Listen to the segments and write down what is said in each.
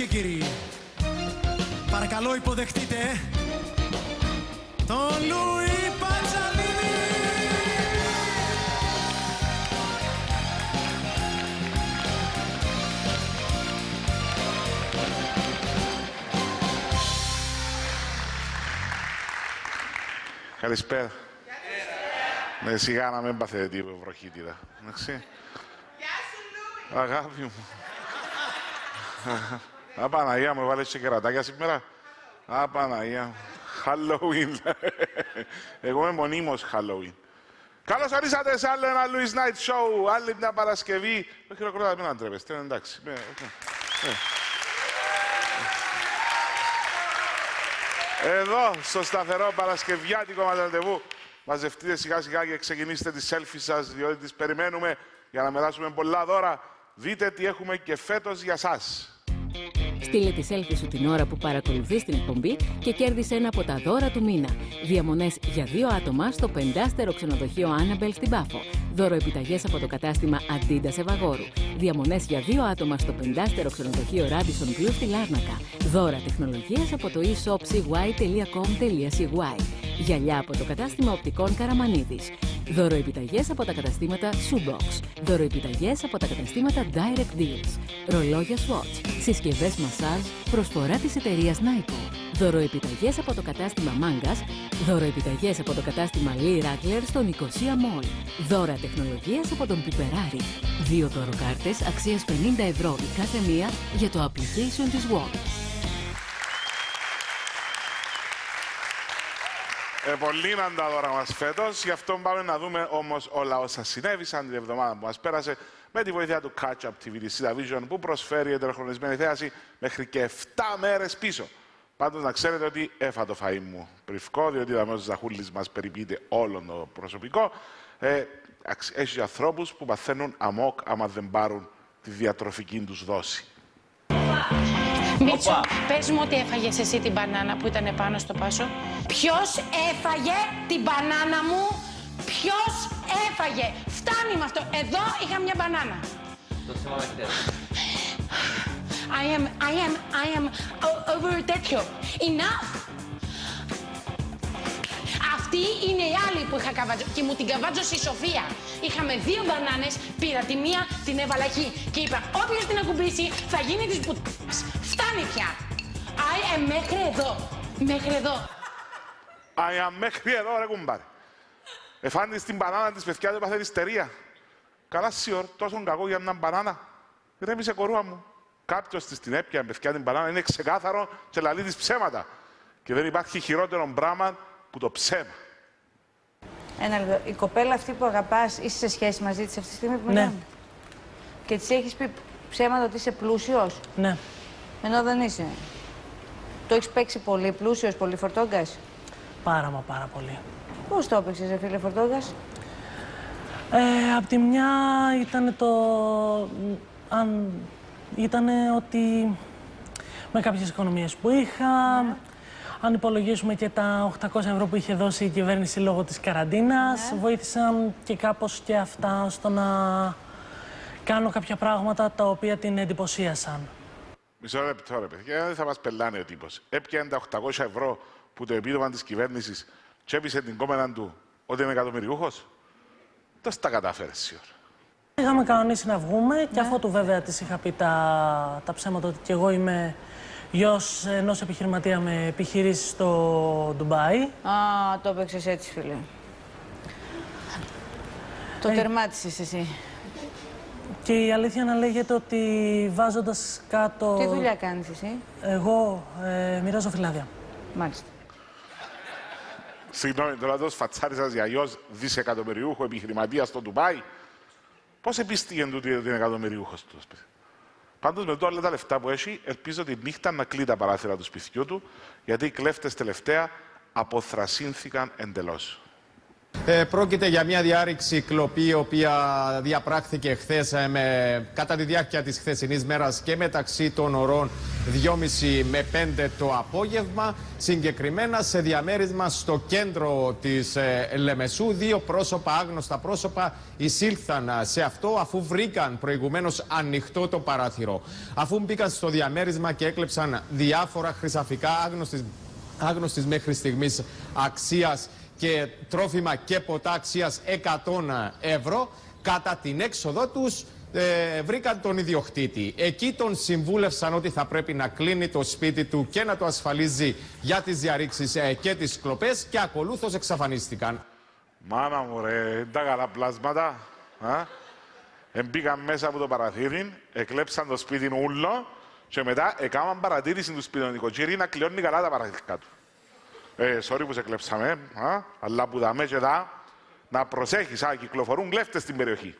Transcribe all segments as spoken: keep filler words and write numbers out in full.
και κύριοι, παρακαλώ υποδεχτείτε τον Λουί Πατζαλίνι. Καλησπέρα. Ναι, σιγά να μην πάθετε τίποτα βροχίτιδα. Γεια σου, Λουί. Αγάπη μου. Α, Παναγία μου, βάλες και κερατάκια σήμερα. Α, Παναγία μου. Halloween. Εγώ είμαι μονίμως Halloween. Καλώς ορίσατε σε άλλο ένα Louis Night Show, άλλη μια Παρασκευή. Το χειροκρότημα μην αντρέπεστε, εντάξει. Εδώ, στο σταθερό Παρασκευιάτικο μας ραντεβού, μαζευτείτε σιγά σιγά και ξεκινήστε τις selfie σας, διότι τις περιμένουμε για να μοιράσουμε πολλά δώρα. Δείτε τι έχουμε και φέτος για σας. Στείλε τη selfie σου την ώρα που παρακολουθείς την εκπομπή και κέρδισε ένα από τα δώρα του μήνα. Διαμονές για δύο άτομα στο πεντάστερο ξενοδοχείο Annabelle στην Πάφο. Δώρο επιταγές από το κατάστημα Adidas Ευαγόρου. Διαμονές για δύο άτομα στο πεντάστερο ξενοδοχείο Radisson Blu στη Λάρνακα. Δώρα τεχνολογίας από το e-shop σι γουάι τελεία κομ τελεία σι γουάι. Γυαλιά από το κατάστημα οπτικών Καραμανίδης. Δώρο επιταγές από τα καταστήματα Subbox. Δώρο επιταγές από τα καταστήματα Direct Deals. Ρολόγια Swatch. Συσκευές μασάζ. Προσφορά της εταιρείας Nike. Δώρο επιταγές από το κατάστημα Μάγκας. Δώρο επιταγές από το κατάστημα Lee Rattler στο Νικοσία Μόλ. Δώρα τεχνολογίας από τον Πιπεράρι. Δύο δωροκάρτες αξίας πενήντα ευρώ η κάθε μία για το application της Watch. Ε, πολλήναν τα δώρα μας φέτος, γι' αυτό πάμε να δούμε όμως όλα όσα συνέβησαν την εβδομάδα που μας πέρασε με τη βοήθεια του Catch Up τι βι της Vision που προσφέρει εντεροχρονισμένη θέαση μέχρι και επτά μέρες πίσω. Πάντως να ξέρετε ότι έφα το φαΐ μου πριφκό, διότι τα μέλος της Ζαχούλης μας περιποιείται όλο το προσωπικό. Ε, έχει ανθρώπους που παθαίνουν αμόκ άμα δεν πάρουν τη διατροφική τους δόση. Μίτσο, πες μου ότι έφαγες εσύ την μπανάνα που ήταν πάνω στο πάσο. Ποιος έφαγε την μπανάνα μου, ποιος έφαγε. Φτάνει με αυτό. Εδώ είχα μια μπανάνα. Το θυμάμαι χτες. I am, I am, I am over τέτοιο. Enough. Αυτή είναι η άλλη που είχα καβάτζο και μου την καβάτζωσε η Σοφία. Είχαμε δύο μπανάνες, πήρα τη μία, την έβαλα εκεί και είπα όποιος την ακουμπήσει θα γίνει της πουτάς. Φτάνει πια. I am μέχρι εδώ. Μέχρι εδώ. I am μέχρι εδώ, ρε κουμπάρε. Εφάντης την μπανάνα της παιδιά, δεν παθαίνεις τερία. Καλά σιωρ, τόσο κακό για μια μπανάνα. Ρέμισε κορούα μου. Κάποιος της την έπιαν παιδιά την μπανάνα, είναι ξεκάθαρο και λαλεί της ψέματα. Και δεν υπάρχει χειρότερο πράγμα που το ψέμα. Ένα λεπτό. Η κοπέλα αυτή που αγαπάς, είσαι σε σχέση μαζί της αυτή τη στιγμή που μιλάμε. Ναι. Και της έχεις πει ψέματα ότι είσαι πλούσιος. Ναι. Ενώ δεν είσαι. Το έχεις παίξει πολύ πλούσιος, πολύ φορτόγκας. Πάρα μα πάρα πολύ. Πώς το έπαιξες, φίλε φορτόγκας? Ε, απ' τη μια ήταν το... Αν... Ήτανε ότι με κάποιες οικονομίες που είχα... Ναι. Αν υπολογίσουμε και τα οκτακόσια ευρώ που είχε δώσει η κυβέρνηση λόγω της καραντίνας, ναι, βοήθησαν και κάπως και αυτά στο να κάνω κάποια πράγματα τα οποία την εντυπωσίασαν. Μισό λεπτό, ρε παιδιά, δεν θα μας πελάνε ο τύπος. Έπιανε τα οκτακόσια ευρώ που το επίδομα της κυβέρνησης τσέπισε την κόμενα του ότι είναι εκατομμυριούχος. Τος τα κατάφερε, σίγουρα. Είχαμε κανονίσει να βγούμε, ναι, και αφού του βέβαια της είχα πει τα, τα ψέματα ότι κι εγώ είμαι γιος ενός επιχειρηματία με επιχειρήσεις στο Ντουμπάι. Α, το έπαιξες έτσι, φίλε. Το ε... τερμάτισες εσύ. Και η αλήθεια να λέγεται ότι βάζοντας κάτω... Τι δουλειά κάνεις εσύ? Εγώ ε, μοιράζω φυλάδια. Μάλιστα. Συγγνώμη, τώρα το σφατσάρι σας για γιος δισεκατομμυριούχο επιχειρηματία στο Ντουμπάι. Πώς επίστηκε τούτη ότι είναι εκατομμυριούχος του? Πάντως με όλα τα λεφτά που έχει, ελπίζω τη νύχτα να κλεί τα παράθυρα του σπιτιού του, γιατί οι κλέφτες τελευταία αποθρασύνθηκαν εντελώς. Ε, πρόκειται για μια διάρρηξη κλοπή, η οποία διαπράχθηκε χθες με, κατά τη διάρκεια της χθεσινής μέρας και μεταξύ των ωρών δυόμισι με πέντε το απόγευμα. Συγκεκριμένα σε διαμέρισμα στο κέντρο της ε, Λεμεσού, δύο πρόσωπα, άγνωστα πρόσωπα, εισήλθαν σε αυτό αφού βρήκαν προηγουμένως ανοιχτό το παράθυρο. Αφού μπήκαν στο διαμέρισμα και έκλεψαν διάφορα χρυσαφικά άγνωστης, άγνωστης μέχρι στιγμής αξίας και τρόφιμα και ποτά αξίας εκατό ευρώ, κατά την έξοδο τους ε, βρήκαν τον ιδιοκτήτη. Εκεί τον συμβούλευσαν ότι θα πρέπει να κλείνει το σπίτι του και να το ασφαλίζει για τις διαρρήξεις ε, και τις κλοπές, και ακολούθως εξαφανίστηκαν. Μάνα μου ρε, είναι τα καλά πλάσματα. Μπήκαν μέσα από το παραθύρι, εκλέψαν το σπίτι ούλο και μετά έκαναν παρατήρηση του σπίτι νοικοκύρι να κλειώνει καλά τα παραθύρια του. Ε, sorry που σε κλέψαμε, α, αλλά που δάμε και δά, να προσέχεις, α, κυκλοφορούν κλέφτες στην περιοχή.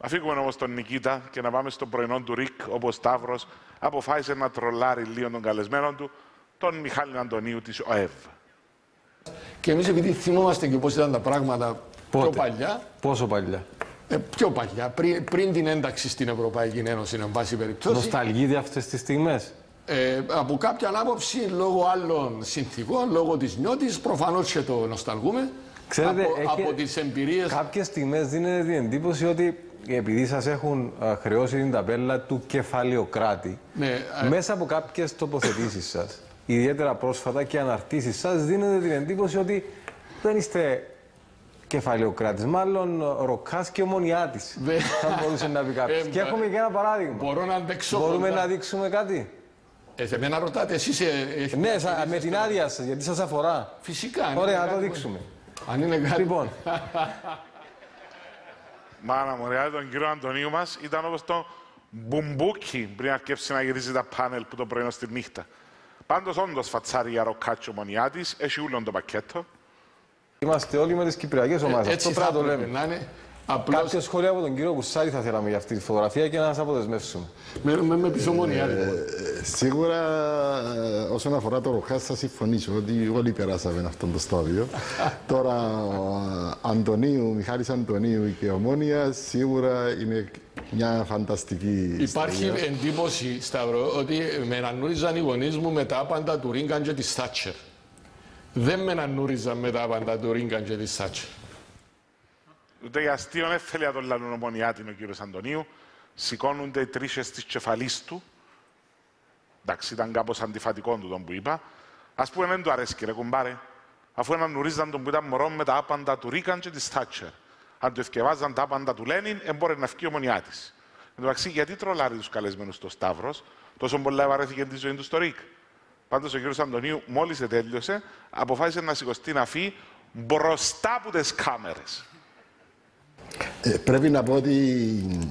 Να φύγουμε όμως τον Νικήτα και να πάμε στο πρωινό του Ρικ, όπου ο Σταύρος αποφάσισε να τρολάρει λίγο τον καλεσμένο του, τον Μιχάλη Αντωνίου της ΟΕΒ. Και εμείς επειδή θυμόμαστε και πώς ήταν τα πράγματα. Πότε? Πιο παλιά. Πόσο παλιά? Ε, πιο παλιά, πριν, πριν την ένταξη στην Ευρωπαϊκή Ένωση, εν πάση περιπτώσει. Νοσταλγείται αυτές τις στιγμές. Ε, από κάποια άποψη, λόγω άλλων συνθήκων, λόγω της νιώτης, προφανώς και το νοσταλγούμε. Ξέρετε, από, από τις εμπειρίες. Κάποιες στιγμές δίνεται την εντύπωση ότι επειδή σας έχουν α, χρεώσει την ταμπέλα του κεφαλαιοκράτη, ναι, α... μέσα από κάποιες τοποθετήσεις σας, ιδιαίτερα πρόσφατα, και αναρτήσεις σας, δίνεται την εντύπωση ότι δεν είστε κεφαλαιοκράτης, μάλλον ροκάς και ομονιάτης. Θα μπορούσε να πει κάποιος. Ε, και έχουμε και ένα παράδειγμα. Μπορώ να αντέξω. Μπορούμε να δείξουμε κάτι. Ε, σε μένα ρωτάτε, εσείς... Ε, ε, ναι, σα, με την άδεια σας, γιατί σας αφορά. Φυσικά. Ωραία, να το δείξουμε. Αν είναι κάτι... Λοιπόν. Μάνα μου, ρε, τον κύριο Αντωνίου μας ήταν όπως το μπουμπούκι πριν αρκέψει να γυρίζει τα πάνελ που το πρωινό στη νύχτα. Πάντως, όντως, φατσάρι για ροκάτσο μονιά της, έχει ούλον το πακέτο. Είμαστε όλοι με τις κυπριακές ομάδες. Ε, έτσι αυτό θα το λέμε. Να είναι... Απλώς... Κάποια σχόλια από τον κύριο Κουσάρη θα θέλαμε για αυτή τη φωτογραφία και να σας αποδεσμεύσουμε. Μένουμε με πισωμονία. Σίγουρα όσον αφορά το ροχά θα συμφωνήσω ότι όλοι περάσαμε αυτόν το στάδιο. Τώρα ο Αντωνίου, Μιχάλης Αντωνίου και η Ομόνια σίγουρα είναι μια φανταστική. Υπάρχει εντύπωση, Σταύρο, ότι με ανανούριζαν οι γονείς μου με τα άπαντα του Ρίγκαν και της Θάτσερ. Δεν με ανανούριζαν με τα άπαντα του Ρίγκαν και της Θάτσερ. Ούτε για αστείο δεν θέλει να τον λαλούν ομονιάτην ο κύριος Αντωνίου. Σηκώνονται οι τρίχες της κεφαλής του. Εντάξει, ήταν κάπως αντιφατικό του τον που είπα. Ας πούμε δεν του αρέσει κύριε κουμπάρε. Αφού ανανουρίζαν τον που ήταν μωρό με τα άπαντα του Ρίκαν και της Θάτσερ. Αν του ευκαιβάζαν τα άπαντα του Λένιν, εμπόρε να φκεί η ομονιά της. Εντάξει, γιατί τρολάρει τους καλεσμένους στο Σταύρος, τόσο πολλά βαρέθηκε τη ζωή του στο Ρίκ. Πάντως ο κύριος Αντωνίου, μόλις ετέλειωσε, αποφάσισε να σηκωστεί να φύγει μπροστά από τις κάμερες. Ε, πρέπει να πω ότι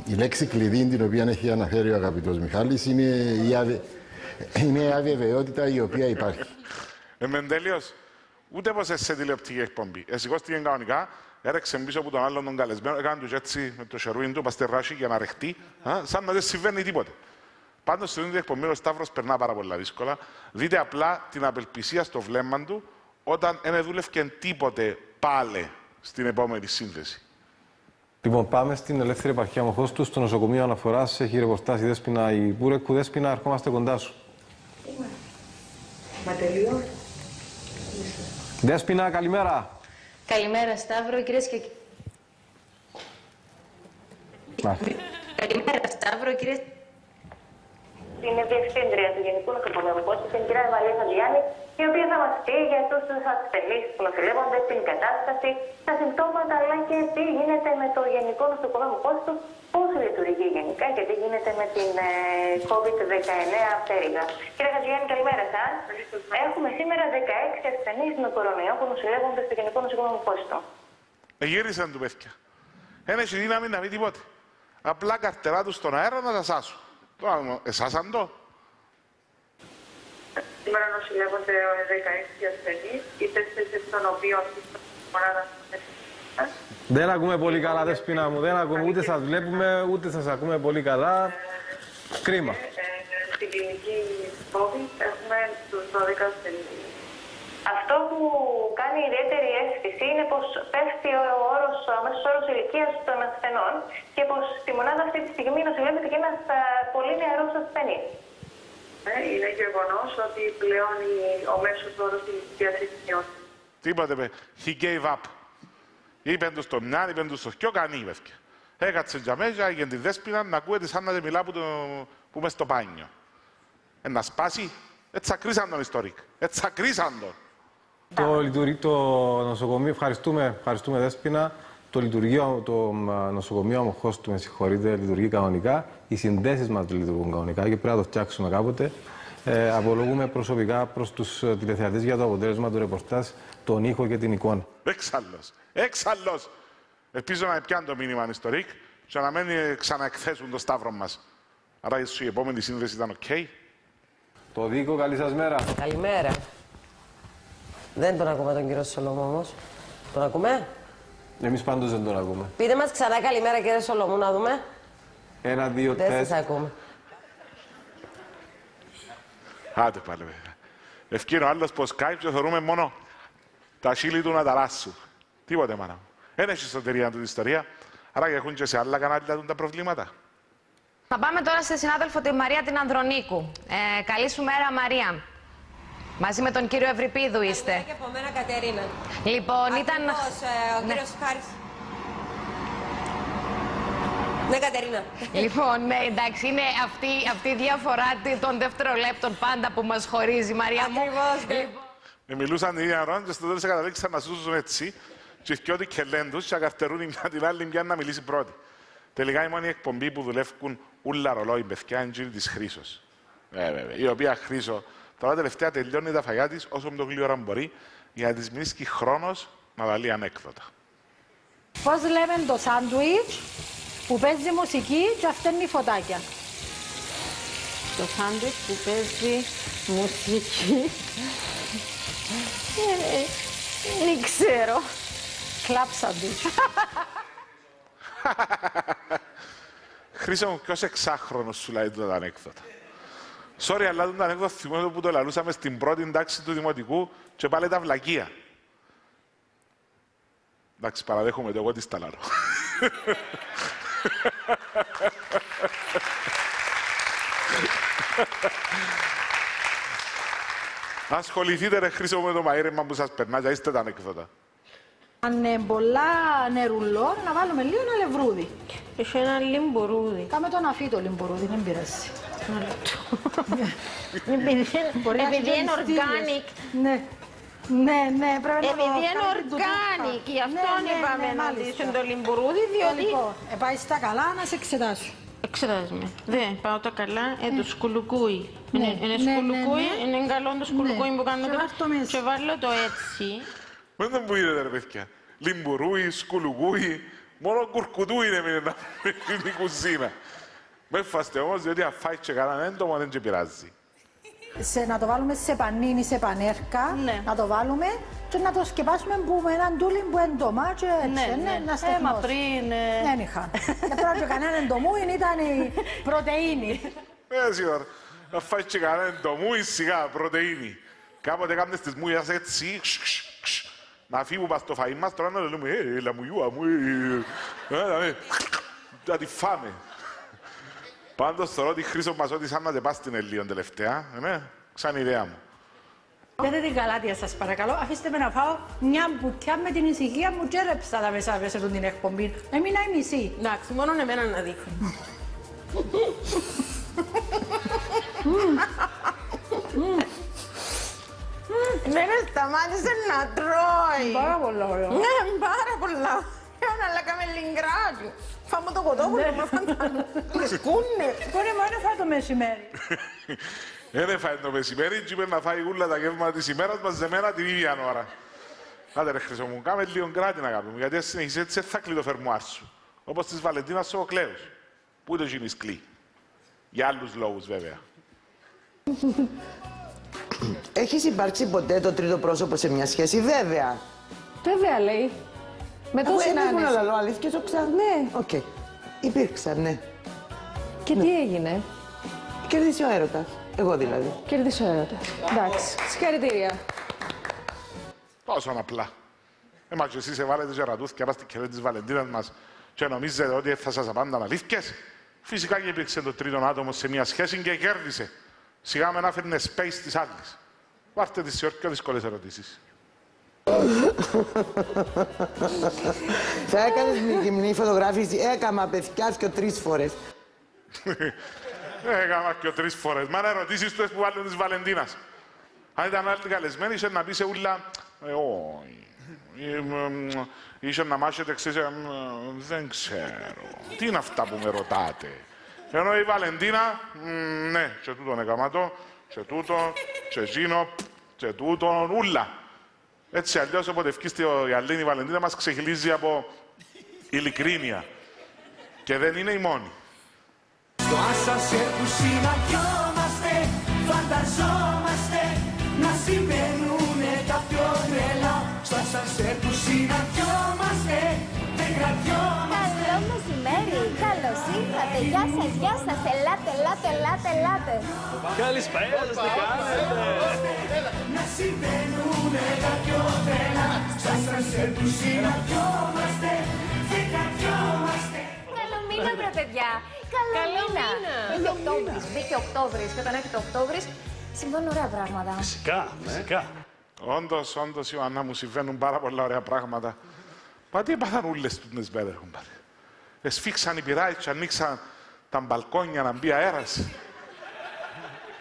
η λέξη κλειδί την οποία έχει αναφέρει ο αγαπητός Μιχάλης είναι η, αβε... είναι η αβεβαιότητα η οποία υπάρχει. Εμεν τέλειος, ούτε πως σε τηλεοπτική εκπομπή. Εσηκώστηκε κανονικά, έρεξε πίσω από τον άλλον τον καλεσμένο, έκανε τους έτσι με το σερουίν του, παστερράσι για να ρεχτεί, α, σαν να δεν συμβαίνει τίποτε. Πάντως στην εκπομπή ο Σταύρος περνά πάρα πολλά δύσκολα. Δείτε απλά την απελπισία στο βλέμμα του όταν δεν δούλευκε τίποτε πάλι στην επόμενη σύνθεση. Λοιπόν, πάμε στην ελεύθερη επαρχία Μοχώστου, στο νοσοκομείο αναφοράς. Έχει ρεπορτάζ η Δέσποινα Ιβούρεκου. Δέσποινα, ερχόμαστε κοντά σου. Μα τελείω. Δέσποινα, καλημέρα. Καλημέρα, Σταύρο, κυρίες και κύριοι. Καλημέρα, Σταύρο, κυρίες. Είναι διευθύντρια του Γενικού Νοσοκομείου Πόστο, την κυρία Γαλήνα Ζιάννη, η οποία θα μας πει για τους ασθενείς που νοσηλεύονται, την κατάσταση, τα συμπτώματα, αλλά και τι γίνεται με το Γενικό Νοσοκομείο Πόστο, πώς λειτουργεί γενικά και τι γίνεται με την κόβιντ δεκαεννιά πτέρυγα. Κυρία Ζιάννη, καλημέρα σας. Έχουμε σήμερα δεκαέξι ασθενείς με κορονοϊό που νοσηλεύονται στο Γενικό Νοσοκομείο Πόστο. Γύρισαν του παιδιά. Ένα δύναμη να μην τίποτε. Απλά καρτερά του στον αέρα να τα σάσουν. Εσάς αν το. Σήμερα νοσηλεύονται δεκαέξι ασθενείς, οι τέσσερις των οποίων δεν ακούμε πολύ καλά, Δέσποινα μου. Δεν ακούμε, ούτε σας βλέπουμε, ούτε σας ακούμε πολύ καλά. Κρίμα. Στην κλινική COVID έχουμε τους δώδεκα ασθενείς Αυτό που κάνει ιδιαίτερη αίσθηση είναι πως πέφτει ο, όρος, ο αμέσως όρος ηλικίας των ασθενών και πως στη μονάδα αυτή τη στιγμή νοσηλεύεται και ένας πολύ νεαρός ασθενής. Ναι, είναι γεγονός ότι πλέον ο μέσος όρος ηλικίας έχει μειώσει. Τίποτε με, he gave up. Είπεν τους το μινάν, είπεν τους το χιό, κανεί είπευκε. Έκατσε για μέσα, έγινε τη δέσποινα, να ακούει τη Σάννα τη μιλά που, το, που μες στο πάνιο. Ε, να σπάσει, ετσακρίσαν τον ιστορικ, ετσακρίσαν τον. Το λειτουργεί το νοσοκομείο, ευχαριστούμε, ευχαριστούμε Δέσποινα. Το λειτουργείο, το νοσοκομείο Αμοχώστου, του με συγχωρείτε, λειτουργεί κανονικά. Οι συνδέσεις μας λειτουργούν κανονικά και πρέπει να το φτιάξουμε κάποτε. Ε, απολογούμε προσωπικά προς τους τηλεθεατές για το αποτέλεσμα του ρεπορτάζ, τον ήχο και την εικόνα. Έξαλλος, έξαλλος. Ελπίζω να πιάνει το μήνυμα Ανιστορίκ και να μην ξαναεκθέσουν το σταύρο μας. Άρα η επόμενη σύνδεση ήταν οκ. Okay. Το Δίκο, καλή σας μέρα. Καλημέρα. Δεν τον ακούμε τον κύριο Σολομού όμως. Τον ακούμε? Εμείς πάντως δεν τον ακούμε. Πείτε μας ξανά καλημέρα κύριε Σολομού να δούμε. Ένα, δύο, τέσσερα. Δεν σας ακούμε. Άντε πάλι βέβαια. Ευκίνο άλλος πως Skype και θεωρούμε μόνο τα σίλη του να ταράσσουν. Τίποτε μάνα μου. Δεν έχει εσωτερία του την ιστορία. Άρα και έχουν και σε άλλα κανάλια τα προβλήματα. Θα πάμε τώρα στη συνάδελφο τη Μαρία την Ανδρονίκου. Ε, καλή σου μέρα Μαρία. Μαζί με τον κύριο Ευρυπίδου είστε. Καλημέρα και από μένα, Κατερίνα. Λοιπόν, ακριβώς, ήταν... Ε, ο κύριος ναι. Χάρης. Ναι, Κατερίνα. Λοιπόν, ναι, εντάξει, είναι αυτή, αυτή η διαφορά των δευτερολέπτων πάντα που μας χωρίζει, Μαρία μου. Ακριβώς, ναι. Λοιπόν... Ε, μιλούσαν οι Ιαρών και στο τέλος καταλήξαν να ζούσουν έτσι. Και θυκιώτη και λέντους και ακαρτερούν η μια την άλλη μια να μιλήσει πρώτη. Τελικά η μόνη εκπομπή που δουλεύουν ούλα ρολόι, παιδιά, είναι εκείνη της Χρήσος. Ε, βέβαια, η οποία Χρήσο. Τώρα τελευταία τελειώνει τα φαγιά της όσο με το γλυόρα μπορεί για να της μείνει χρόνος να λαλεί ανέκδοτα. Πώς λέμε το σάντουιτς που παίζει μουσική και αφταίνει φωτάκια. Το σάντουιτς που παίζει μουσική... Δεν ξέρω. Κλάψαντουιτς. Χρήσα μου, ποιος εξάχρονος σου λέει τα ανέκδοτα. Sorry, αλλά τον ανέκδοτο θυμόμαι που το λαλούσαμε στην πρώτη τάξη του Δημοτικού και πάλι τα βλακεία. Εντάξει, παραδέχομαι ότι εγώ τις τα λαλώ. Ασχοληθείτε ρε Χρήστο με το μαΐρεμα που σας περνά, και είστε τα ανέκδοτα. Αν πολλά νερουλό, να βάλουμε λίγο ένα λευρούδι. Έχει ένα λιμπορούδι. Κάμε το να φύγει το λιμπορούδι, δεν πειράζει. Επειδή είναι organic. Ναι, ναι, πρέπει να το... Επειδή είναι organic, γι' αυτό είπαμε να δείξουν το λιμπουρούδι, διότι... Πάει στα καλά να σε εξετάσω. Εξετάζουμε. Δε, πάω τα καλά, το σκουλουκούι. Είναι σκουλουκούι, είναι καλό το σκουλουκούι που κάνουμε τώρα. Και βάλω το έτσι. Μεν δεν μου είδατε ρε παιδιά. Λιμπουρούι, σκουλουκούι, μόνο κουρκουτού είναι με την κουζίνα. Με φάστε όμως, διότι αν φάει και κανέναν έντομο δεν και πειράζει. Σε, να το βάλουμε σε πανίνι, σε πανέρκα, ναι. Να το βάλουμε και να το σκεπάσουμε που, με έναν τούλι που εντομά και έτσι, ναι, ναι, ναι, να στεγνώσει. Έμα πριν... Ε... Δεν είχα. Και τώρα και κανέναν εντομούιν ήταν η πρωτεΐνη. Ναι, σίγουρα. Να φάει και κανέναν εντομούιν, σιγά, πρωτεΐνη. Κάποτε κάνετε στις μούγιας έτσι, να φύγουν πας το φαΐν μας, τώρα να λέμε, ε, λαμουγιούα μου, ε, να τη φάμε. Πάντως θεωρώ ότι Χρήστο μας ότι σαν να τεπάς την Ελλήνων τελευταία, εμέ, ξαν ιδέα μου. Πέτε την καλάτια σας παρακαλώ, αφήστε με να φάω μια μπουτιά με την ησυχία μου και ρέψα τα μέσα μέσα του την εκπομπή. Εμείνα η μισή. Εντάξει, μόνον εμένα να δείχνω. Δεν σταμάτησε να τρώει. Πάρα πολλά ωραία. Ναι, πάρα πολλά ωραία, αλλά κάμε λιγκράτη. Φάμε το κοτόπουλο, μα φάμε τα σκούνε. Μπορεί μόνο φάει το μεσημέρι. Δεν φάει το μεσημέρι, και είπε να φάει όλα τα γεύματα της ημέρας μαζεμένα την ίδια ώρα. Άντε ρε Χρήστο μου, κάμε λίγο κράτη να κάνουμε, γιατί αν συνεχίσεις έτσι θα κλεί το φερμουάς σου. Όπως της Βαλεντίνας σου ο κλαίος. Πού το γίνεις κλεί. Για άλλους λόγους βέβαια. Έχεις υπάρξει ποτέ το τρίτο πρόσωπο σε μια σχέση, βέβαια. Βέβαια λέει. Με το συνάντηση. Αφού λαλό, αλήθει και το ξανά. Ναι. Οκ. Okay. Υπήρξαν, ναι. Και ναι. Τι έγινε. Κέρδισε ο έρωτας. Εγώ δηλαδή. Κέρδισε ο έρωτας. Εντάξει. Συγχαρητήρια. Τόσο απλά. Έμα και εσείς εβάλλετε γεραντούθκια, πάστε και λέτε της Βαλεντίνας μας και νομίζετε ότι θα σας απάνταν αλήθικες. Φυσικά και υπήρξε το τρίτον άτομο σε μια σχέση και κέρδισε. Σιγά με να φέρνε space της άλλης. Βάρτε τις πιο δύσκολες ερωτήσεις. Θα έκανες την γυμνή φωτογράφηση, έκαμα παιδιά και τρεις φορές. Έκαμα και τρεις φορές. Μα να ερωτήσεις τους που βάλουν της Βαλεντίνας. Αν ήταν άλλη καλεσμένη, είσαι να πει σε ούλα. Όχι. Είσαι να μάσετε, ξέρεις, δεν ξέρω. Τι είναι αυτά που με ρωτάτε. Ενώ η Βαλεντίνα, ναι, σε τούτον έκαματο, σε τούτον, σε εκείνο, σε τούτον, ούλα. Έτσι αλλιώς, όποτε ευκείστε η Ιαλίνη Βαλεντίνα μας ξεχυλίζει από ειλικρίνεια. Και δεν είναι η μόνη. Στο άσασε που συναντιόμαστε, φανταζόμαστε να συμβαίνουνε τα πιο τρελά. Στο άσασε που συναντιόμαστε, δεν κρατιόμαστε. Καλό μεσημέρι, καλώς ήρθατε, γεια σας, γεια σας, ελάτε, ελάτε, ελάτε, ελάτε. Καλησπέρα, τι κάνετε. Να συμβαίνουνε τα πιο τρελά. Στο άσασε που συναντιόμαστε, δεν κρατιόμαστε. Καλό μήνα, βρε παιδιά. Καλό μήνα! Έχει Οκτώβρης, μπήκε Οκτώβρης και όταν έρχεται Οκτώβρης συμβαίνουν ωραία πράγματα. Φυσικά, φυσικά. Όντως, όντως, Ιωάννα μου, συμβαίνουν πάρα πολλά ωραία πράγματα. Μα τι έπαθαν ούλες τούτες μέρες, έχουν πάρει. Εσφίξαν οι πυράιτς και ανοίξαν τα μπαλκόνια να μπει αέρας.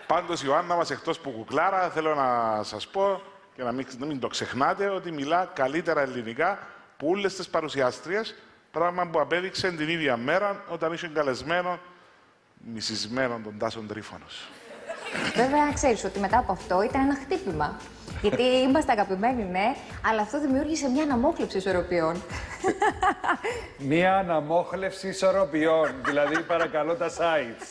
Πάντως, Ιωάννα μας, εκτός που κουκλάρα, θέλω να σας πω και να μην, να μην το ξεχνάτε ότι μιλά καλύτερα ελληνικά που ούλες τις παρουσιάστριες. Πράγμα που απέδειξε την ίδια μέρα όταν είσαι καλεσμένο, μισισμένο τον Τάσον Τρίφωνος. Βέβαια, να ξέρεις ότι μετά από αυτό ήταν ένα χτύπημα. Γιατί είμαστε αγαπημένοι, ναι, αλλά αυτό δημιούργησε μια αναμόχλευση ισορροπιών. Μια αναμόχλευση ισορροπιών. Δηλαδή, παρακαλώ τα sites.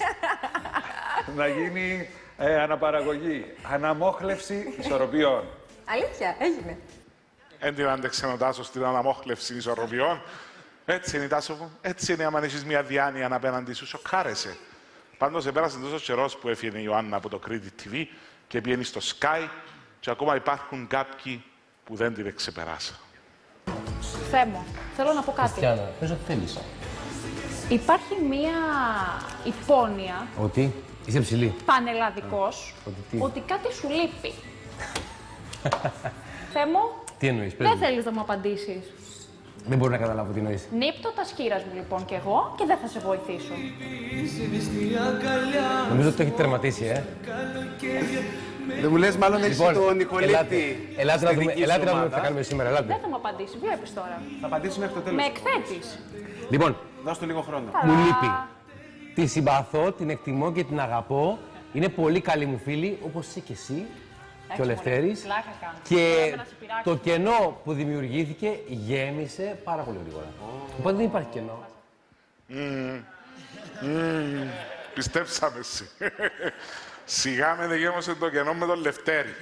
Να γίνει ε, αναπαραγωγή. Αναμόχλευση ισορροπιών. Αλήθεια, έγινε. Εν την άντεξε ο Τάσος στην αναμόχλευση ισορροπιών. Έτσι είναι η Τάσο μου, έτσι είναι άμα έχεις μια διάνοια απέναντι σου, σοκάρεσαι. Πάντως επέρασε τόσο καιρός που έφυγε η Ιωάννα από το Κρήτη τι βι και πήγαινε στο Σκάι και ακόμα υπάρχουν κάποιοι που δεν την εξεπεράσαν. Θεέ μου, θέλω να πω κάτι. Χριστιανά, πες ότι θέλεις. Υπάρχει μια υπόνοια... Ότι είσαι ψηλή. Πανελλαδικός, ότι, ότι κάτι σου λείπει. Θεέ μου, τι εννοείς, δεν θέλεις να μου απαντήσεις. Δεν μπορώ να καταλάβω τι εννοείς. Νύπτω τα σχήρας μου λοιπόν κι εγώ και δεν θα σε βοηθήσω. Νομίζω ότι το έχει τερματίσει, ε. Δεν μου λες μάλλον έχεις τον Νικολίτη. Ελάτε να δούμε τι θα κάνουμε σήμερα, ελάτε. Δεν θα μου απαντήσει, βλέπεις τώρα. Θα απαντήσει μέχρι το τέλος. Με εκθέτεις. Λοιπόν, δώσ' του λίγο χρόνο. Μου λείπει. Τη συμπαθώ, την εκτιμώ και την αγαπώ. Είναι πολύ καλή μου φίλη, όπως είσαι κι εσύ. Και ο Λευτέρης. Και το κενό που δημιουργήθηκε γέμισε πάρα πολύ γρήγορα. Oh. Οπότε δεν υπάρχει κενό. Mm. Mm. Πιστέψαμε εσύ. Σιγά με δεν γέμωσε το κενό με τον Λευτέρη.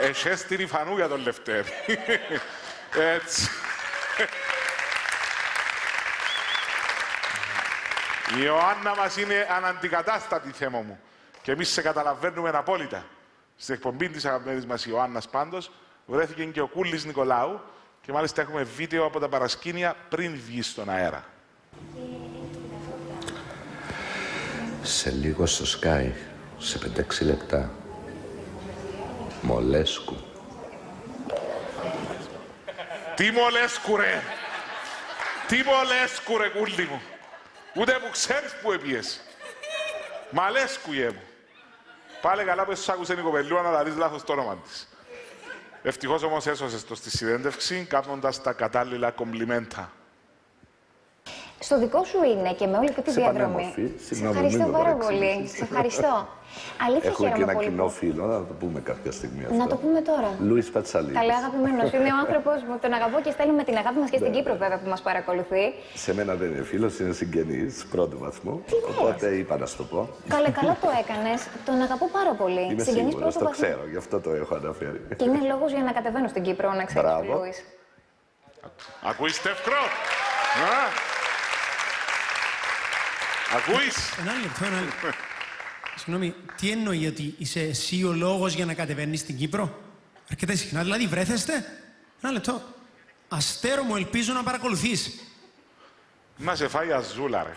Έχε στη ρηφανού για τον Λευτέρη. Έτσι. Η Ιωάννα μας είναι αναντικατάστατη, θέμα μου. Και εμείς σε καταλαβαίνουμε απόλυτα. Στην εκπομπή της αγαπημένης μας Ιωάννας πάντως βρέθηκε και ο Κούλης Νικολάου και μάλιστα έχουμε βίντεο από τα παρασκήνια πριν βγει στον αέρα. Σε λίγο στο Sky, σε πέντε έξι λεπτά, Μολέσκου. Τι Μολέσκου ρε! Τι Μολέσκου ρε Κούλη μου! Ούτε που ξέρεις που έπιες. Μαλέσκου γε μου. Πάλε καλά που εσύ άκουσε η κοπελούα να τα δεις λάθος το όνομα της. Ευτυχώς όμως έσωσες το στη συνέντευξη, κάνοντας τα κατάλληλα κομπλιμέντα. Στο δικό σου είναι και με όλη και τη διαδρομή. Σε ευχαριστώ πάρα πολύ. Σε ευχαριστώ. Αλήθεια χαίρομαι πολύ. Έχω και ένα κοινό φίλο, να το πούμε κάποια στιγμή αυτό. Να το πούμε τώρα. Λουί Πατζαλίνι. Καλά, αγαπημένος. Είναι ο άνθρωπος που τον αγαπώ και στέλνουμε την αγάπη μας και στην Κύπρο, βέβαια, που μας παρακολουθεί. Σε μένα δεν είναι φίλος, είναι συγγενής πρώτου βαθμού. Οπότε είπα να σου το πω. Καλά, καλά το έκανες. Τον αγαπώ πάρα πολύ. Είμαι σίγουρος, το ξέρω, γι' αυτό το έχω αναφέρει. Και είναι λόγος για να κατεβαίνω στην Κύπρο, να ξέρεις, Λουί. Ακούεις Τεύκρο. Ακούεις! Ένα λεπτό, ένα λεπτό. Συγγνώμη, τι εννοεί ότι είσαι εσύ ο λόγος για να κατεβαίνεις στην Κύπρο? αρκετά συχνά. Δηλαδή, βρέθεστε. Ένα λεπτό. Αστέρο μου, ελπίζω να παρακολουθείς. Να σε φάει αζούλα, ρε.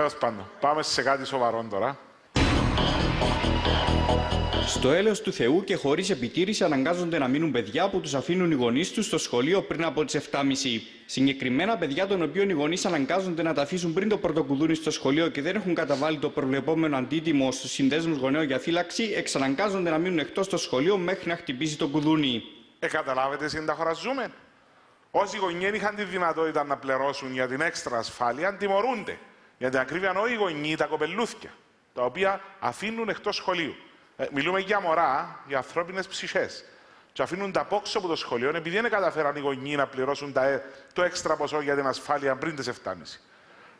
Έως πάντων. Πάμε σε κάτι σοβαρό τώρα. Στο έλεος του Θεού και χωρίς επιτήρηση αναγκάζονται να μείνουν παιδιά που τους αφήνουν οι γονείς τους στο σχολείο πριν από τις εφτάμιση. Συγκεκριμένα παιδιά των οποίων οι γονείς αναγκάζονται να τα αφήσουν πριν το πρωτοκουδούνι στο σχολείο και δεν έχουν καταβάλει το προβλεπόμενο αντίτιμο στους συνδέσμους γονέων για φύλαξη, εξαναγκάζονται να μείνουν εκτός στο σχολείο μέχρι να χτυπήσει το κουδούνι. Ε, καταλάβετε, συνταχωραζούμε. Όσοι γονείς είχαν τη δυνατότητα να πληρώσουν για την έξτρα ασφάλεια, τιμωρούνται. Γιατί ακρίβεια όλοι οι γονείς τα κοπελούθια, τα οποία αφήνουν εκτός σχολείου. Ε, μιλούμε για μωρά, για ανθρώπινες ψυχές. Και αφήνουν τα πόξω από το σχολείο, επειδή δεν καταφέραν οι γονείς να πληρώσουν τα, το έξτρα ποσό για την ασφάλεια πριν τις εφτάμιση.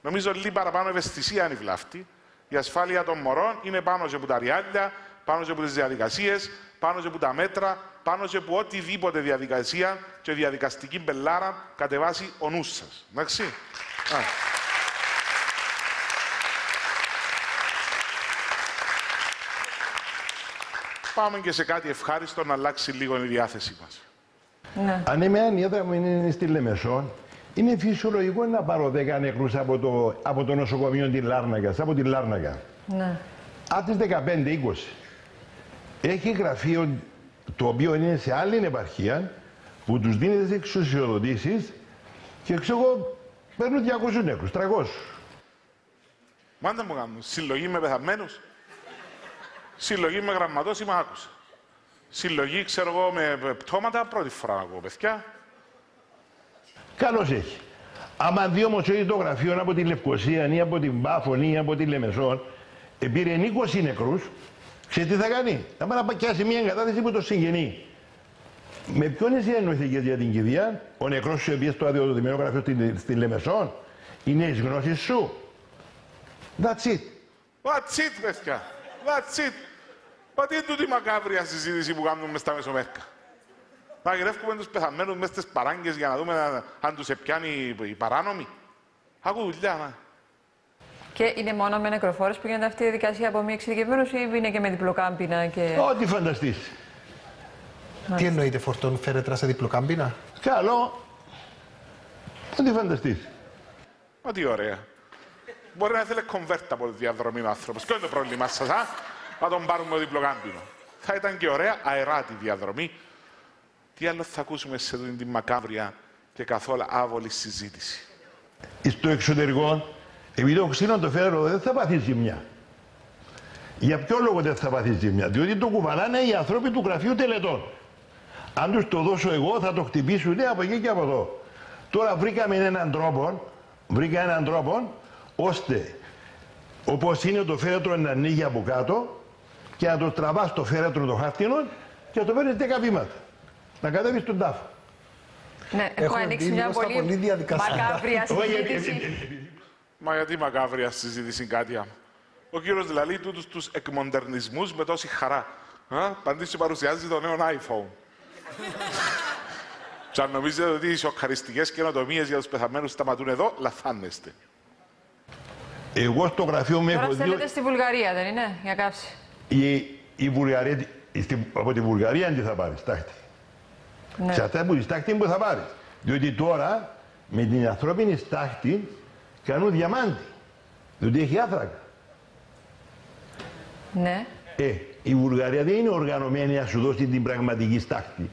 Νομίζω λίγο παραπάνω ευαισθησία είναι η βλάφτη. Η ασφάλεια των μωρών είναι πάνω από τα ριάλια, πάνω από τις διαδικασίες, πάνω από τα μέτρα, πάνω από οτιδήποτε διαδικασία και διαδικαστική μπελάρα κατεβάσει ο νους σας. Εντάξει. Πάμε και σε κάτι ευχάριστο να αλλάξει λίγο η διάθεση μας. Ναι. Αν είμαι ανίδα μου είναι στη Λεμεσό, είναι φυσιολογικό να πάρω δέκα νεκρούς από το, από το νοσοκομείο της Λάρνακας, από τη Λάρνακα. Ναι. Από τις δεκαπέντε είκοσι. Έχει γραφείο το οποίο είναι σε άλλη επαρχία που τους δίνεται εξουσιοδοτήσεις και ξέρω εγώ παίρνουν διακόσιους νεκρούς, τριακόσιους. Μάντα μου κάνουν συλλογή με πεθαμένους. Συλλογή με γραμματόσημα άκουσα. Συλλογή, ξέρω εγώ, με πτώματα, πρώτη φορά ακούω, παιδιά. Καλώς έχει. Άμα δει όμως ότι το γραφείο από τη Λευκοσία ή από την Πάφο ή από τη Λεμεσόν πήρε είκοσι νεκρούς, ξέρει τι θα κάνει. Θα πάει να πακιάσει μια εγκατάθεση που το συγγενεί. Με ποιον εσύ εννοηθήκες για την κηδεία, ο νεκρός σου επειδή στο αδειοδοτημένο γραφείο στη, στη Λεμεσόν, είναι εις γνώσεις σου. That's it. That's it, παιδιά. That's it. Πατή είναι τούτη μακάβρια συζήτηση που κάνουμε στα μεσομέρκα. Να γυρεύκουμε τους πεθαμένους μέσα στις παράγκες για να δούμε αν τους επιάνει οι παράνομοι. Άκου δουλειά, μα. Και είναι μόνο με νεκροφόρους που γίνεται αυτή η διαδικασία από μία εξειδικευμένους ή είναι και με διπλοκάμπινα και... Ό,τι φανταστείς. Τι εννοείται φορτών φέρετρα σε διπλοκάμπινα. Καλό. Ό,τι φανταστείς. Μα τι ωραία. Μπορεί να θέλει κομβέρτα από τη διαδρομή ο άνθρωπος. Ποιο είναι το πρόβλημά σας, α? Να τον πάρουμε διπλοκάμπινο. Θα ήταν και ωραία, αεράτη διαδρομή. Τι άλλο θα ακούσουμε σε αυτήν την μακάβρια και καθόλου άβολη συζήτηση. Στο εξωτερικό, επειδή το ξύλο το φέρω, δεν θα παθεί ζημιά. Για ποιο λόγο δεν θα παθεί ζημιά, διότι το κουβαλάνε οι άνθρωποι του γραφείου τελετών. Αν τους το δώσω εγώ, θα το χτυπήσουν ναι, από εκεί και από εδώ. Τώρα βρήκαμε έναν τρόπο, βρήκα έναν τρόπο. Ώστε, όπως είναι το φέρετρο να ανοίγει από κάτω και να το τραβάς το φέρετρο των χαρτινών και να το παίρνεις δέκα βήματα. Να κατέβεις τον τάφο. Ναι, έχω ανοίξει μια πολύ, πολύ μακάβρια συζήτηση. Μα γιατί μακάβρια συζήτηση κάτι. Ο κύριος δηλαδή τούτους τους εκμοντερνισμούς με τόση χαρά. Παντήσει παρουσιάζει το νέο iPhone. Και αν νομίζετε ότι οι σοκαριστικές καινοτομίες για τους πεθαμένους σταματούν εδώ, λαθάνεστε. Εγώ στο γραφείο μου έχω δει. Τώρα στέλνετε στη Βουλγαρία, δεν είναι, για κάψη. Η, η Βουλγαρία, στη, από τη Βουλγαρία τι θα πάρεις, τάχτη. Ναι. Σε αυτά που τη τάχτη που θα πάρεις. Διότι τώρα με την ανθρώπινη στάχτη κάνουν διαμάντι. Διότι έχει άθρακα. Ναι. Ε, η Βουλγαρία δεν είναι οργανωμένη να σου δώσει την πραγματική στάχτη.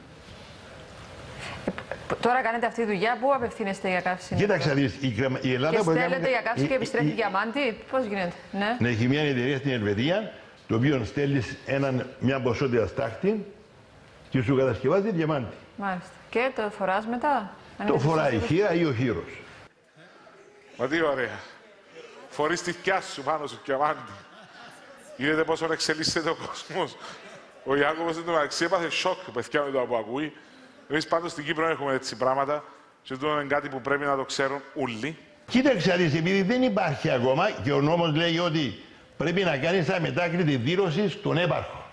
Τώρα κάνετε αυτή τη δουλειά, πού απευθύνεστε για καύση. Κοίταξε, η, κρεμα... η Ελλάδα. Και στέλνετε για καύση και επιστρέφει η... διαμάντη. Πώς γίνεται, ναι. Ναι, έχει μια εταιρεία στην Ελβετία, το οποίο στέλνει μια ποσότητα στάχτη και σου κατασκευάζει διαμάντη. Μάλιστα. Και το φοράς μετά. Το φοράει η χείρα ή ο χείρος. Μα τι ωραία. Φορείς τη θκιά σου πάνω στο διαμάντη. Είδατε πόσο εξελίσσεται ο κόσμος. Ο Ιάκωβος δεν τον αξιέπαθε σοκ, παιδιά με το που ακούει. Εμείς πάντως στην Κύπρο έχουμε έτσι πράγματα, και τούτο είναι κάτι που πρέπει να το ξέρουν όλοι. Κοίταξε, επειδή δεν υπάρχει ακόμα και ο νόμος λέει ότι πρέπει να κάνεις αμετάκριτη δήλωση στον έπαρχο.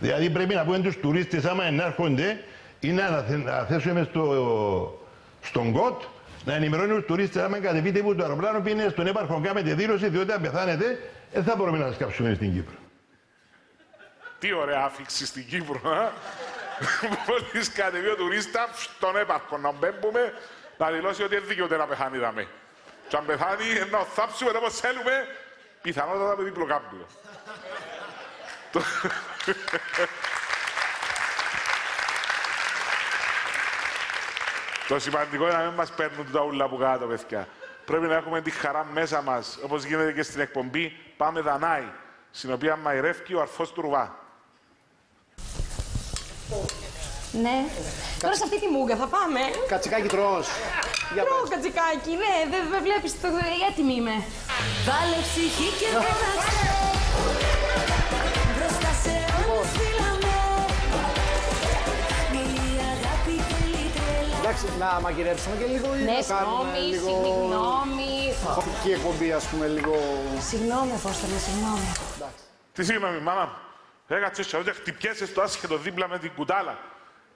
Δηλαδή πρέπει να πούνε τους τουρίστες άμα ενάρχονται ή να θέσουμε στο, στον ΚΟΤ να ενημερώνουν τους τουρίστες άμα κατεβείτε που το αεροπλάνο πήγαινε στον έπαρχο κάνετε δήλωση, διότι αν πεθάνετε δεν θα μπορούμε να σας κάψουμε στην Κύπρο. Τι ωραία άφηξη στην Κύπρο, α! Μόλις κατεβεί ο τουρίστα, στον έπαρκο να μπέμπουμε, να δηλώσει ότι δεν δικαιούται να πεθάνει δαμέ. Και αν πεθάνει, να θάψουμε όπως θέλουμε, πιθανότατα με δίπλο κάμπλο. Το σημαντικό είναι να μην μας παίρνουν τα ούλα που κάτω, παιδιά. Πρέπει να έχουμε τη χαρά μέσα μας, όπως γίνεται και στην εκπομπή Πάμε Δανάη, στην οποία μαϊρεύει ο αρφός του Ρουβά. Ναι. Τώρα σε αυτή τη μούγκα θα πάμε. Κατσικάκι τρως. Τρώω κατσικάκι, ναι. Δεν δε βλέπεις, το... έτοιμη είμαι. Βάλε ψυχή και φωνάξε. Μπροστά σε όλους φύλαμε. Μη αγάπη θέλει τρελά. Εντάξει, να μαγειρέψουμε και λίγο ή ναι, να κάνουμε λίγο... Ναι, συγγνώμη, συγγνώμη. Εκπομπή, ας πούμε, λίγο... Συγγνώμη, Απόστολε, συγγνώμη. Τι συγγνώμη, μάνα μου. Έκατσε ότι χτυπιέσαι στο άσχετο δίπλα με την κουτάλα.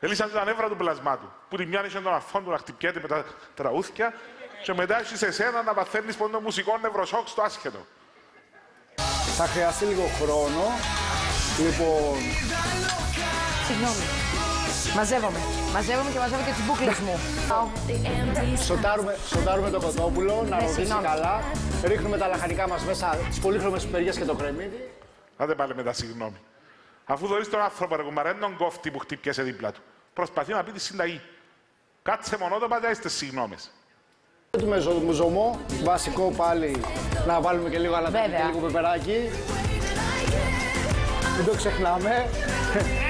Ελίσαν τα νεύρα του πλασμάτου, που τη μια είχε τον αφόν του να χτυπιέται με τα τραούθκια και μετά έχεις εσένα να παθαίνεις πόντο μουσικό νευροσόκ στο άσχετο. Θα χρειαστεί λίγο χρόνο, λοιπόν... Συγγνώμη. Μαζεύομαι. Μαζεύομαι και μαζεύω και τις μπούκλες μου. Σοτάρουμε, σοτάρουμε το κοτόπουλο, να ροδίσει καλά. Ρίχνουμε τα λαχανικά μας μέσα, τις πολύχρωμες πιπεριές και το κρεμμύδι. Άντε πάλι με τα συγγνώμη. Αφού δωρείς τον άνθρωπο, ρε κουμαρέ, τον κόφτη που χτύπιασε δίπλα του. Προσπαθεί να πει τη συνταγή. Κάτσε μονότοπα, δεν είστε συγγνώμες. Με ζωμό, βασικό πάλι, να βάλουμε και λίγο αλατάκι και λίγο πεπεράκι. Μην το ξεχνάμε.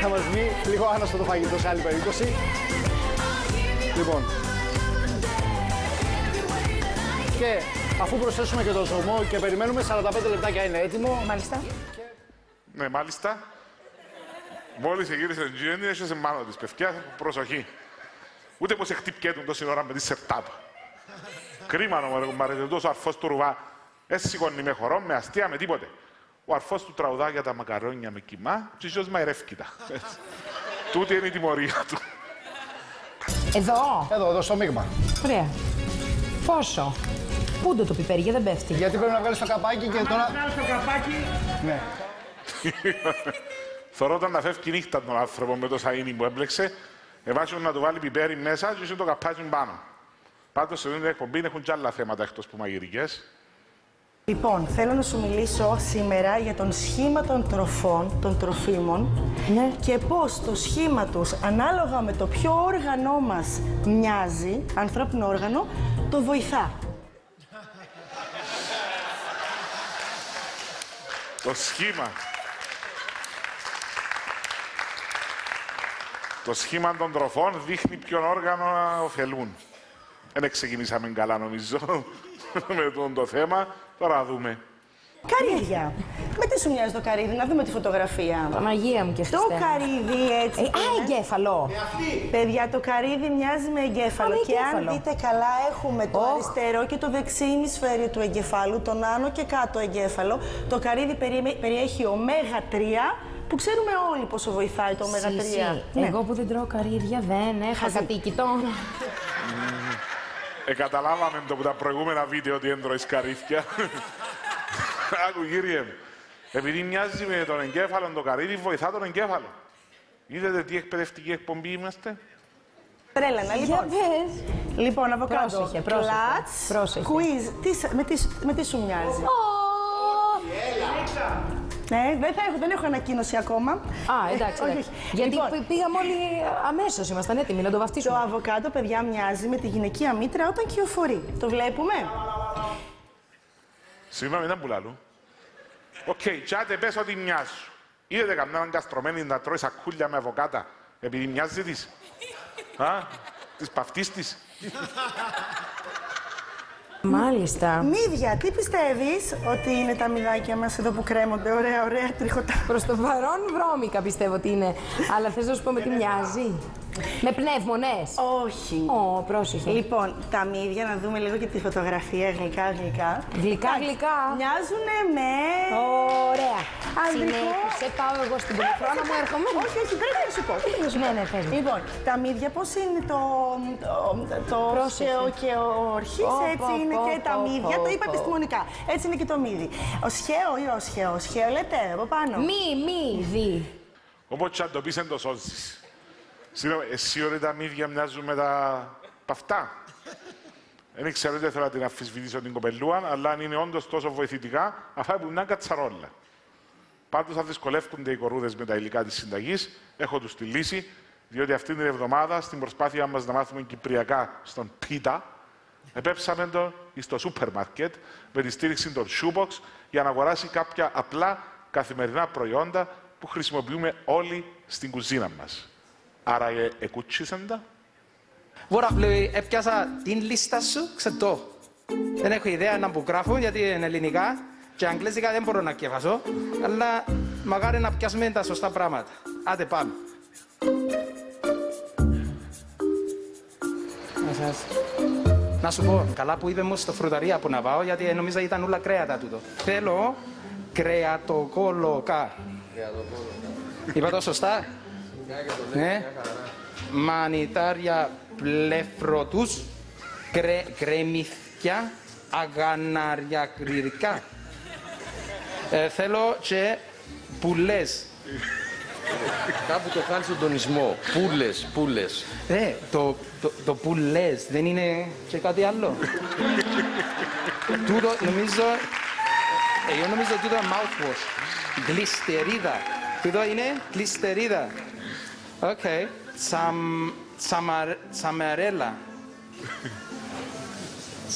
Θα μας βγει λίγο άναστο το φαγητό σε άλλη περίπτωση. Λοιπόν. Και αφού προσθέσουμε και το ζωμό και περιμένουμε σαράντα πέντε λεπτάκια είναι έτοιμο. Μάλιστα. Και... Ναι, μάλιστα. Μόλις γύρισε την Τζιέννη, έσχεσε μάνα της παιδιά, προσοχή. Ούτε πως εκτυπκέτουν τόση ώρα με τη σερτά του. Κρίμα νομαρκο, μαρετεντός ο αρφός του Ρουβά. Έσυγωνει με χορό, με αστεία, με τίποτε. Ο αρφός του τραουδά για τα μακαρόνια με κοιμά, τσιζός μαϊρεύκητα. Τούτη είναι η τιμωρία του. Εδώ. Εδώ, εδώ στο μείγμα. Ωραία. Πόσο. Πούντο το πιπέρι, γιατί δεν πέφτει. Γιατί πρέπει να βγάλεις το καπάκι και τώρα... Βγάλεις το καπάκι. Ναι. Θωρώ όταν να φεύγει νύχτα τον άνθρωπο με το σαΐνι που έμπλεξε, εβάσουν να του βάλει πιπέρι μέσα και το καπάζουν πάνω. Πάντως, σε μια εκπομπή έχουν κι άλλα θέματα εκτός που μαγειρικές. Λοιπόν, θέλω να σου μιλήσω σήμερα για τον σχήμα των τροφών, των τροφίμων, ναι, και πώς το σχήμα τους, ανάλογα με το ποιο όργανό μας μοιάζει, ανθρώπινο όργανο, το βοηθά. Το σχήμα. Το σχήμα των τροφών δείχνει ποιον όργανο ωφελούν. Δεν ξεκινήσαμε καλά, νομίζω, με τον το θέμα. Τώρα δούμε. Καρύδια. Με τι σου μοιάζει το καρύδι, να δούμε τη φωτογραφία. Παναγία μου και αυτό. Το καρύδι έτσι. Ε, α, εγκέφαλο. Παιδιά, το καρύδι μοιάζει με εγκέφαλο. Α, και εγκέφαλο. Αν δείτε καλά, έχουμε το oh. αριστερό και το δεξί ημισφαίριο του εγκεφάλου, τον άνω και κάτω εγκέφαλο. Το καρύδι περι... περιέχει ωμέγα τρία. Που ξέρουμε όλοι πόσο βοηθάει το ωμέγα τρία. Ναι. Εγώ που δεν τρώω καρύδια δεν έχασα τίκητο. Εκαταλάβαμε το που τα προηγούμενα βίντεο ότι δεν τρώεις καρύδια. Άκου κύριε μου, επειδή μοιάζει με τον εγκέφαλο, το καρύδι βοηθά τον εγκέφαλο. Είδατε τι εκπαιδευτική εκπομπή είμαστε. Τρέλανα, λοιπόν. Λοιπόν, αβοκάντο. Πρόσεχε, πρόσεχε. Κουίζ, με τι σου μοιάζει. Ναι, δεν, θα έχω, δεν έχω ανακοίνωση ακόμα. Α, εντάξει. Όχι, όχι. Γιατί λοιπόν, πήγαμε όλοι αμέσως, ήμασταν έτοιμοι να το βαφτίσουμε. Το αβοκάντο, παιδιά, μοιάζει με τη γυναικεία μήτρα όταν κυοφορεί. Το βλέπουμε. Συγγνώμη, ήταν πουλάλου. Οκ, okay, τσάτε, πες ότι μοιάζει. Είδατε καμιά καστρωμένη να τρώει σακούλια με αβοκάτα, επειδή μοιάζει της. Α, της παυτής της. Μάλιστα. Μύδια, τι πιστεύεις ότι είναι τα μυδάκια μας εδώ που κρέμονται, ωραία, ωραία, τριχωτά. Προς το παρόν βρώμικα πιστεύω ότι είναι, αλλά θες να σου πω με τι μοιάζει. Με πνεύμονες. Όχι. Ω, πρόσεχε. Λοιπόν, τα μύδια, να δούμε λίγο και τη φωτογραφία, γλυκά, γλυκά. Γλυκά, γλυκά. Μοιάζουνε με... Ωραία. Ανδρικό. Σε πάω εγώ στην πολυφρόνα μου, έρχομαι. Όχι, όχι, πρέπει να σου πω. Ναι, ναι, θέλει. Λοιπόν, τα μύδια πώς είναι το... Το όσεο και ο ορχής, έτσι είναι και τα μύδια, το είπα επιστημονικά. Έτσι είναι και το μύδι. Οσχαίο ή οσχαίο, οσχαίο λέτε από πάνω. Μη, μύδι. Όπως αν το πεις, εν το σώζεις. Συγγνώμη, εσύ ωραία τα μύδια μοιάζουν με τα παυτά. Δεν ξέρω, δεν θέλω να την αμφισβητήσω την κοπελούα, αλλά αν είναι όντως τόσο βοηθητικά, αυτά που μια κατσαρόλα. Πάντως θα δυσκολεύονται οι κορούδες με τα υλικά της συνταγής. Έχω τους τη λύση, διότι αυτή την εβδομάδα στην προσπάθειά μας να μάθουμε κυπριακά στον πίτα, επέψαμε το στο σούπερ μάρκετ με τη στήριξη των Subbox για να αγοράσει κάποια απλά καθημερινά προϊόντα που χρησιμοποιούμε όλοι στην κουζίνα μας. Άρα εκούτσισαν τα. Βόρα, έπιασα την λίστα σου, ξετώ. Δεν έχω ιδέα να που γράφω, γιατί είναι ελληνικά και αγγλικά δεν μπορώ να κεφασώ, αλλά μακάρι να πιάσουμε τα σωστά πράγματα. Άντε πάμε. Να σου πω, καλά που είπε μου στο φρουταρία που να πάω, γιατί νομίζω ήταν όλα κρέατα τούτο. Θέλω κρεατοκόλοκα. Είπα το σωστά. Ναι. Μανιτάρια πλεφρωτούς, κρε, κρεμιθιά, αγανάρια κρυρικά. ε, θέλω και πουλές. Κάπου το χάνεις τον τονισμό. Πουλές, πουλές. Ε, το, το, το πουλές δεν είναι και κάτι άλλο. Τούτο νομίζω, εγώ νομίζω τούτο mouthwash. Γλιστερίδα. Τούτο είναι γλιστερίδα. Οκ. Okay. Sam, samar, samarella.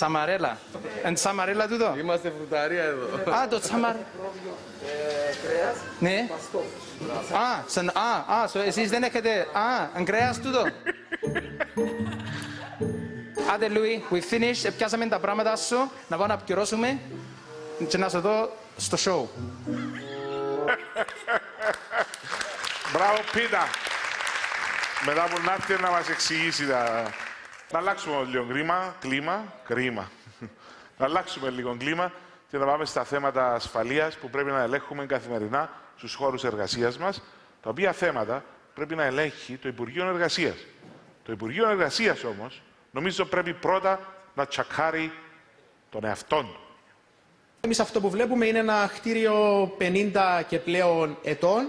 Samarella. Εν samarella τούτο. Είμαστε φρουταρία εδώ. Α, το samar... Κρέας. Ναι. Παστό. Α, α, εσείς δεν έχετε... Α, εν κρέας τούτο. Άντε, Λουί, we finished. Επιάσαμε τα πράγματα σου. Να πάω να αποκυρώσουμε και να σε δω στο show. Μπράβο, Πίτα. Μετά από να έρθει να μας εξηγήσει τα... Να αλλάξουμε λίγο κλίμα, κλίμα, κρίμα. Να αλλάξουμε λίγο κλίμα και να πάμε στα θέματα ασφαλείας που πρέπει να ελέγχουμε καθημερινά στους χώρους εργασίας μας, τα οποία θέματα πρέπει να ελέγχει το Υπουργείο Εργασίας. Το Υπουργείο Εργασίας όμως, νομίζω πρέπει πρώτα να τσακάρει τον εαυτόν του. Εμείς αυτό που βλέπουμε είναι ένα χτίριο πενήντα και πλέον ετών,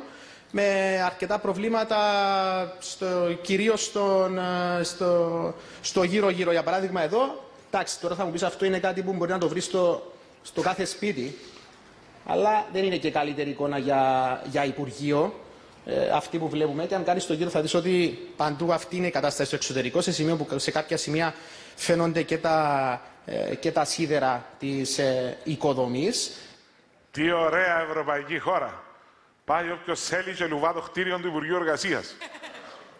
με αρκετά προβλήματα, στο, κυρίως στον, στο, στο γύρο-γύρο. Για παράδειγμα εδώ, εντάξει, τώρα θα μου πεις αυτό είναι κάτι που μπορεί να το βρεις στο, στο κάθε σπίτι, αλλά δεν είναι και καλύτερη εικόνα για, για υπουργείο, ε, αυτή που βλέπουμε. Και αν κάνεις το γύρο θα δεις ότι παντού αυτή είναι η κατάσταση στο εξωτερικό, σε, σημείο που, σε κάποια σημεία φαίνονται και τα, ε, και τα σίδερα της ε, οικοδομής. Τι ωραία ευρωπαϊκή χώρα! Πάει όποιος θέλει και λουβά το κτίριο του Υπουργείου Εργασίας.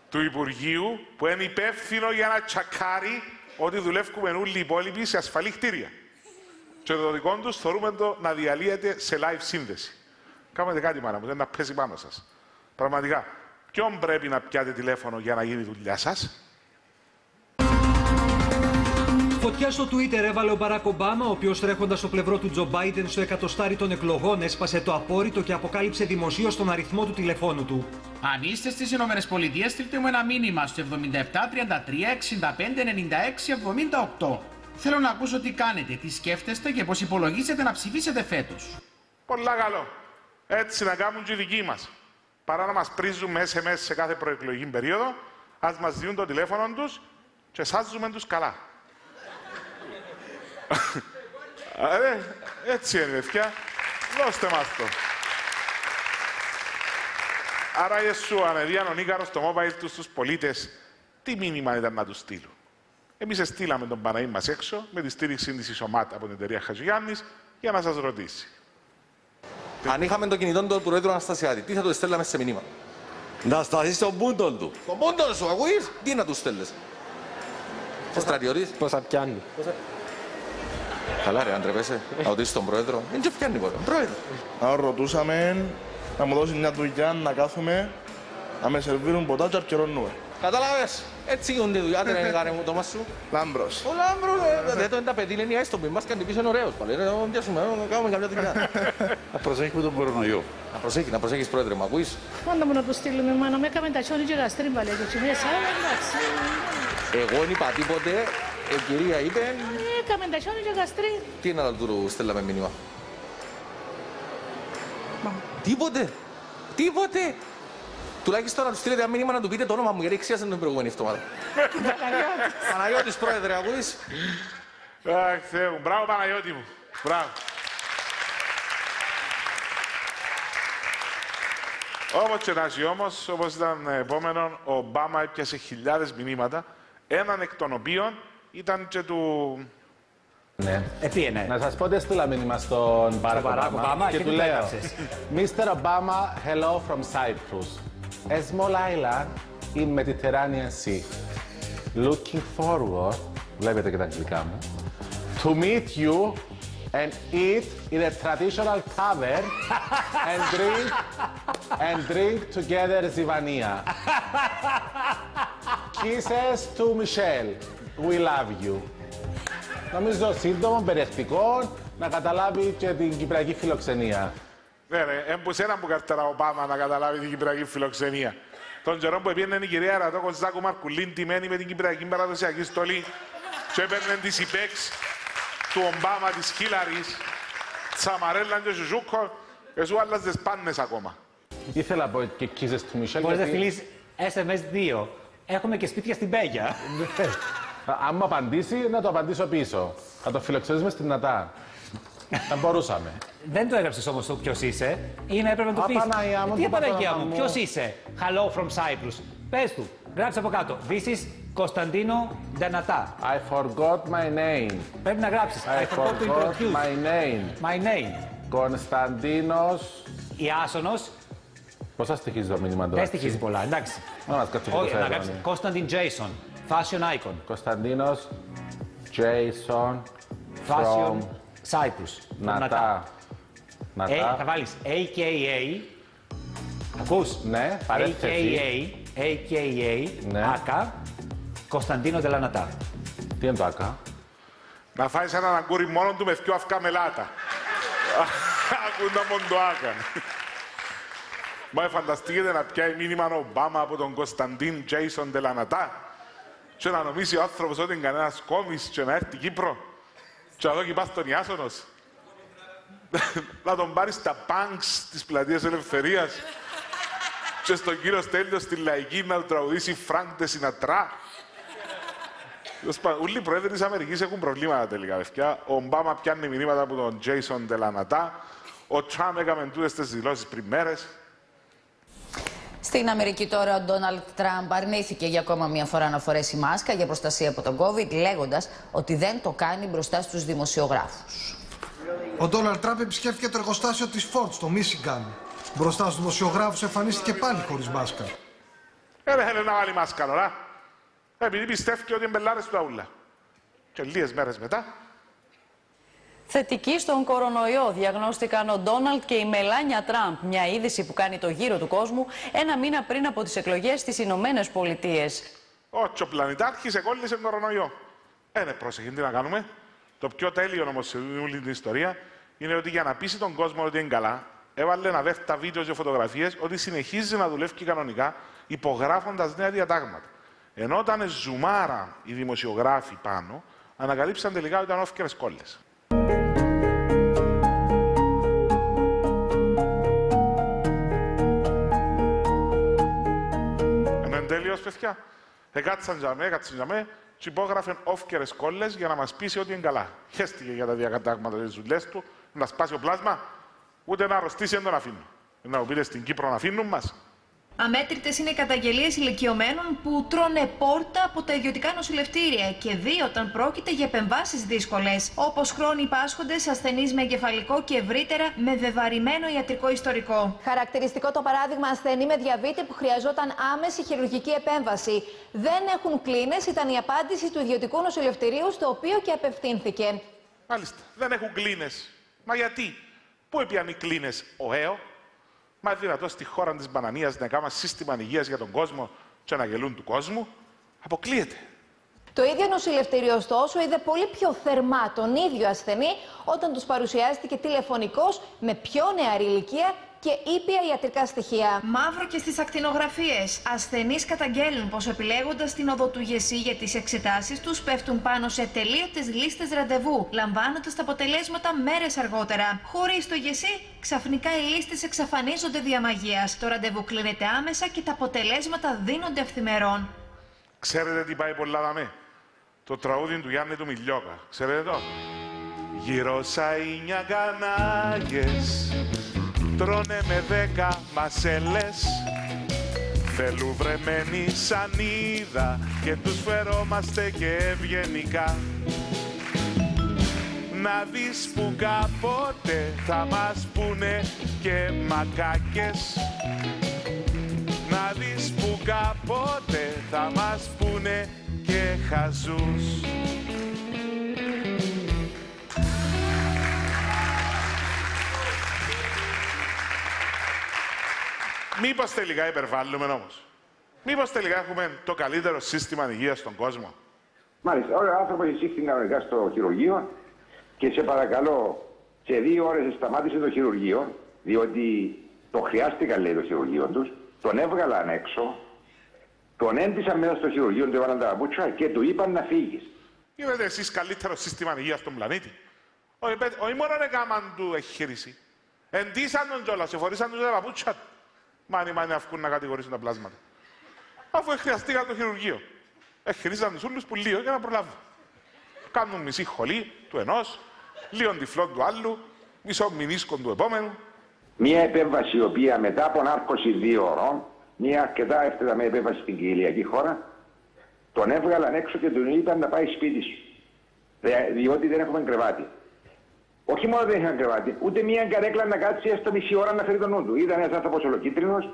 Του Υπουργείου που είναι υπεύθυνο για να τσακάρει ότι δουλεύουμε όλοι οι υπόλοιποι σε ασφαλή κτίρια. Και το δικό τους θεωρούμε το να διαλύεται σε live σύνδεση. Κάμετε κάτι, μάνα μου, δεν να πέσει πάνω σας. Πραγματικά, ποιον πρέπει να πιάτε τηλέφωνο για να γίνει η δουλειά σας? Φωτιά στο Twitter έβαλε ο Μπαράκ Ομπάμα, ο οποίος τρέχοντας στο πλευρό του Τζο Μπάιντεν στο εκατοστάρι των εκλογών έσπασε το απόρριτο και αποκάλυψε δημοσίως τον αριθμό του τηλεφώνου του. Αν είστε στις Ηνωμένες Πολιτείες, στείλτε μου ένα μήνυμα στο εβδομήντα επτά, τριάντα τρία, εξήντα πέντε, ενενήντα έξι, εβδομήντα οκτώ. Θέλω να ακούσω τι κάνετε, τι σκέφτεστε και πώς υπολογίζετε να ψηφίσετε φέτος. Πολλά καλό. Έτσι να κάνουν και οι δικοί μας. Παρά να μας πρίζουν με ες εμ ες σε κάθε προεκλογική περίοδο, ας μας δίνουν το τηλέφωνο τους και σάζουμε τους καλά. Έτσι είναι, παιδιά. Δώστε μας το. Άρα, Ιεσού, ανεδίαν ο Νίκαρος το mobile του στους πολίτες, τι μήνυμα ήταν να τους στείλουν. Εμείς στείλαμε τον Παναή μας έξω, με τη στήριξη της Ισομάτ από την εταιρεία Χατζηγιάννης, για να σας ρωτήσει. Αν είχαμε το κινητό του Προέδρου Αναστασιάδη, τι θα του στέλναμε σε μήνυμα? Να σταθεί στον πούντον του. Στον πούντον σου, ακούεις? Τι να του στέλνες? Πώς στρατιωτής? Πώς θα πιάνει. Καλά ρε, αν τρεπέσαι, να ρωτήσεις τον Πρόεδρο. Δεν και φτιάχνει Πρόεδρο. Αν ρωτούσαμε, να μου δώσει μια δουλειά, να κάθουμε, να με σερβίρουν ποτά και αρκερώνουμε. Κατάλαβες, έτσι γίνονται δουλειά, δεν έκανε μου το μασού. Λάμπρος. Ο Λάμπρος, δεν το είναι τα παιδί, λένε οι άιστοποι, μας κάνει πίσω είναι ωραίος πάλι. Να πιάσουμε, να κάνουμε καμιά δουλειά. Να προσέχει με τον κορονοϊό. Να προσέχει, να προσέχεις Πρόεδρε, μ' ακούεις? Πάντα μου να το στείλουμε, μάνα, με έκαμε τα τσόνι και γαστρίμπαλε και μέσα, εντάξει. Εγώ είπα τίποτε. Η κυρία είπε... Έκαμε τα σιόνι και γαστρί. Τι είναι να του στέλναμε μήνυμα? Μα... Τίποτε. Τίποτε. τουλάχιστον να του στείλετε ένα μήνυμα να του πείτε το όνομα μου, γιατί εξίασαν την προηγούμενη εβδομάδα. Παναγιώτης, πρόεδρε, ακούεις. Αχ, Θεέ μου. Μπράβο, Παναγιώτη μου. Μπράβο. Όπως και να έχει όμως, όπως ήταν επόμενον, ο Ομπάμα έπιασε χιλιάδες μηνύματα, έναν εκ των οποίων ήταν και του... Ναι. Επί, ναι. Να σας πω ότι έστειλα μήνυμα στον Μπαράκ Ομπάμα και του λέω «Μίστερ Ομπάμα, hello from Cyprus, a small island in Mediterranean Sea, looking forward», βλέπετε και τα αγγλικά μου, «to meet you and eat in a traditional tavern and drink, and drink together Zivania. Kisses to Michelle, we love you». Νομίζω σύντομο, περιεκτικό, να καταλάβει και την κυπριακή φιλοξενία. Ναι, ρε, έμπουσένα που καρτέρα ο Πάμα να καταλάβει την κυπριακή φιλοξενία. Τον καιρό που επήρνε η κυρία Ρατώ Κωνστάκου Μαρκουλίν, τιμένη με την κυπριακή παραδοσιακή στολή, και έπαιρνε τις υπέξ του Ομπάμα, της Χίλαρης, Τσαμαρέλα και Σουζούκο, και σου άλλαζες πάνες ακόμα. Ήθελα πω και κίζες του Μισελ. Μπορείς να φιλείς ες εμ ες δύο. Έχουμε και σπίτια στην Πέγια. Αν μου απαντήσει, να το απαντήσω πίσω. Θα το φιλοξενήσουμε στην Νατά. Θα μπορούσαμε. Δεν το έγραψες όμως το ποιος είσαι, ή να έπρεπε να το πεις. Απαναγία μου, τι απαναγία μου, ποιος είσαι. Hello from Cyprus. Πες του, γράψε από κάτω. This is Κωνσταντίνο Ντανατά. I forgot my name. Πρέπει να γράψεις. I, I forgot, forgot to introduce. My name. My name. Κωνσταντίνος... Ιάσονος. Πώς θα στοιχίζει το μήνυμα τώρα. Δεν στοιχίζει πολλά, εντάξει. Όχι, να γράψεις Κωνσταντίν Τζέισον. Fashion icon. Κωνσταντίνος Jason Fashion from Cyprus. Νατά. Νατά. Θα βάλεις έι κέι έι. Ακούς. Ναι, παρέθεση. έι κέι έι. έι κέι έι. Άκα. Κωνσταντίνο Τελανατά. Τι είναι το άκα. Να φάεις έναν αγκούρι μόνο του με δυο αυκά μελάτα. Ακούντα μόνο το άκα. Μα φανταστείτε να πιάει μήνυμα ο Ομπάμα από τον Κωνσταντίν Jason Τελανατά. Και να νομίζει ο άνθρωπος ότι είναι κανένας κόμις και να έρθει Κύπρο και να δω και πας στον Ιάσονος. Να τον πάρει στα πανκς της Πλατείας Ελευθερίας και στον κύριο Στέλιο στη Λαϊκή να του τραγουδήσει Φρανκ ντε Σινατρά. Όλοι οι πρόεδροι της Αμερικής έχουν προβλήματα τελικά, παιδιά. Ο Ομπάμα πιάνει μηνύματα από τον Τζέισον Τελανατά. Ο Τραμπ έκαμε τούτες τις δηλώσεις πριν μέρες. Στην Αμερική τώρα ο Ντόναλντ Τραμπ αρνήθηκε για ακόμα μια φορά να φορέσει μάσκα για προστασία από τον COVID, λέγοντας ότι δεν το κάνει μπροστά στους δημοσιογράφους. Ο Ντόναλντ Τραμπ επισκέφθηκε το εργοστάσιο της Ford στο Μίσιγκαν. Μπροστά στους δημοσιογράφους εμφανίστηκε πάλι χωρίς μάσκα. Ε, δεν θέλει να βάλει μάσκα, ωραία. Επειδή πιστεύει ότι είναι μπελάρες του αούλα. Και λίγες μέρες μετά... Θετικοί στον κορονοϊό διαγνώστηκαν ο Ντόναλντ και η Μελάνια Τραμπ, μια είδηση που κάνει το γύρο του κόσμου ένα μήνα πριν από τις εκλογές στις Ηνωμένες Πολιτείες. Ο πλανητάρχης εκόλλησε τον κορονοϊό. Ε, ναι, πρόσεχε, τι να κάνουμε. Το πιο τέλειο όμως σε όλη την ιστορία είναι ότι για να πείσει τον κόσμο ότι είναι καλά, έβαλε να δέχει τα βίντεο και φωτογραφίες ότι συνεχίζει να δουλεύει και κανονικά, υπογράφοντας νέα διατάγματα. Ενώ όταν ζουμάρα οι δημοσιογράφοι πάνω, ανακαλύψαν τελικά ότι ήταν όφικρες κόλλες. Τέλειος, παιδιά. Εκάτσαν για μέ, έκατσαν για μέ, και υπόγραφαν όφκερες κόλλες για να μας πείσει ότι είναι καλά. Χέστηκε για τα διακατάγματα της δουλειές του, να σπάσει ο πλάσμα, ούτε να αρρωστήσει δεν τον αφήνουν. Να μου πείτε στην Κύπρο να αφήνουν μας. Αμέτρητες είναι οι καταγγελίες ηλικιωμένων που τρώνε πόρτα από τα ιδιωτικά νοσηλευτήρια και δύο όταν πρόκειται για επεμβάσεις δύσκολες, όπως χρόνοι υπάσχοντες, ασθενείς με εγκεφαλικό και ευρύτερα με βεβαρημένο ιατρικό ιστορικό. Χαρακτηριστικό το παράδειγμα ασθενή με διαβήτη που χρειαζόταν άμεση χειρουργική επέμβαση. Δεν έχουν κλίνες, ήταν η απάντηση του ιδιωτικού νοσηλευτηρίου, στο οποίο και απευθύνθηκε. Μάλιστα, δεν έχουν κλίνες. Μα γιατί, πού έπιαν οι κλίνες, ο ΕΟ. Μα είναι δυνατό στη χώρα της μπανανίας να κάνουμε σύστημα υγείας για τον κόσμο και να γελούν του κόσμου. Αποκλείεται. Το ίδιο νοσηλευτήριο, ωστόσο, είδε πολύ πιο θερμά τον ίδιο ασθενή όταν τους παρουσιάστηκε τηλεφωνικός με πιο νεαρή ηλικία και ήπια ιατρικά στοιχεία. Μαύρο και στις ακτινογραφίες. Ασθενείς καταγγέλνουν πως επιλέγοντας την οδό του Γεσί για τις εξετάσεις τους πέφτουν πάνω σε τελείωτες λίστες ραντεβού, λαμβάνοντας τα αποτελέσματα μέρες αργότερα. Χωρίς το Γεσί, ξαφνικά οι λίστες εξαφανίζονται δια μαγείας. Το ραντεβού κλείνεται άμεσα και τα αποτελέσματα δίνονται αυθημερών. Ξέρετε τι πάει πολλά δαμέ. Το τραγούδι του Γιάννη του Μιλιώκα. Ξέρετε το. Γυρώσα ίνια κανάγες, τρώνε με δέκα μασέλες, θέλουν βρεμένη σανίδα και τους φερόμαστε και ευγενικά. Να δεις που κάποτε θα μας πούνε και μακάκες, να δεις που κάποτε θα μας πούνε και χαζούς. Μήπως τελικά υπερβάλλουμε όμως. Μήπως τελικά έχουμε το καλύτερο σύστημα υγείας στον κόσμο. Μάλιστα. Όλοι οι άνθρωποι εισήχθηκαν κανονικά στο χειρουργείο και σε παρακαλώ, σε δύο ώρες σταμάτησε το χειρουργείο, διότι το χρειάστηκαν, λέει, το χειρουργείο τους. Τον έβγαλαν έξω, τον έντυσαν μέσα στο χειρουργείο, του έβαλαν τα παπούτσια και του είπαν να φύγεις. Είδατε εσείς καλύτερο σύστημα υγείας στον πλανήτη. Όχι μόνο έκαναν του εγχείρηση. Εντύσαν τον κιόλας, εφορήσαν τους τα παπούτσια. Μάνι, μάνι, αυκούν να κατηγορήσουν τα πλάσματα. Αφού χρειαστήκαν το χειρουργείο. Εχειρίζαν τους ούλους που λίγο για να προλάβουν. Κάνουν μισή χολή του ενός, λίγο τυφλόν του άλλου, μισό μηνίσκον του επόμενου. Μια επέμβαση, η οποία μετά από νάρκωση δύο ώρων, μια αρκετά εύθετα επέμβαση στην κυριακή χώρα, τον έβγαλαν έξω και τον είπαν να πάει σπίτι σου. Διότι δεν έχουμε κρεβάτι. Όχι μόνο δεν είχαν κρεβάτι, ούτε μία καρέκλα να κάτσει έστω μισή ώρα να φέρει τον νου του. Ήταν ένας άνθρωπος ολοκίτρινος,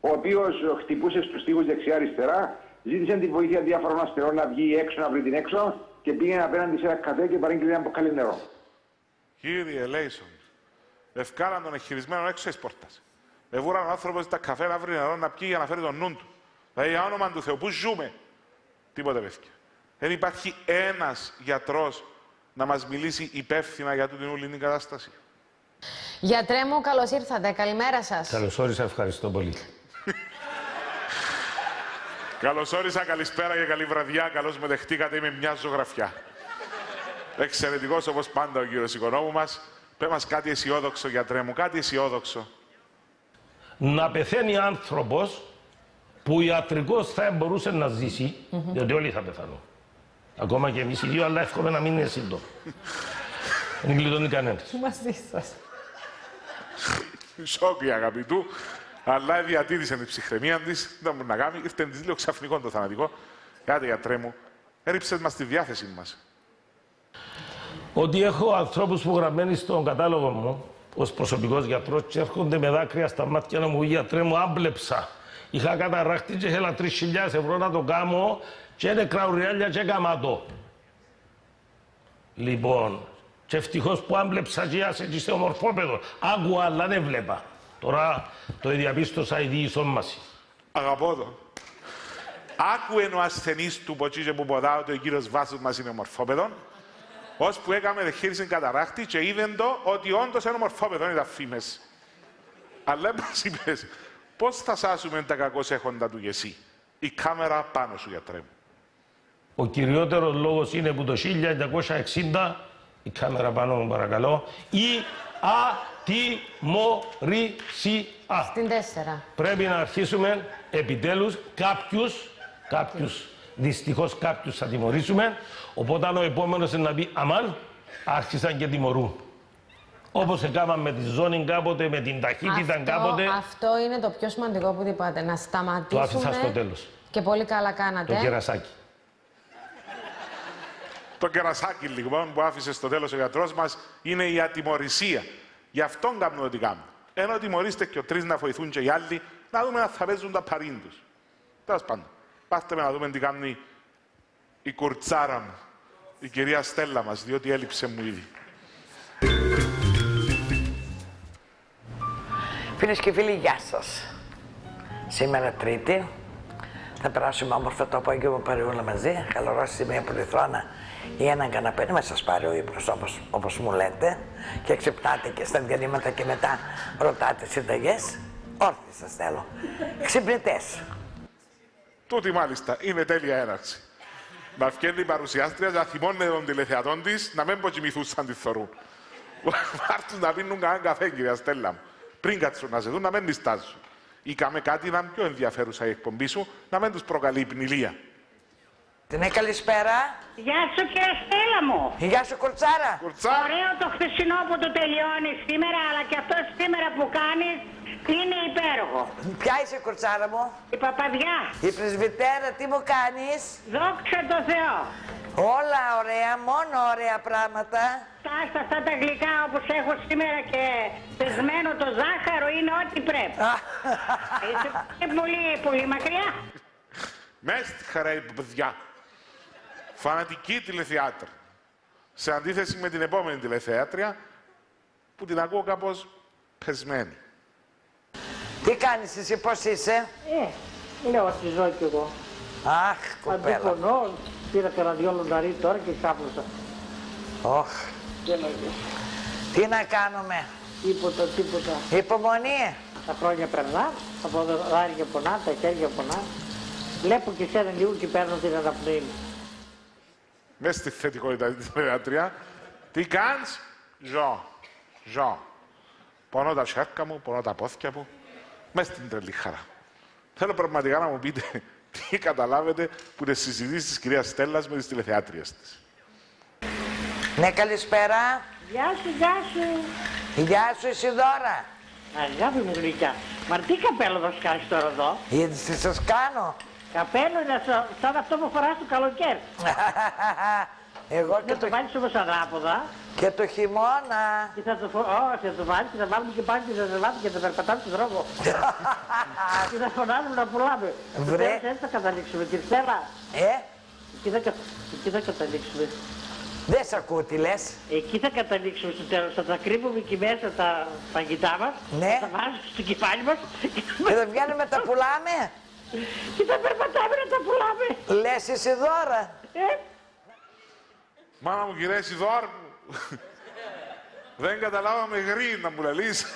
ο οποίος χτυπούσε στους τοίχους δεξιά-αριστερά, ζήτησε τη βοήθεια διάφορων αστερών να βγει έξω, να βρει την έξω και πήγαινε απέναντι σε ένα καφέ και παρήγγειλε ένα μπουκάλι νερό. Κύριε Λέισον, ευκάλαν τον εγχειρισμένο έξω τη πόρτα. Εβούραν ο άνθρωπος τα καφέ να βρει νερό να πιει για να φέρει τον νου του. Δηλαδή, για όνομα του Θεού, πού ζούμε. Τίποτα βέθηκε. Δεν υπάρχει ένας γιατρός να μας μιλήσει υπεύθυνα για την όλη την κατάσταση. Γιατρέ μου, καλώς ήρθατε. Καλημέρα σας. Καλώς όρισα, ευχαριστώ πολύ. Καλώς όρισα, καλησπέρα και καλή βραδιά. Καλώς με δεχτήκατε, είμαι μια ζωγραφιά. Εξαιρετικός όπως πάντα ο κύριος οικονόμου μας. Πες μας κάτι αισιόδοξο, γιατρέ μου, κάτι αισιόδοξο. Να πεθαίνει άνθρωπος που ιατρικός θα μπορούσε να ζήσει, mm-hmm. διότι όλοι θα πεθανούν. Ακόμα και εμείς οι δύο, αλλά εύχομαι να μην είναι σύντομο. Δεν γλιτώνει κανένας. Μαζί σας. Σόκ η αγάπη του, αλλά διατήρησε την ψυχραιμία της. Δεν μπορεί να κάνει, ήρθε της λίγο ξαφνικό το θανατικό. Κάτι γιατρέ μου, έριψες μας τη διάθεση μας. Ότι έχω ανθρώπους που γραμμένοι στον κατάλογο μου ως προσωπικός γιατρός και έρχονται με δάκρυα στα μάτια να μου πει: γιατρέ μου, άμπλεψα. Είχα καταρράχτη και ήθελα τρεις χιλιάδες ευρώ να το κάνω. Και είναι κραουριάλια και καματό. Λοιπόν, και ευτυχώς που άμπλεψα και άσε και σε ομορφόπεδο. Άκουα, αλλά δεν βλέπα. Τώρα το διαπίστωσα η διεισόμαση. Αγαπώ το. Άκουε ο ασθενής του Ποτσίζε που ποδά ότι ο κύριος Βάσος μας είναι ομορφόπεδο, ώσπου έκαμε δεχείριση καταράχτη και είδεν το ότι όντως είναι ομορφόπεδο, είναι τα φήμες. Αλλά μας είπες, πώς θα σάσουμε τα κακώς έχοντα του Γεσί. Η κάμερα πάνω σου, γιατρέ μου. Ο κυριότερος λόγος είναι που το χίλια εννιακόσια εξήντα, η κάμερα πάνω μου παρακαλώ, η ατιμωρησία. Στην τέσσερα. Πρέπει να αρχίσουμε επιτέλους κάποιους, κάποιους, δυστυχώς κάποιους θα τιμωρήσουμε, οπότε ο επόμενος είναι να πει αμάν, άρχισαν και τιμωρούν. Όπως έκαναμε με τη ζώνη κάποτε, με την ταχύτητα αυτό, κάποτε. Αυτό είναι το πιο σημαντικό που είπατε, να σταματήσουμε. Το άφησα στο τέλος. Και πολύ καλά κάνατε. Το κερασάκι. Το κερασάκι, λοιπόν, που άφησε στο τέλος ο γιατρός μας είναι η ατιμωρησία. Γι' αυτόν κάνουμε ό,τι κάνουμε. Ενώ τιμωρήστε και ο τρεις να βοηθούν και οι άλλοι, να δούμε αν θα παίζουν τα παρήν τους. Τέλος πάντων, πάστε με να δούμε τι κάνει η κουρτσάρα μου, η κυρία Στέλλα μας, διότι έλειψε μου ήδη. Φίλες και φίλοι, γεια σας. Σήμερα Τρίτη, Θα περάσουμε όμορφα το απόγευμα πάλι όλα μαζί. Χαλαρώσει μια πολυθρόνα ή έναν καναπέ. Μην σας πάρει ο ύπνος όπως, όπως μου λέτε. Και ξυπνάτε και στα διανύματα και μετά ρωτάτε συνταγές. Όρθιοι σας θέλω. Ξυπνητές. Τούτη μάλιστα είναι τέλεια έναρξη. Να βγαίνει η παρουσιάστρια, να θυμώνεται των τηλεθεατών τη, να μην αποκοιμηθούσαν τη θωρούν. Βάρτουν να πίνουν κανέναν καφέ, κυρία Στέλλα μου. Πριν κάτσουν να σε δουν, να μην διστάζουν. Ήκαμε κάτι να είναι πιο ενδιαφέρουσα η εκπομπή σου, να μην του προκαλεί η πνηλία. Την καλησπέρα. Γεια σου, κυρία Στέλλα μου. Γεια σου, κορτσάρα. Κορτσάρα. Ωραίο το χθεσινό που το τελειώνει σήμερα, αλλά και αυτό σήμερα που κάνει. Είναι υπέροχο. Ποια είσαι, κορτσάρα μου? Η Παπαδιά. Η πρεσβυτέρα, τι μου κάνεις? Δόξα τω Θεώ. Όλα ωραία, μόνο ωραία πράγματα. Τάστα, αυτά τα γλυκά όπως έχω σήμερα και πεσμένο το ζάχαρο είναι ό,τι πρέπει. Είσαι πολύ, πολύ μακριά. Μες τη χαρά η Παπαδιά. Φανατική τηλεθεάτρια. Σε αντίθεση με την επόμενη τηλεθεάτρια, που την ακούω κάπως πεσμένη. Τι κάνεις εσύ, πώς είσαι? Ε, λέω ότι ζω κι εγώ. Αχ, κοπέλα. Αντιφωνώ, πήρα κανένα δυο λονταρί τώρα και ξάπλωσα. Ωχ. Τι να κάνουμε. Τίποτα, τίποτα. Υπομονή. Τα χρόνια περνά, τα ποδάρια πονά, τα χέρια πονά. Βλέπω και σένα λίγο και παίρνω την αναπνοή μου. Μες στη θετικότητα της θεατρία. Τι κάνεις? Ζω. Ζω. Πονώ τα σέρκα μου, πονώ τα πόθηκια μου. Μες στην τρελή χαρά. Θέλω πραγματικά να μου πείτε τι καταλάβετε που τις συζητήσεις της κυρίας Στέλλας με τις τηλεθεάτριες της. Ναι, καλησπέρα. Γεια σου, γεια σου. Γεια σου, Ισιδώρα. Αγάπη μου γλυκιά. Μα τι καπέλο θα σκάσεις τώρα εδώ? Γιατί σας κάνω. Καπέλο είναι σαν αυτό που φοράς το καλοκαίρι. Εγώ και θα το βάλεις όμως ανάποδα. Και το χειμώνα. Και θα το φω... oh, θα το βάλεις και θα βάλουμε και πάλι τη ζεζεβάτη και θα περπατάμε στον δρόμο. Και θα φωνάζουμε να πουλάμε. Βρε. Έτσι θα καταλήξουμε, κύριε Στέλλα. Ε. Εκεί θα, κα... Εκεί θα καταλήξουμε. Δεν σ' ακούω τι λες. Εκεί θα καταλήξουμε στο τέλος. Θα τα κρύβουμε εκεί μέσα τα φαγητά μας. Ναι. Θα τα βάζουμε στο κεφάλι μας. Και θα βγαίνουμε τα πουλάμε. Και θα περπατάμε να τα πουλάμε. Λες εσύ δώρα. Ε. Μάνα μου, κυρία Σιδόρ, δεν καταλάβαμε γρήγορα να μου λαλείς,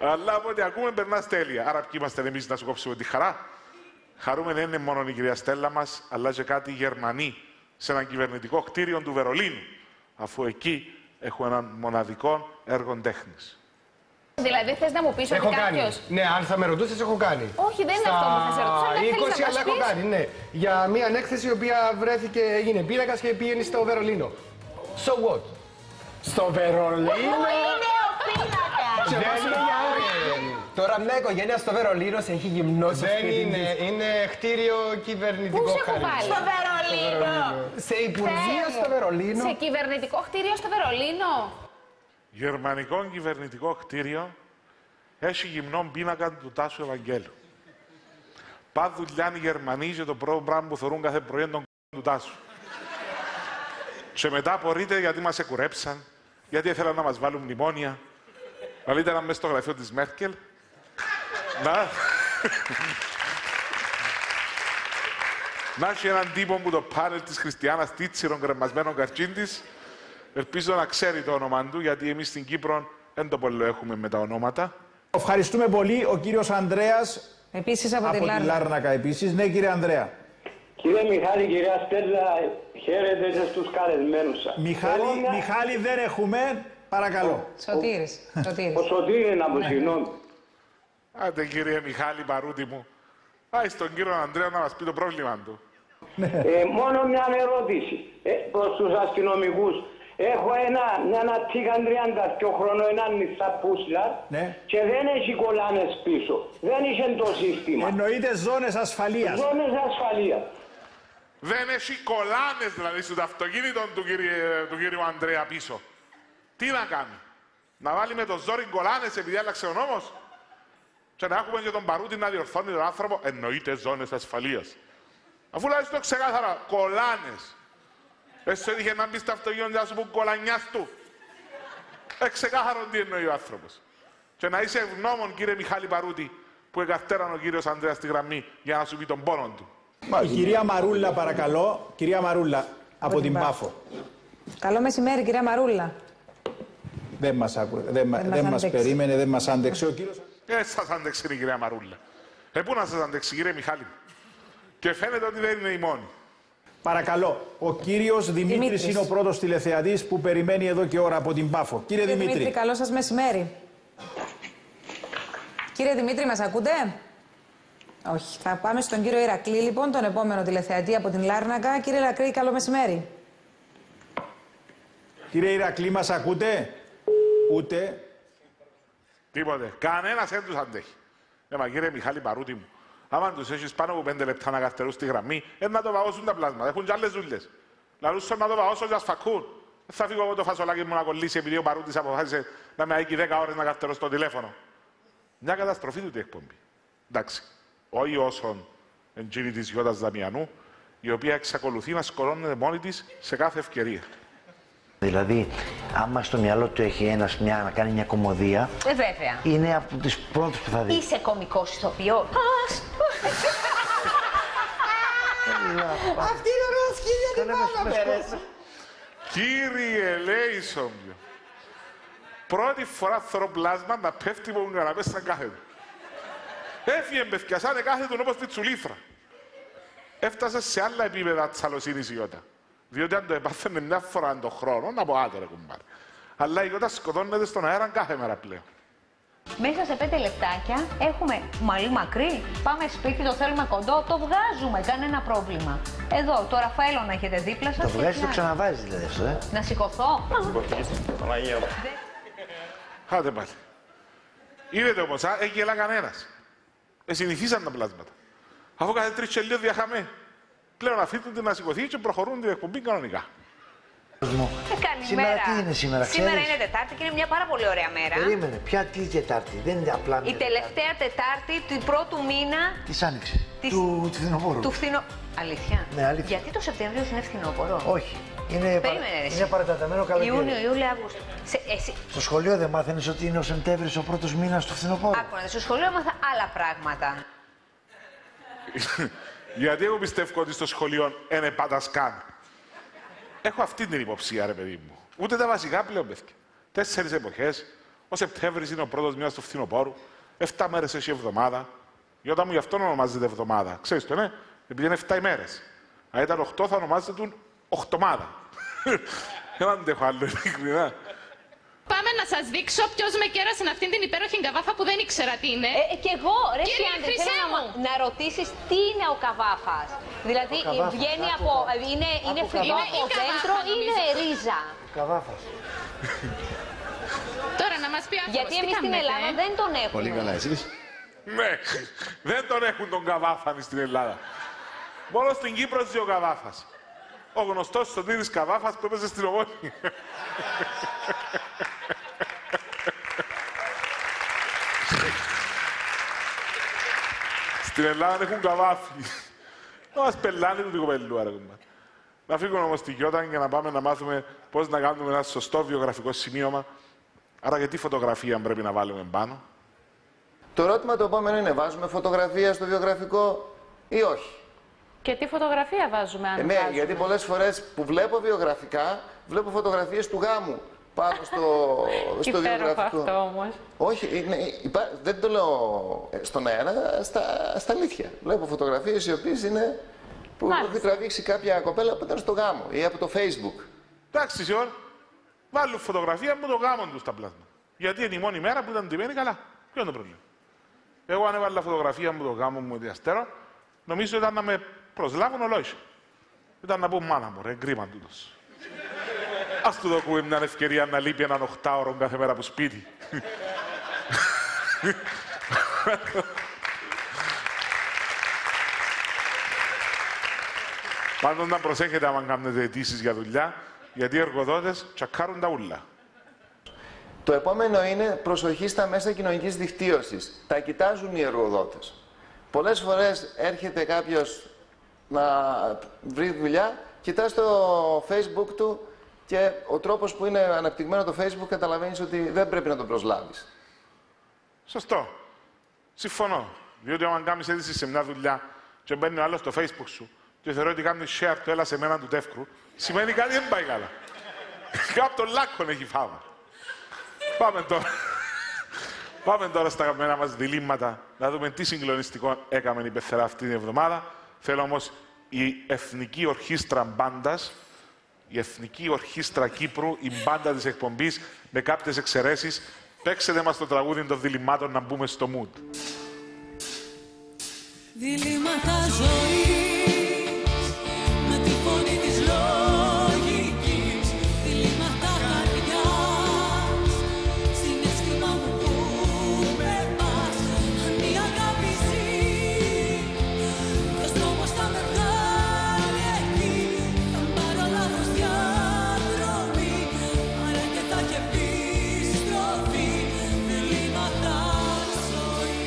αλλά από ό,τι ακούμε περνάς τέλεια. Άρα ποιοι είμαστε εμείς να σου κόψουμε τη χαρά. Χαρούμε δεν είναι μόνο η κυρία Στέλλα μας, αλλά και κάτι Γερμανοί σε έναν κυβερνητικό κτίριο του Βερολίνου, αφού εκεί έχουν έναν μοναδικό έργο τέχνης. Δηλαδή, θες να μου πεις ότι κάποιος... Ναι, αν θα με ρωτούσες, έχω κάνει. Όχι, δεν είναι αυτό που θα σε ρωτούσα. είκοσι, αλλά έχω κάνει, ναι. Για μια ανέκθεση η οποία βρέθηκε, έγινε πίνακας και πήγαινε στο Βερολίνο. So what? Στο Βερολίνο... Πού είναι ο πίνακας? Δεν είναι για όρια. Τώρα μια οικογένεια στο Βερολίνο σε έχει γυμνώσει. Δεν είναι. Είναι κτίριο κυβερνητικό. Πού σε έχω βάλει? Στο Βερολίνο. Σε υπουργείο στο Βερολίνο. Σε κυβερνητικό κτίριο στο Βερολίνο. Γερμανικό κυβερνητικό κτίριο έχει γυμνών πίνακα του Τάσου Ευαγγέλου. Πά δουλειάν οι Γερμανοί και το πρώτο πράγμα που θεωρούν κάθε πρωί τον του Τάσου. Και μετά απορείτε γιατί μας εκουρέψαν, γιατί ήθελαν να μας βάλουν μνημόνια. Να λέτε να μέσα στο γραφείο της Μέρκελ. Να... να έχει έναν τύπο που το πάνελ της Χριστιάνας Τίτσιρον κρεμασμένων καρτσίν της. Ελπίζω να ξέρει το όνομα του, γιατί εμείς στην Κύπρο δεν το πολύ έχουμε με τα ονόματα. Ευχαριστούμε πολύ. Ο κύριος Ανδρέας επίσης από, από τη Λάρνακα. Λάρνακα επίσης. Ναι, κύριε Ανδρέα. Κύριε Μιχάλη, κυρία Στέλλα, χαίρετε και στους καλεσμένους σας. Μιχάλη, Μιχάλη, Μιχάλη δεν έχουμε. Παρακαλώ. Σωτήρης. Ο Σωτήρης να μου συγγνώμη. Άντε, κύριε Μιχάλη, παρούτη μου. Πάει στον κύριο Ανδρέα να μας πει το πρόβλημα του. ε, μόνο μια ερώτηση ε, προς τους αστυνομικούς. Έχω ένα, ένα τίγαν τριάντα δύο χρονών, έναν νησαπούσλα ναι. Και δεν έχει κολλάνες πίσω. Δεν είχε το σύστημα. Εννοείται ζώνες ασφαλείας. Ζώνες ασφαλείας. Δεν έχει κολλάνες δηλαδή στο αυτοκίνητο του, του κύριου Ανδρέα πίσω. Τι να κάνει, να βάλει με το ζόρι κολλάνες επειδή άλλαξε ο νόμος. Και να έχουμε και τον παρούτη να διορθώνει τον άνθρωπο. Εννοείται ζώνες ασφαλείας. Αφού λέει το ξεκάθαρα, κολλάνες. Εσύ είχε να μπει στα αυτογιόνια σου που κολανιάς του. Εξεκάθαρον τι εννοεί ο άνθρωπος. Και να είσαι ευγνώμων, κύριε Μιχάλη Παρούτη, που εγκαστέραν ο κύριος Ανδρέας στη γραμμή για να σου πει τον πόνο του. Η κυρία Μαρούλα, παρακαλώ. Κυρία Μαρούλα, από την Πάφο. Καλό μεσημέρι, κυρία Μαρούλα. Δεν μας άκουρε, δεν, δεν, δεν μας περίμενε, δεν μας άντεξε ο κύριος. Ε, σας άντεξε η κυρία Μαρούλα. Ε, πού να σας άντεξε, κύριε Μιχάλη. Και φαίνεται ότι δεν είναι η μόνη. Παρακαλώ, ο κύριος Δημήτρης, Δημήτρης είναι ο πρώτος τηλεθεατής που περιμένει εδώ και ώρα από την Πάφο. Κύριε, κύριε Δημήτρη. Δημήτρη, καλό σας μεσημέρι. Κύριε Δημήτρη, μας ακούτε? Όχι. Θα πάμε στον κύριο Ηρακλή, λοιπόν, τον επόμενο τηλεθεατή από την Λάρνακα. Κύριε Ηρακλή, καλό μεσημέρι. Κύριε Ηρακλή, μας ακούτε? Ούτε. Τίποτε. Κανένας δεν τους αντέχει. Ε, μα κύριε Μιχάλη, παρούτη μου. Άμα τους έχεις πάνω από πέντε λεπτά να καρτερούν στη γραμμή, ε, να το παγώσουν τα πλάσματα. Έχουν κι άλλες δουλειές. Λαλούσαν να το παγώσουν και ας φακούν. Θα φύγω εγώ το φασολάκι μου να κολλήσει επειδή ο παρούτης αποφάσισε να με αίκει δέκα ώρες να καρτερώ στο τηλέφωνο. Μια καταστροφή του την εκπομπή. Εντάξει. Όχι όσον εντζήνη τη Γιώτα Δαμιανού, η οποία εξακολουθεί να σκορώνεται μόνη τη σε κάθε ευκαιρία. Δηλαδή, άμα στο μυαλό του έχει ένας μια, να κάνει μια κομμωδία. Ε, βέβαια. Είναι από τις πρώτες που θα δει. Είσαι κωμικός ηθοποιός. Αυτή είναι ωραία σκηνή, δεν βάλαμε. Κύριε, λέει Σόμπιο. Πρώτη φορά θωρώ πλάσμα να πέφτει από την καραπέ σαν κάθετο. Έφυγε μπευκιασάνε κάθετον όπως τη τσουλήθρα. Έφτασε σε άλλα επίπεδα της αλωσίνης η Ιώτα. Διότι αν το επάθαινε μια φορά αν το χρόνο, από άτο ρε κουμπάρε. Αλλά η Ιώτα σκοτώνεται στον αέρα κάθε μέρα πλέον. Μέσα σε πέντε λεπτάκια έχουμε μαλλί μακρύ, πάμε σπίτι, το θέλουμε κοντό, το βγάζουμε, κανένα πρόβλημα. Εδώ, το Ραφαέλο να έχετε δίπλα σας. Το βγάζει, το ξαναβάζει δηλαδή αυτό, ε. Να σηκωθώ. Χάτε πάλι. Είδετε όμως, έχει γελά κανένας. Ε, συνηθίσαν τα πλάσματα. Αφού κάθε τριτσελίο διαχαμέ. Πλέον αφήνουν την να σηκωθεί και προχωρούν την εκπομπή κανονικά. Καλημέρα. Σήμερα τι είναι σήμερα, ξέρεις? Σήμερα είναι Τετάρτη και είναι μια πάρα πολύ ωραία μέρα. Περίμενε, ποια τι Τετάρτη, δεν είναι απλά μια. Η τελευταία Τετάρτη του πρώτου μήνα. Της Άνοιξης. Της... Του φθινοπόρου. Του φθινο... Αλήθεια. Ναι, αλήθεια. Γιατί το Σεπτέμβριο είναι φθινόπωρο. Όχι. Είναι, παρα... είναι παραταταμένο καλοκαίρι. Ιούνιο, Ιούλιο, Αύγουστο. Σε, εσύ... Στο σχολείο δεν μάθαινες ότι είναι ο Σεπτέμβριος ο πρώτος μήνας του φθινοπόρου? Άκουνε, στο σχολείο μάθα άλλα πράγματα. Γιατί εγώ πιστεύω ότι στο σχολείο είναι πάντα σκάν. Έχω αυτή την υποψία, ρε παιδί μου. Ούτε τα βασικά πλέον πέφτει. Τέσσερις εποχές. Ο Σεπτέμβρης είναι ο πρώτος μήνας του φθινοπόρου. Εφτά μέρες έχει εβδομάδα. Η Ιώτα μου γι' αυτό ονομάζεται εβδομάδα. Ξέρεις το, ναι, επειδή είναι εφτά ημέρες. Αν ήταν οχτώ, θα ονομάζεται τον οχτωμάδα. Δεν αντέχω άλλο, ειλικρινά. Πάμε να σας δείξω ποιος με κέρασε αυτήν την υπέροχη καβάφα που δεν ήξερα τι είναι. Ε, και εγώ, ρε Σιάντε, θέλω να, να ρωτήσεις τι είναι ο καβάφας. Δηλαδή, ο καβάφας, βγαίνει από... από είναι είναι φιλόκο δέντρο ή είναι ρίζα. Καβάφας. Τώρα να μας πει άκουσα. Γιατί εμείς στην Ελλάδα ε? δεν τον έχουμε. Πολύ καλά, εσείς. Ναι, δεν τον έχουν τον καβάφα στην Ελλάδα. Μόνο στην Κύπρο ζει ο καβάφας. Ο γνωστός Σωτήρης Καβάφας που έπαιζε στην Ομόνια. Στην Ελλάδα έχουν καβάφι. Να μας πελάνε του κοπελού, άρα. Να φύγουμε όμως στη Γιώτα για να πάμε να μάθουμε πώς να κάνουμε ένα σωστό βιογραφικό σημείωμα. Άρα γιατί φωτογραφία πρέπει να βάλουμε πάνω? Το ερώτημα το επόμενο είναι, βάζουμε φωτογραφία στο βιογραφικό ή όχι? Και τι φωτογραφία βάζουμε, αν ε, ναι, βάζουμε. Γιατί πολλές φορές που βλέπω βιογραφικά, βλέπω φωτογραφίες του γάμου πάνω στο, στο βιογραφικό. Αυτό όμως. Όχι, ναι, υπά, δεν το λέω στον αέρα, στα, στα αλήθεια. Βλέπω φωτογραφίες οι οποίες είναι που έχει τραβήξει κάποια κοπέλα που ήταν στο γάμο ή από το Facebook. Εντάξει, Σιόρ, βάλουν φωτογραφία από το γάμο του στα πλάσματα. Γιατί είναι η μόνη μέρα που ήταν ντυμένη καλά. Ποιο είναι το πρόβλημα? Εγώ αν έβαλα φωτογραφία από το γάμο μου διαστέρω, νομίζω ήταν να με. Προσλάβουν ολόγια. Ήταν να πω μάνα μου, ρε, κρίμα τούτος. Ας του δοκούμε μια ευκαιρία να λείπει έναν οχτάωρο κάθε μέρα από σπίτι. Πάντως να προσέχετε άμα κάνετε αιτήσεις για δουλειά, γιατί οι εργοδότες τσακάρουν τα ούλα. Το επόμενο είναι προσοχή στα μέσα κοινωνικής δικτύωσης. Τα κοιτάζουν οι εργοδότες. Πολλές φορές έρχεται κάποιος να βρει δουλειά, κοιτάς το Facebook του και ο τρόπος που είναι αναπτυγμένο το Facebook καταλαβαίνεις ότι δεν πρέπει να τον προσλάβεις. Σωστό. Συμφωνώ. Διότι αν κάνεις αίτηση σε μια δουλειά και μπαίνει ο άλλος στο Facebook σου και θεωρώ ότι κάνει share το έλα σε μένα του τεύκρου, σημαίνει κάτι δεν πάει καλά. Κάποιον λάκκον έχει φάβα. Πάμε τώρα. Πάμε τώρα στα αγαπημένα μας διλήμματα, να δούμε τι συγκλονιστικό έκαμε η Πεθερά αυτή την εβδομάδα. Θέλω όμως η Εθνική Ορχήστρα Μπάντας, η Εθνική Ορχήστρα Κύπρου, η μπάντα της εκπομπής, με κάποιες εξαιρέσεις, παίξετε μας το τραγούδι των διλημάτων να μπούμε στο mood. Διλήμματα ζωής, με τη φωνή της λογικής, διλήμματα καρδιάς, συναίσθημα που με πας, αν η αγάπη ζει, ποιος τρόμος θα με βγάλει εκεί, θα πάρω λάθος διαδρομή, άρα και θα έχει επιστροφή, διλήμματα ζωής.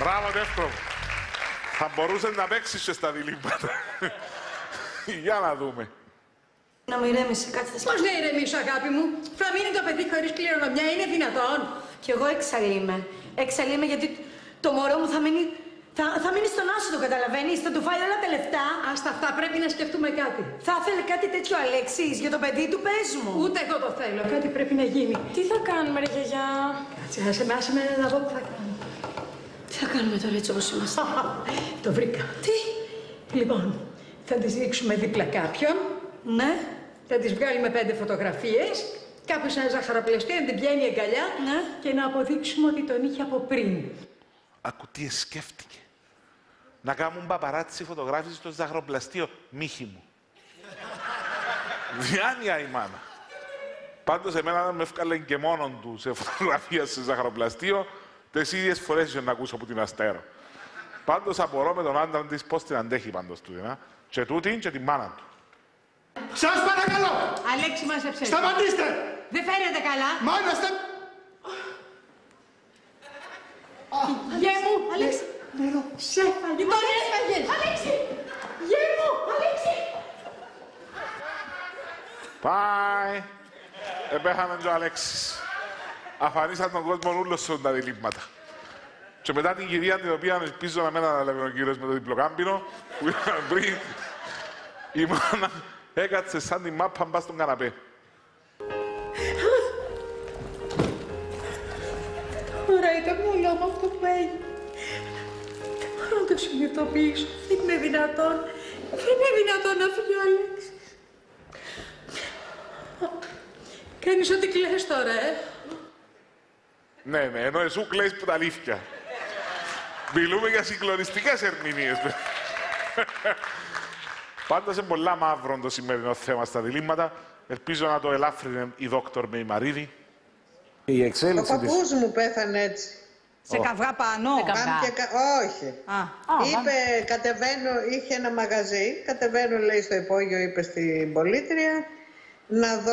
Μπράβο, Τεύκρο. Θα μπορούσε να παίξεις και στα διλήμματα. Για να δούμε. Να μου ηρέμησε, κάτι θα σκεφτεί. Πώς να ηρεμήσω, αγάπη μου. Φραμίνει το παιδί χωρίς κληρονομιά, είναι δυνατόν. Κι εγώ εξαλείμαι. Εξαλείμαι γιατί το μωρό μου θα μείνει, θα, θα μείνει στον άσοδο, καταλαβαίνεις. Θα του φάει όλα τα λεφτά. Ας τα αυτά, πρέπει να σκεφτούμε κάτι. Θα ήθελε κάτι τέτοιο, Αλέξης, για το παιδί του, πες μου. Ούτε εγώ το θέλω. Κάτι πρέπει να γίνει. Τι θα κάνουμε, ρε γιαγιά. Κάτσε, άσε με, άσε με να δω τι θα κάνουμε. Τι θα κάνουμε τώρα έτσι όπως είμαστε. Το βρήκα. Τι. Λοιπόν, θα τις δείξουμε δίπλα κάποιον. Ναι. Θα τις βγάλουμε πέντε φωτογραφίες. Κάπου σε ένα ζαχαροπλαστή, να την πιάνει η αγκαλιά. Ναι. Και να αποδείξουμε ότι τον είχε από πριν. Ακού τι σκέφτηκε. Να κάνουν παπαράτσι φωτογράφηση στο ζαχαροπλαστείο. Μύχη μου. Διάνοια η μάνα. Πάντως εμένα με έφκαλε και μόνον του σε φωτογραφία σε ζαχαροπλαστείο. Τις ίδιες φορές είχε να ακούσω από την Αστέρο. Πάντως απορώ με τον άντρα της πώς την αντέχει πάντως του. Να. Και τούτην και την μάνα του. Σας παρακαλώ! Αλέξη, μαζέψε. Σταματήστε! Δεν φαίνεται καλά. Μάνα, στε... Γε μου! Αλέξη! Νερό! Σε! Τον έφαγες! Αλέξη! Γε μου! Αλέξη! Πάει! Επέχαμε και ο Αλέξης. Αφανίσαν τον κόσμο ούλος στον τα διλήμματα. Και μετά την κυρία την οποία ελπίζω να μην αναλάβει ο κύριος με το διπλοκάμπινο, που είχαμε πριν, η μάνα έκατσε σαν τη μάπα μπα στον καναπέ. Τώρα ήταν μουλό μου αυτό που έγινε. Δεν μπορώ να το συνειδητοποιήσω. Δεν είναι δυνατόν. Δεν είναι δυνατόν να φύγει ο Αλέξης. Κάνεις ό,τι κλαις τώρα, ε. Ναι, ναι, ενώ εσύ κλαις που τα αλήθεια. Μιλούμε για συγκλονιστικές ερμηνείες. Πάντα σε πολλά μαύρον το σημερινό θέμα στα διλήμματα. Ελπίζω να το ελάφρυνε η δόκτωρ Μεϊμαρίδη. Η εξέλιξη ο παππούς της... μου πέθανε έτσι. Σε oh. καυγά πάνω. Σε καυγά. Και... Όχι. Ah. Oh, είπε, oh. κατεβαίνω, είχε ένα μαγαζί. Κατεβαίνω, λέει, στο υπόγειο, είπε στην πολίτρια, να δω...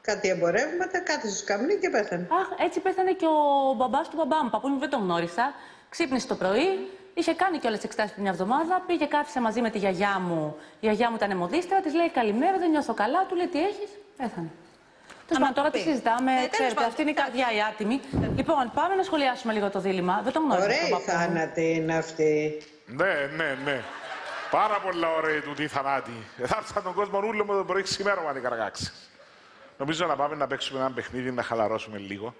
κάτι εμπορεύματα, κάτι στους καμνί και πέθανε. Αχ, έτσι πέθανε και ο μπαμπάς του μπαμπά μου. Παππού μου δεν τον γνώρισα. Ξύπνησε το πρωί, είχε κάνει και όλες τις εξετάσεις μια εβδομάδα. Πήγε, κάθισε μαζί με τη γιαγιά μου. Η γιαγιά μου ήταν αιμοδίστρα, της λέει καλημέρα, δεν νιώθω καλά. Του λέει τι έχεις, πέθανε. Άμα τώρα τη συζητάμε, ε, ξέρετε, αυτή είναι η καρδιά η άτιμη. Λοιπόν, πάμε να σχολιάσουμε λίγο το δίλημα. Δεν τον γνώρισα. Ωραίοι θάνατοι είναι αυτοί. Ναι, ναι, ναι. Πάρα πολλά ωραία του τι θανάτη. Εδάψα τον κόσμο ρούλο με το πρωί ξημέρωμα να καραγάξει. Νομίζω να πάμε να παίξουμε ένα παιχνίδι, να χαλαρώσουμε λίγο.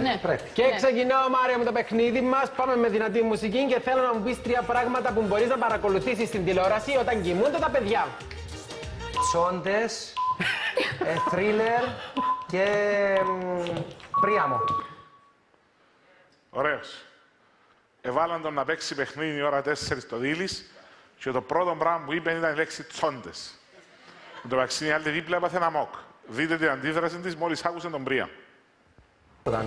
Ναι, πρέπει. Και ναι. Ξεκινάω, Μάρια, με το παιχνίδι μας. Πάμε με δυνατή μουσική και θέλω να μου πεις τρία πράγματα που μπορείς να παρακολουθήσεις στην τηλεόραση όταν κοιμούνται τα παιδιά. Τσόντες, θρίλερ και πρίαμο. Ωραίος. Εβάλλαν τον να παίξει παιχνίδι η ώρα τέσσερις στο Δίλης και το πρώτο πράγμα που είπε ήταν η λέξη τσόντες. Με το βαξίνι, άλλη δίπλα έπαθε ένα μοκ. Δείτε την αντίδραση της μόλις άκουσε τον Πρία.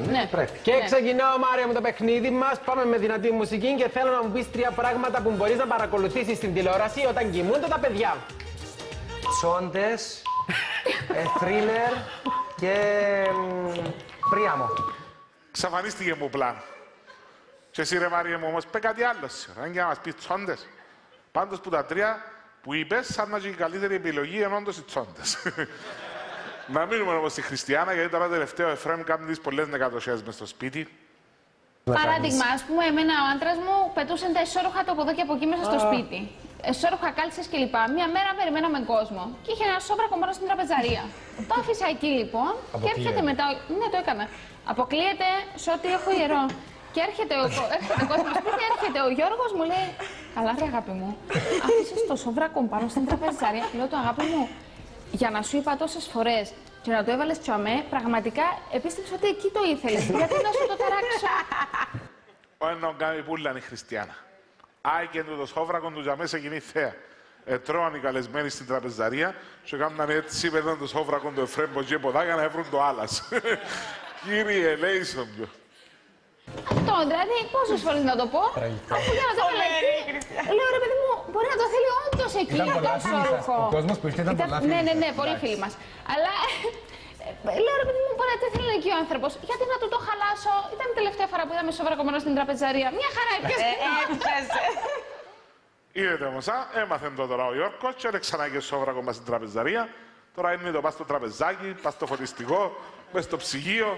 Ναι, πρέπει. Και ναι. Ξεκινάω, Μάρια, με το παιχνίδι μας. Πάμε με δυνατή μουσική και θέλω να μου πεις τρία πράγματα που μπορείς να παρακολουθήσεις στην τηλεόραση όταν κοιμούνται τα παιδιά. Τσόντες, θρίλερ και πρίαμο. Ξαφανίστηκε μου πλάνο. Και εσύ, ρε Μάρια μου, όμως, πες κάτι άλλο σήμερα. Αν και να μας πεις τσόντες. Πάντως που τα τρία. Που είπες, σαν να έχει η καλύτερη επιλογή, ενώ όντως οι τσόντες. Να μείνουμε όμως στη Χριστιανά, γιατί τώρα τελευταίο Εφραίμ κάνει τις πολλές νεκατοσιές μες στο σπίτι. Παράδειγμα, ας πούμε, εμένα ο άντρας μου πετούσε τα ισόρροχα του από εδώ και από εκεί μέσα στο σπίτι. Ισόρροχα κάλτσες κλπ. Μία μέρα περιμέναμε κόσμο και είχε ένα σόβρακο μόνο στην τραπεζαρία. Το άφησα εκεί λοιπόν και έρχεται μετά. Ναι, το έκανα. Αποκλείεται σε ό,τι έχω ιερό. Και έρχεται ο, έρχεται ο κόσμος, και έρχεται ο Γιώργος, μου λέει: «Καλά, ρε αγάπη μου, άφησες το σόβρακο πάνω στην τραπεζαρία». Λέω: «Το αγάπη μου, για να σου είπα τόσες φορές και να το έβαλες τσαμέ, πραγματικά επίστεψα ότι εκεί το ήθελες. Γιατί να σου το ταράξω». Όταν κάνει πουλάν η Χριστιανά. Άγγεν του το σόβρακο του τζαμέ σε κοινή θέα. Ετρώαν οι καλεσμένοι στην τραπεζαρία, σου έκαναν έτσι, παίρναν το σόβρακο του Εφραίμ Ποτζέ Ποδά για να έβρουν το άλλας. Κύριε, λέει στον πιο. Αυτό, δηλαδή, πόσες φορές να το πω, αφού για να το πω. Λέω, ρε παιδί μου, μπορεί να το θέλει όντως εκεί, το σόβρακο. Ο κόσμος που ήρθε ήταν πολλά φίλοι. Ναι, ναι, ναι, πολλοί φίλοι μας. Αλλά, λέω, ρε παιδί μου, μπορεί να το θέλει εκεί ο άνθρωπος. Γιατί να του το χαλάσω, ήταν η τελευταία φορά που είδαμε σόβρακο μόνο στην τραπεζαρία. Μια χαρά, έπιασε. Είδατε όμως, έμαθε το τώρα ο Γιώργος και έρεξε ξανά και σόβρακο μας στην τραπεζαρία. Τώρα είναι το πας στο τραπεζάκι, πας στο φωτιστικό, πας στο ψυγείο.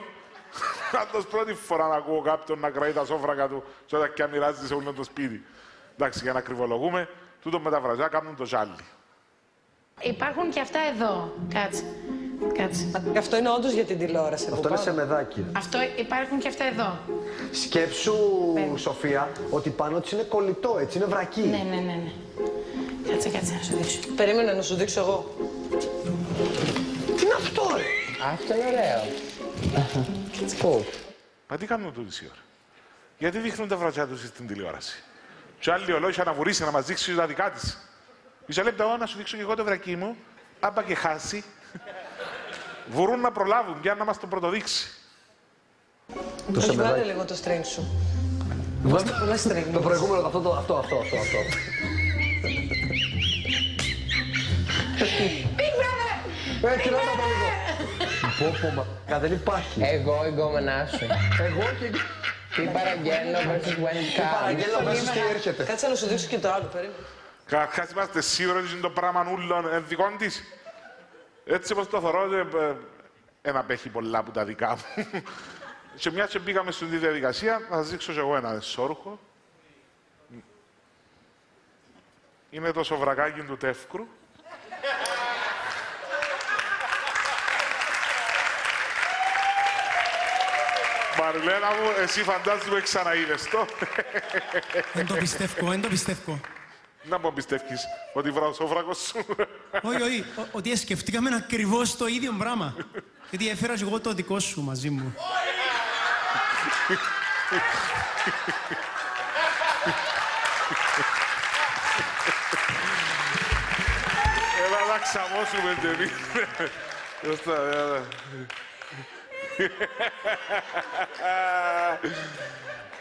Άντως πρώτη φορά να ακούω κάποιον να κραεί τα σόφρακα του και όταν και αν μοιράζεται σε όλο το σπίτι. Εντάξει, για να κρυβολογούμε, τούτο με τα βραζιά κάνουν το ζάλι. Υπάρχουν και αυτά εδώ. Κάτσε. Κάτσε. Αυτό είναι όντως για την τηλεόραση. Αυτό είναι σε μεδάκι. Αυτό υπάρχουν και αυτά εδώ. Σκέψου, Πέρα. Σοφία, ότι πάνω της είναι κολλητό, έτσι, είναι βρακί. Ναι, ναι, ναι, ναι. Κάτσε, κάτσε να σου δείξω. Περίμενα να σου δείξω εγώ. Τι είναι αυτό, ρε. Αυτό είναι ωραίο. Μα τι κάνουν τούτη η ώρα. Γιατί δείχνουν τα βραζιά τους στην τηλεόραση. Του άλλοι ολόγια να βουρήσει να μας δείξει τα δικά της. Μισό λεπτό να σου δείξω και εγώ το βρακί μου. Άμπα και χάσει. Βουρούν να προλάβουν για να μας το πρωτοδείξει. Όχι, βάλε λίγο το στρέν σου. Βάστε πολλά στρέν. Το προηγούμενο, αυτό, αυτό, αυτό. Big brother! Έχει να το λίγο. Δεν υπάρχει. Εγώ η γκόμενά σου. Εγώ και η. Τι παραγγέλνω versus when it comes. Παραγγέλνω versus τι έρχεται. Κάτσε να σου δείξω και το άλλο, περίμενε. Καταρχάς είμαστε σίγουροι ότι είναι το πράγμα νουλών ενδικών της. Έτσι όπως το θωρώ, δεν απέχει πολλά από τα δικά μου. Σε μια και μπήκαμε στην διαδικασία, να σας δείξω εγώ ένα εσόρουχο. Είναι το σοβρακάκι του Τεύκρου. Μαριλένα μου, εσύ φαντάζομαι ξαναείδες το. Δεν το πιστεύω, δεν το πιστεύω. Να μου πιστεύεις ότι βράω σόφρακος σου. Όχι, όχι, ότι σκεφτήκαμε ακριβώς το ίδιο πράγμα. Γιατί έφερα και εγώ το δικό σου μαζί μου. Έλα να ξαμώσουμε και εμείς.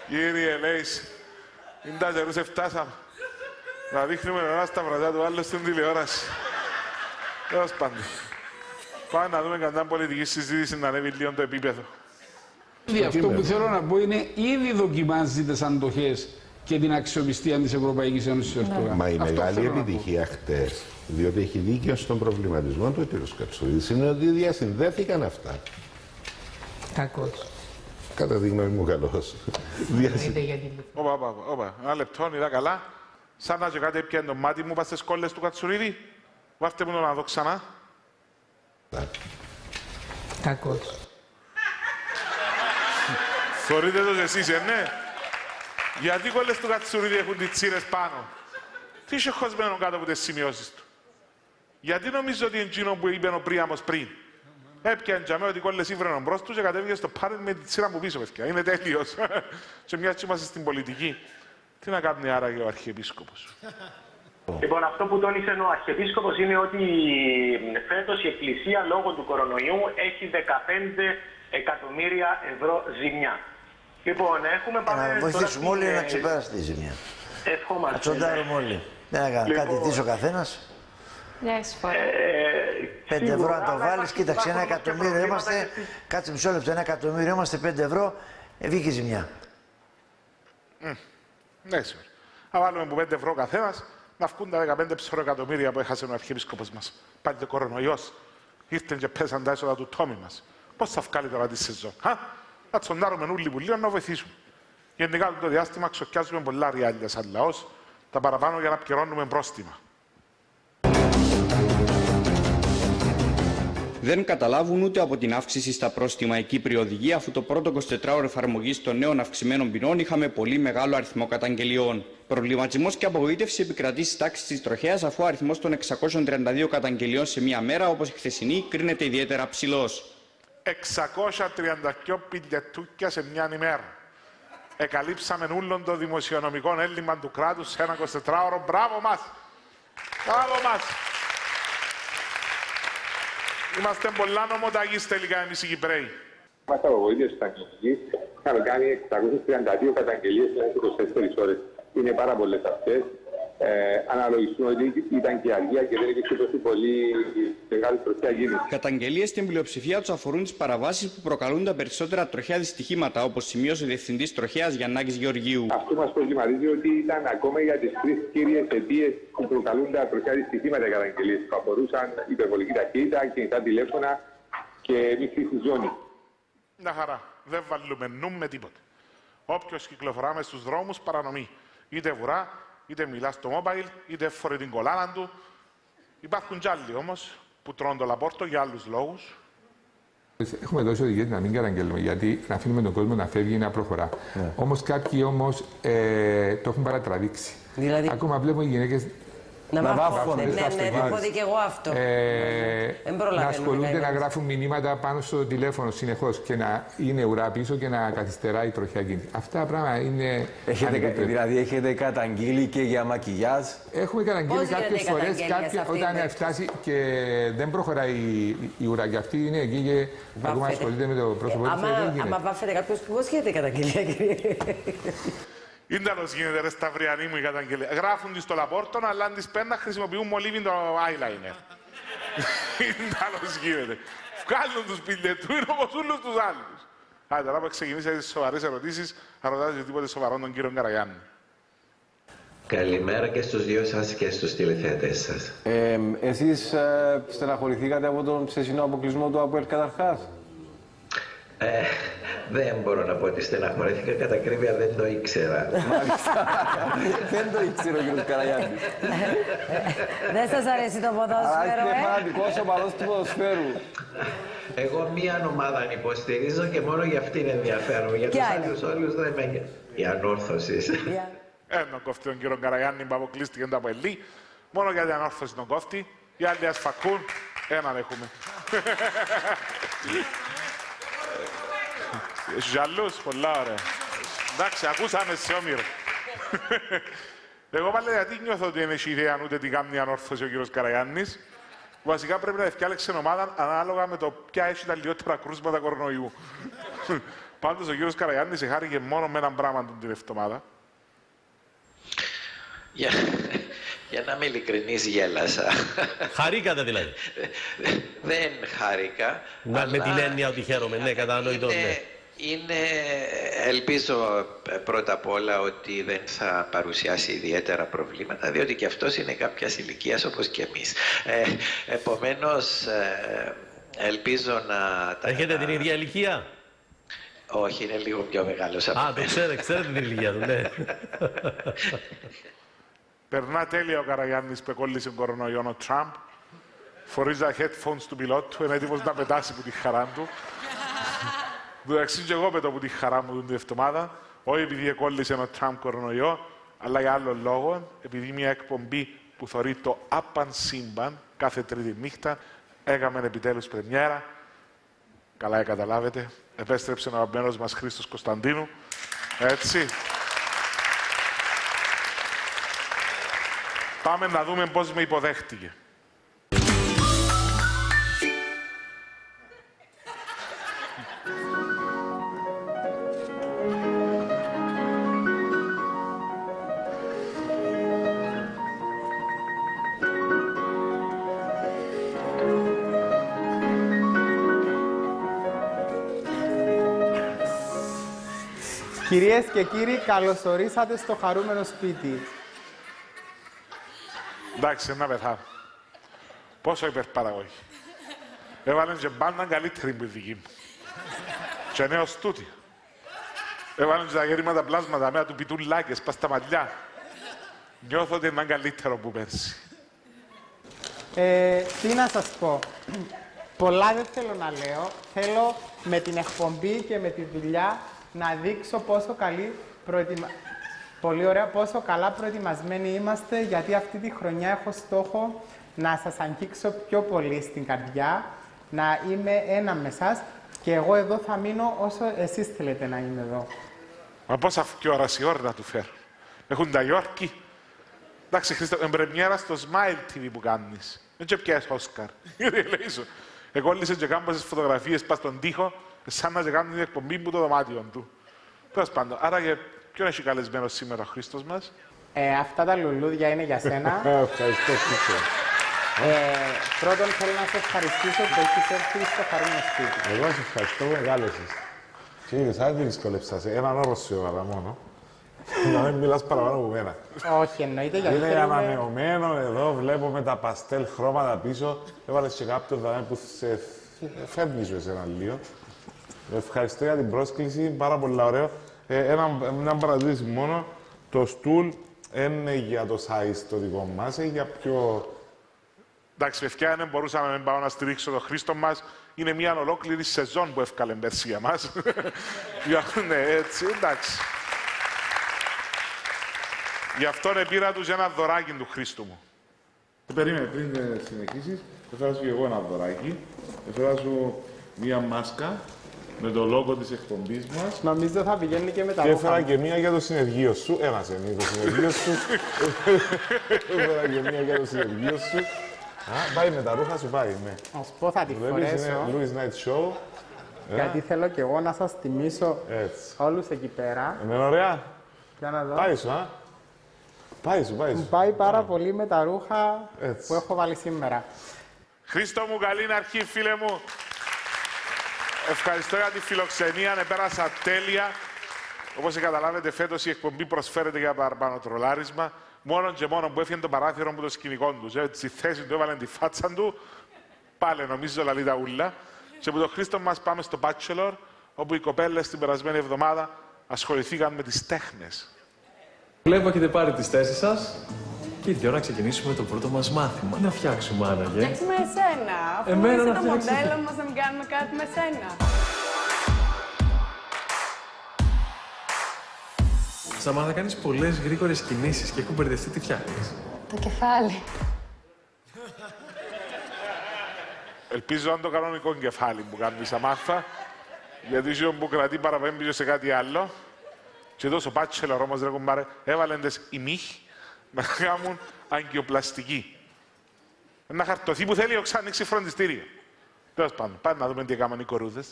Κύριε Λέης, είναι τα καιρούς εφτάσαμε να δείχνουμε ένα στα βραζιά του άλλου στην τηλεόραση. Έως πάντως. Πάμε να δούμε κατά πολιτική συζήτηση να ανέβει λίγο το επίπεδο. Αυτό που θέλω να πω είναι ήδη δοκιμάζει τις αντοχές και την αξιοπιστία της Ευρωπαϊκής Ένωσης. Μα η μεγάλη επιτυχία χτες, διότι έχει δίκιο στον προβληματισμό του ο κ. Κατσούρης, είναι ότι διασυνδέθηκαν αυτά. Κακός. Κατά τη γνώμη μου, καλός. Όπα, όπα, όπα. Ένα λεπτό, είδα καλά. Σαν να και κάτι έπιανε το μάτι μου, πας στις κόλλες του Κατσουρίδη. Βάφτε μου το να δω ξανά. Κακός. Θωρείτε το εσείς, ε, ναι. Γιατί οι κόλλες του Κατσουρίδη έχουν τις τσίρες πάνω. Τι είσαι χωσμένο κάτω από τις σημειώσεις του. Γιατί νομίζω ότι είναι εκείνο που είπε ο Πρίαμος πριν. Έπιαν τζαμέ ότι κόλλες ήβρενον μπρος τους και κατέβηκε στο πάρελ με τη σειρά μου πίσω, παιδιά. Είναι τέλειος. Σε μια τσίμαση στην πολιτική. Τι να κάνει άραγε ο Αρχιεπίσκοπος. Λοιπόν, αυτό που τόνισε ο Αρχιεπίσκοπος είναι ότι φέτος η Εκκλησία λόγω του κορονοϊού έχει δεκαπέντε εκατομμύρια ευρώ ζημιά. Λοιπόν, έχουμε πάμε... Να βοηθήσουμε όλοι να ξεπεράσει τη ζημιά. Ευχόμαστε. Να τσοντάρουμε όλοι. Να κατητήσει ο καθένας. Πέντε ευρώ να το βάλεις, κοίταξε, ένα εκατομμύριο είμαστε, κάτσε μισό λεπτό, ένα εκατομμύριο είμαστε, πέντε ευρώ, βγήκε ζημιά. Ναι, σίγουρα. Αν βάλουμε από πέντε ευρώ καθένας, να βγουν τα δεκαπέντε ψωρο εκατομμύρια που έχασε ο Αρχιεπίσκοπος μας. Πάλι το κορονοϊός. ήρθαν και πέσαν τα έσοδα του Τόμι μας. Πώς θα βγάλει τώρα τη σεζόν, α? Να τσοντάρουμε όλοι που λίγο να βοηθήσουμε. Γενικά το διάστημα ξοκιάζουμε πολλά ριάλια σαν λαός, τα παραπάνω για να πληρώνουμε πρόστιμα. Δεν καταλάβουν ούτε από την αύξηση στα πρόστιμα οι Κύπροι οδηγοί, αφού το πρώτο εικοσιτετράωρο εφαρμογής των νέων αυξημένων ποινών είχαμε πολύ μεγάλο αριθμό καταγγελιών. Προβληματισμός και απογοήτευση επικρατεί στις τάξεις της τροχέας, αφού ο αριθμός των εξακόσιων τριάντα δύο καταγγελιών σε μία μέρα, όπως η χθεσινή, κρίνεται ιδιαίτερα ψηλός. εξακόσια τριάντα δύο πιλιετούκια σε μία ημέρα. Εκαλύψαμε όλων το δημοσιονομικό έλλειμμα του κράτους σε ένα εικοσιτετράωρο. Μπράβο μας! Μπράβο μας! Είμαστε πολλά νομοταγείς τελικά εμείς οι Κυπραίοι. Μας απογοήτευσε τα κοινωνική. Είχαμε κάνει εξακόσιες τριάντα δύο καταγγελίες σε είκοσι τέσσερις ώρες. Είναι πάρα πολλές αυτές. Ε, αναλογιστούν ότι ήταν και αργία και δεν είχε τόσο πολύ μεγάλη τροχιά γίνηση. Καταγγελίες στην πλειοψηφία τους αφορούν τις παραβάσεις που προκαλούν τα περισσότερα τροχιά δυστυχήματα, όπως σημείωσε ο Διευθυντής Τροχέας Γιαννάκης Γεωργίου. Αυτό μας προβληματίζει ότι ήταν ακόμα για τις τρεις κύριες αιτίες που προκαλούν τα τροχιά δυστυχήματα οι καταγγελίες, που αφορούσαν υπερβολική ταχύτητα, κινητά τηλέφωνα και μικρή ζώνη. Να χαρά. Δεν βάλουμε νου με τίποτα. Όποιος κυκλοφορά μες στους δρόμους παρανομεί. Είτε βουρά, είτε μιλά στο mobile, είτε φορεί την κολάνα του. Υπάρχουν κι άλλοι όμως που τρώνε το λαπόρτο για άλλους λόγους. Έχουμε δώσει οδηγίες να μην καταγγέλνουμε, γιατί να αφήνουμε τον κόσμο να φεύγει ή να προχωρά. Yeah. Όμως κάποιοι όμως ε, το έχουν παρατραβήξει. Δηλαδή... Ακόμα βλέπουμε οι γυναίκες να, να βάφονται. Ναι, ναι, ναι, το έχω δει και εγώ αυτό. Ε, να ασχολούνται να γράφουν μηνύματα πάνω στο τηλέφωνο συνεχώς και να είναι ουρά πίσω και να καθυστεράει η τροχιά κίνηση. Αυτά πράγματα είναι. Έχετε, δηλαδή, έχετε καταγγείλει και για μακιγιάζ. Έχουμε καταγγείλει κάποιες φορές όταν είναι... φτάσει και δεν προχωράει η, η ουρά. Και αυτή είναι εκεί και ακόμα ασχολείται με το πρόσωπο του. Άμα βάφεται κάποιο, πώς γίνεται καταγγελία, κύριε? Ίνταλος γίνεται ρε σταυριανή μου η καταγγελία. Γράφουν τις στο λαπόρτον, αλλά αν τις παίρνουν χρησιμοποιούν μολύβιν το eyeliner. Ίνταλος γίνεται. Βγάλουν τους πιλιετού, είναι όπως όλους τους άλλους. Άρα τώρα που ξεκινήσατε τις σοβαρές ερωτήσεις, αν ρωτάτε οτιδήποτε σοβαρό τον κύριο Καραγιάννη. Καλημέρα και στους δύο σας και στους τηλεθεατές σας. Ε, εσείς ε, στεναχωρηθήκατε από τον ψεσινό αποκλεισμό του ΑΠΟΕΛ καταρχάς? Ε, δεν μπορώ να πω ότι στεναχωρήθηκα, κατά ακρίβεια δεν το ήξερα. Μάλιστα. Δεν το ήξερα ο κ. Καραγιάννη. Δεν σας αρέσει το ποδόσφαιρο, ε? Είστε φανατικός οπαδός του ποδοσφαίρου. Εγώ μία ομάδα υποστηρίζω και μόνο για αυτήν ενδιαφέρομαι. Για τους άλλους όλους δεν με... Η Ανόρθωση. Έναν κόφτη τον κ. Καραγιάννη που αποκλείστηκε τα πελή. Μόνο για την Ανόρθωση τον κόφτη. Οι άλλοι ας φακούν. Έναν έχουμε. Ζαλούς, πολλά ωραία. Εντάξει, ακούσαμε σε όμοιρο. Εγώ πάλι γιατί νιώθω ότι δεν έχει ιδέα ούτε την κάνει ανόρθωση ο κύριος Καραγιάννης. Βασικά πρέπει να ευκάλεξε ομάδα ανάλογα με το ποια έχει τα λιότερα κρούσματα κορονοϊού. Πάντως ο κύριος Καραγιάννης εχάρηκε μόνο με έναν πράγμα την εβδομάδα. Για, για να είμαι ειλικρινής, γέλασα. Χαρήκατε δηλαδή? Δεν χαρήκα. Να, αλλά... με την έννοια ότι χαίρομαι, ναι, κατανοητό, ναι. Είναι, ελπίζω πρώτα απ' όλα ότι δεν θα παρουσιάσει ιδιαίτερα προβλήματα, διότι και αυτός είναι κάποιας ηλικίας όπως και εμείς. Ε, επομένως, ε, ελπίζω να... Έχετε την ίδια ηλικία? Όχι, είναι λίγο πιο μεγάλος από εμένα. Α, το ξέρετε, ξέρετε την ηλικία του, ναι. Περνά τέλεια ο Καραγιάννης που εκόλλησε κορονοϊόν ο Τραμπ, φορείς τα headphones του πιλότου, είναι έτοιμος να πετάσει που τη χαρά του. Δουδαξήν και εγώ πέτω που τη χαρά μου την εβδομάδα, όχι επειδή εκόλλησε ένα Τραμπ κορονοϊό, αλλά για άλλων λόγων, επειδή μια εκπομπή που θωρεί το Απαν Σύμπαν κάθε τρίτη νύχτα, έκαμε επιτέλους πρεμιέρα. Καλά καταλάβετε, επέστρεψε ο αγαπημένος μας Χρήστος Κωνσταντίνου. Έτσι. Πάμε να δούμε πώς με υποδέχτηκε. Κυρίες και κύριοι, καλωσορίσατε στο χαρούμενο σπίτι. Εντάξει, να πεθάω. Πόσο υπερπαραγωγή. Έβαλαν και μπάντα καλύτερη που η δική μου. Και νέος τούτη. Έβαλαν και τα γερήματα πλάσματα, μέρα του πιτούν λάκες, πας στα μαλλιά. Νιώθω ότι είναι καλύτερο που πέρσι. Ε, τι να σας πω. Πολλά δεν θέλω να λέω. Θέλω με την εκπομπή και με τη δουλειά να δείξω πόσο καλή προετοιμα... Πολύ ωραία, πόσο καλά προετοιμασμένοι είμαστε, γιατί αυτή τη χρονιά έχω στόχο να σας αγγίξω πιο πολύ στην καρδιά, να είμαι ένα με εσάς και εγώ εδώ θα μείνω όσο εσείς θέλετε να είμαι εδώ. Μα πόσα ώρας η ώρα να του φέρω. Έχουν τα Υόρκη. Εντάξει, Χρήστο, εμπρεμιέρα στο Smile τι βι που κάνεις. Δεν και πιάσεις Όσκαρ. Εγώ λύσω και κάνω πόσες φωτογραφίες πας στον τοίχο, σαν να και κάνω την εκπομπή μου το δωμάτιο του. Τέλος πάντων, άρα και ποιον έχει καλεσμένο σήμερα ο Χρήστος μας. Ε, αυτά τα λουλούδια είναι για σένα. Ευχαριστώ, Χρήστο. Ε, πρώτον, θέλω να σε ευχαριστήσω που έχεις έρθει στο χαρούμενο σπίτι. Εγώ σε ευχαριστώ που εγκάλεσες. Κύριε, θα δεν δυσκολεύσασαι. Έναν όρο σου έβαλα μόνο. Να μην μιλάς παραπάνω από μένα. Όχι, εννοείται γιατί. Είναι θέλουμε... ανανεωμένο εδώ, βλέπουμε τα παστέλ χρώματα πίσω. Έβαλες και κάποιο δανέ που σε φεύγει σου εσένα λίγο. Ευχαριστώ για την πρόσκληση, πάρα πολύ ωραίο. Ε, ένα, μια παρατήρηση μόνο. Το στουλ είναι για το size το δικό μας, είναι για πιο. Εντάξει, ευκαιρία δεν μπορούσαμε να μην πάω να στηρίξω τον Χρήστο μας. Είναι μια ολόκληρη σεζόν που έφκαλε μπερσία μας. Ναι, έτσι, εντάξει. Γι' αυτόν επήρα τους ένα δωράκι του Χρήστου μου. Περίμενε, πριν συνεχίσεις, έφερα σου και εγώ ένα δωράκι. Έφερα σου μία μάσκα με το λόγο της εκπομπής μας. Νομίζω θα πηγαίνει και με τα λόγια. Και έφερα και μία για το συνεργείο σου. Ένας είναι το συνεργείο σου. Έφερα και μία για το συνεργείο σου. Α, πάει με τα ρούχα σου, πάει, ναι. Ας πω θα τη φορέσω. Louis Night Show. Γιατί θέλω κι εγώ να σας τιμήσω όλους εκεί πέρα. Είναι ωραία. Πάει σου, α. Πάει, πάει. Μου πάει πάρα πολύ με τα ρούχα που έχω βάλει σήμερα. Χρήστο μου, καλή αρχή, φίλε μου. Ευχαριστώ για τη φιλοξενία, επέρασα τέλεια. Όπως καταλάβετε, φέτος η εκπομπή προσφέρεται για παραπάνω τρολάρισμα. Μόνον και μόνον που έφυγε το παράθυρο μου το σκηνικό του. Στη θέση του έβαλαν τη φάτσα του. Πάλε, νομίζω, λαλή τα ούλα. Και από τον Χρήστο μας πάμε στο Bachelor, όπου οι κοπέλες την περασμένη εβδομάδα ασχοληθήκαν με τις τέχνες. Βλέπω, έχετε πάρει τις θέσεις σας και ήρθε η ώρα να ξεκινήσουμε το πρώτο μας μάθημα. Να φτιάξουμε, Άννα, γε. Φτιάξουμε εσένα. Αφού εμένα είσαι το μοντέλο μας, να μην κάνουμε κάτι με σένα. Σαμάρθα, κάνεις πολλές γρήγορες κινήσεις και έχουν μπερδευτεί τι φτιάχνεις. Το κεφάλι. Ελπίζω αν το κανονικό κεφάλι που κάνει η Σαμάρθα, γιατί ζω που κρατεί παραπέμπει σε κάτι άλλο. Και εδώ στο Bachelor όμως, ρε κουμπάρε, έβαλαν τις ημίχοι να κάνουν αγκιοπλαστική. Ένα χαρτοθή που θέλει οξά ανοίξει φροντιστήριο. Τέλος πάντων, πάμε να δούμε τι έκαναν οι κορούδες.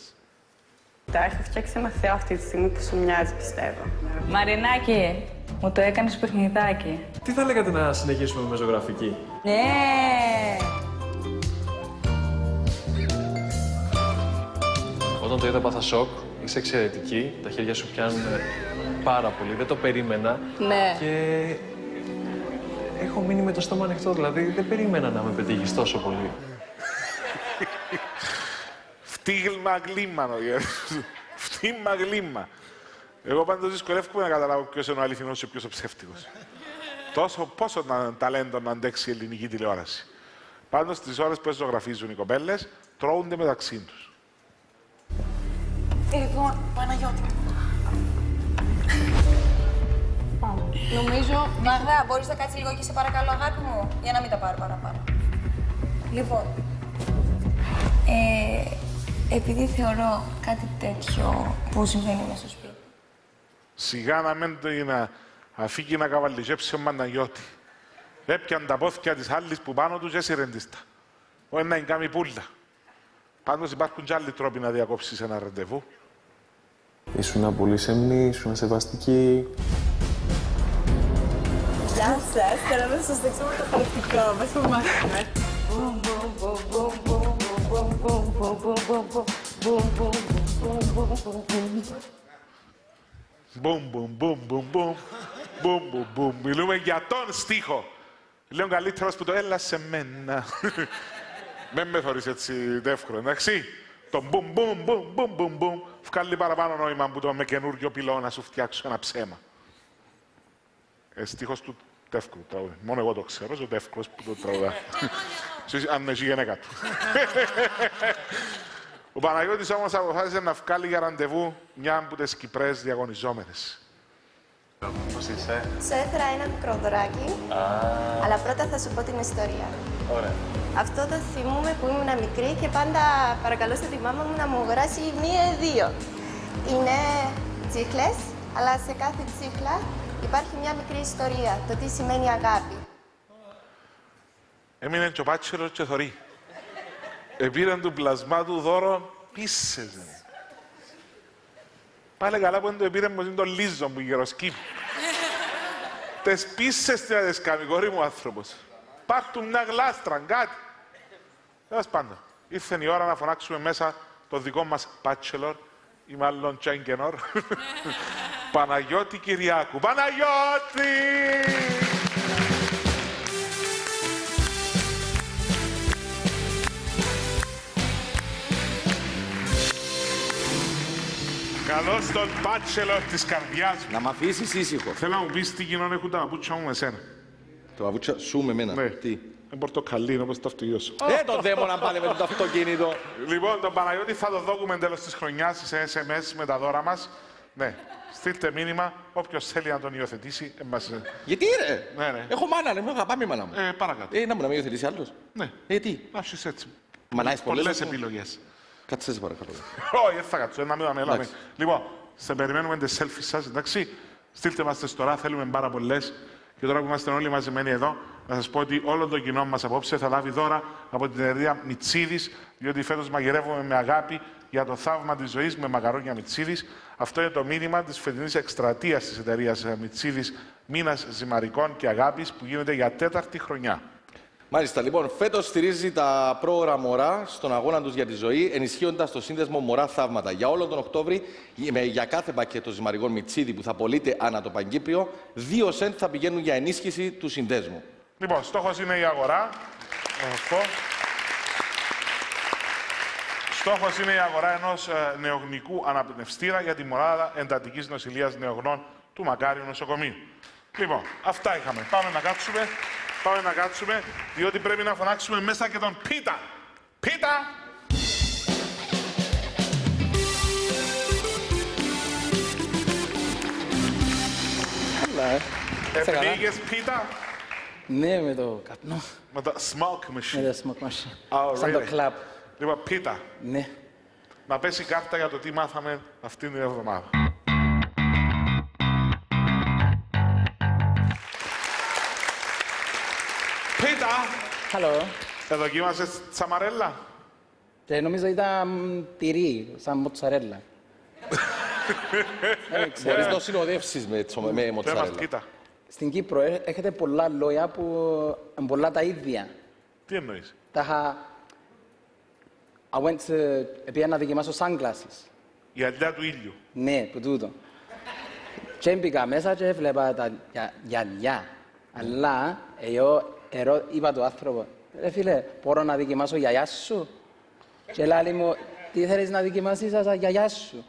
Τα έχω φτιάξει ένα θεό αυτή τη στιγμή που σου μοιάζει, πιστεύω. Μαρινάκη, μου το έκανες παιχνιδάκι. Τι θα λέγατε να συνεχίσουμε με ζωγραφική. Ναι! Όταν το είδα πάθα σοκ, είσαι εξαιρετική, τα χέρια σου πιάνουν... πάρα πολύ, δεν το περίμενα. Ναι. Και έχω μείνει με το στόμα ανοιχτό, δηλαδή δεν περίμενα να με πετύχεις τόσο πολύ. Φτύγλμα γλύμμα, φτύγμα γλύμμα. Εγώ πάντως δυσκολεύομαι να καταλάβω ποιος είναι ο αληθινός και ποιος ο ψεύτικος. Τόσο πόσο ταλέντο να αντέξει η ελληνική τηλεόραση. Πάντως τις ώρες που ζωγραφίζουν οι κοπέλες, τρώουνται μεταξύ τους. Εγώ, Παναγιώτη. Νομίζω... Μαγδά, μπορείς να κάτσεις λίγο εκεί, σε παρακαλώ, αγάπη μου, για να μην τα πάρω παραπάνω. Λοιπόν, ε, επειδή θεωρώ κάτι τέτοιο που συμβαίνει μέσα στο σπίτι. Σιγά να μην το είναι αφήκει να καβαλιζέψει ο Μαναγιώτη. Έπιαν τα πόθηκια της άλλης που πάνω τους έσυρεν της τα. Ο ένα είναι κάμι πουλτα. Πάντως υπάρχουν κι άλλοι τρόποι να διακόψεις ένα ραντεβού. Ήσουνα πολύ σεμνή, ήσουνα σεβαστική. Γεια σας, θέλαμε να σας δείξουμε το χαρακτικό μας που μάθαμε. Μπουμ, μπουμ, μπουμ, μπουμ, μπουμ, μπουμ, μπουμ, μπουμ. Μιλούμε για τον στίχο. Λέω καλύτερος που το έλα σε μένα. Μεν με θεωρείς έτσι τεύχρο, εντάξει. Το μπουμ, μπουμ, μπουμ, μπουμ, μπουμ, μπουμ. Βγάλει παραπάνω νόημα που το με καινούργιο πυλό να σου φτιάξω ένα ψέμα. Στίχος του τεύκρου τραγούδι. Μόνο εγώ το ξέρω, ο τεύκρος που το τραγουδά. Αν εσύ γενέκα του. Ο Παναγιώτης όμως αποφάσισε να βγάλει για ραντεβού μια από τις Κυπρές διαγωνιζόμενες. Πώς είσαι? Σου έφερα ένα μικρό δωράκι, ah. αλλά πρώτα θα σου πω την ιστορία. Ωραία. Αυτό το θυμούμαι που ήμουν μικρή και πάντα παρακαλούσα τη μάμα μου να μου αγοράσει μία ή δύο. Είναι τσίχλες, αλλά σε κάθε τσίχλα υπάρχει μια μικρή ιστορία, το τι σημαίνει αγάπη. Έμεινε και ο Bachelor και θωρεί. Επήραν του πλασμά του δώρο, πίσσεζε. Πάλε καλά που δεν το επήραν, πως είναι το λίζο μου, η γεροσκή. Τες πίσσες τι να τες κάνει, κορί μου άνθρωπος. Πάρ' του μια γλάστρα, κάτι. Τέλος πάντων, ήρθε η ώρα να φωνάξουμε μέσα το δικό μας Bachelor, ή μάλλον Τσέγγενορ, Παναγιώτη Κυριάκου. Παναγιώτη! Καλώς τον Bachelor της καρδιάς μου. Να μ' αφήσεις ήσυχο. Θέλω να μου πεις τι κοινών έχουν τα παπούτσια μου με σένα. Τα παπούτσια σου με εμένα. Ναι. Τι. Είναι πορτοκαλί, είναι όπως το αυτοκίνητο σου. Ε, τον δαίμονα πάλι με το αυτοκίνητο. Λοιπόν, τον Παναγιώτη θα το δώκουμε τέλος της χρονιάς σε ες εμ ες με τα δώρα μας. Ναι. Στείλτε μήνυμα, όποιος θέλει να τον υιοθετήσει. Εμάς... Γιατί ρε. Ναι, ναι. Έχω μάνα, ναι. Θα πάμε η μάνα μου. Ε, παρακάτω. Ε, να μου να με υιοθετήσει άλλος. Ναι. Ε, τι. Άχεις έτσι. Μανάεις πολλές επιλογές. Κάτσε σε παρακαλώ. Όχι, δεν θα κάτσω, να μην ανέλαμε. Λοιπόν, σε περιμένουμε τις selfies σας, εντάξει. Στείλτε μας τις τώρα, θέλουμε πάρα πολλές. Και τώρα που είμαστε όλοι μαζεμένοι εδώ, να σας πω ότι όλο το κοινό μας απόψε θα λάβει δώρα από την εταιρεία Μιτσίδης, διότι φέτος μαγειρεύουμε με αγάπη για το θαύμα της ζωής με μαγαρόνια Μιτσίδης. Αυτό είναι το μήνυμα της φετινής εκστρατείας της εταιρείας Μιτσίδης, μήνας ζυμαρικών και αγάπης, που γίνεται για τέταρτη χρονιά. Μάλιστα, λοιπόν, φέτος στηρίζει τα πρόωρα μωρά στον αγώνα τους για τη ζωή, ενισχύοντας το σύνδεσμο Μωρά Θαύματα. Για όλο τον Οκτώβρη, για κάθε πακέτο ζυμαρικών Μιτσίδη που θα πωλείται ανά το Παγκύπριο, δύο σεντ θα πηγαίνουν για ενίσχυση του συνδέσμου. Λοιπόν, στόχος είναι η αγορά. Στόχος είναι η αγορά ενός νεογνικού αναπνευστήρα για τη μονάδα εντατικής νοσηλείας νεογνών του Μακάριου Νοσοκομείου. Λοιπόν, αυτά είχαμε. Πάμε να κάτσουμε. Πάμε να κάτσουμε, διότι πρέπει να φωνάξουμε μέσα και τον Πίτα. Πίτα! Καλά. Επνίγες πίτα? Ναι, με το καπνό. Με το smoke machine. Με το smoke machine. Σαν το κλαμπ. Λοιπόν, πίτα. Ναι. Να πέσει κάρτα για το τι μάθαμε αυτήν την εβδομάδα. Hello. Θα δοκίμασες τσαμαρέλα? Ε, νομίζω ήταν τυρί, σαν μοτσαρέλα. Μπορείς να το συνοδεύσεις με, με μοτσαρέλα. Κοίτα. Στην Κύπρο έχετε πολλά λόγια που είναι πολλά τα ίδια. Τι εννοείς? Τα I went to... Επειδή να δοκιμάσω sunglasses. Η αλιά του ήλιου. Ναι, που τούτο. Και μπήκα μέσα και έβλεπα τα γυαλιά. Αλλά εγώ... Εγώ είπα του άνθρωπο, ρε φίλε, μπορώ να δοκιμάσω γιαγιά σου? Και λέει μου, τι θέλεις να δοκιμάσεις σαν γιαγιά σου?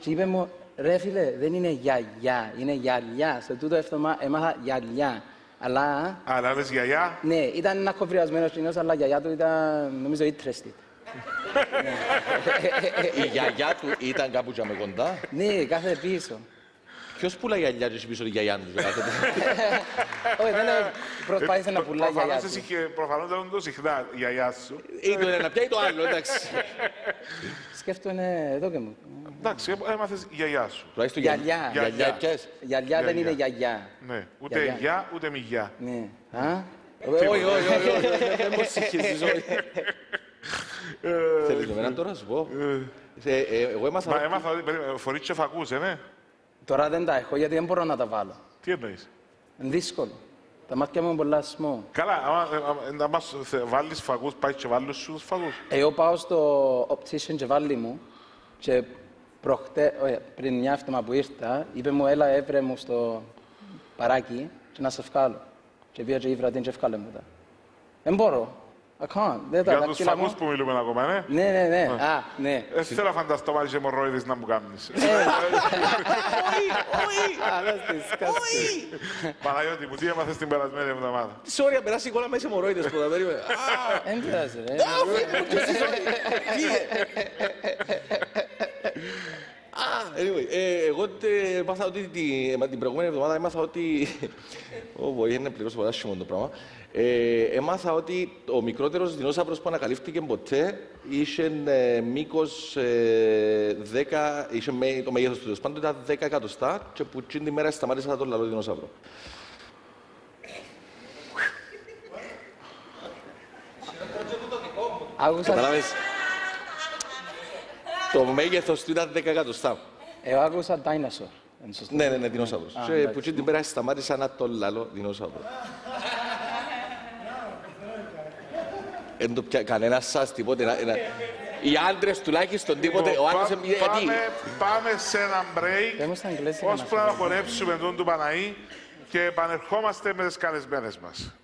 Και είπε μου, ρε φίλε, δεν είναι γιαγιά, είναι γυαλιά. Σε τούτο εύθομα έμαθα γυαλιά. Αλλά... Αλλά λες γιαγιά? Ναι, ήταν ένα κοβριασμένος κοινός, αλλά η γιαγιά του ήταν, νομίζω, interested. Η γιαγιά του ήταν κάπου και με κοντά? Ναι, κάθε πίσω. Ποιος πουλάει γυαλιά και πίσω τη γιαγιά του? Όχι, δεν προσπάθησε να πουλάει γιαγιά του. Προφανώς δεν το συχνά η γιαγιά σου. Ή το ένα πια ή το άλλο, εντάξει. Σκέφτομαι εδώ και μου. Εντάξει, έμαθες γιαγιά σου. Γιαγιά. Γιαγιά δεν είναι γιαγιά. Ούτε γιά, ούτε μη γιά. Όχι, όχι, όχι. Δεν μου συγχύσεις όλοι. Θέλεις το μένα τώρα να σου πω. Εγώ έμαθα... Φορείς και φακούς, ναι. Τώρα δεν τα έχω, γιατί δεν μπορώ να τα βάλω. Τι εννοείς? Είναι δύσκολο. Τα μάτια μου είναι πολλά σμό. Καλά, άμα βάλεις φαγούς, πάει και βάλεις σου φαγούς. Εγώ πάω στο optician και βάλει μου και πριν μια εβδομάδα που ήρθα, είπε μου, έλα έβρε μου στο παράκι και να σε βγάλω. Και πήγα και ήβρα την και βγάλε μου τα. Δεν μπορώ. Για τους φαγούς που μιλούμε ακόμα, ναι. Ναι, ναι, ναι. Ναι. Δεν θέλω να φανταστώ πάλι και μορροίδες να μου κάνεις. Όχι, όχι. Παναγιώτη μου, τι έμαθες την περασμένη εβδομάδα? Sorry, αν περάσει η κόλλα μέσα μορροίδες που τα περίμενα. Εν πειράζει, ρε. Anyway, εγώ μάθα ότι την προηγούμενη εβδομάδα έμαθα ότι... Ω, είναι πληρώς πολλά σιμών το πράγμα. Έμαθα ότι ο μικρότερος δεινόσαυρος που ανακαλύφθηκε ποτέ είχε μήκος δέκα, είχε το μέγεθος του πάντου, ήταν δέκα εκατοστά και που την ημέρα σταμάτησα να τον λαλώ δεινόσαυρο. Καταλάβες. Το μέγεθος του ήταν δέκα εκατοστά. Εγώ άκουσα dinosaur. Ναι, ναι, δεινόσαυρος. Και που την ημέρα σταμάτησα να τον λαλώ δεινόσαυρο. Εν το πια κανένας σας τίποτε, οι άντρες τουλάχιστον τίποτε, ο άντρας εμπιέζει. Πάμε σε έναν break, ώσπου να χορέψουμε τον του Παναή και επανερχόμαστε με τις καλεσμένες μας.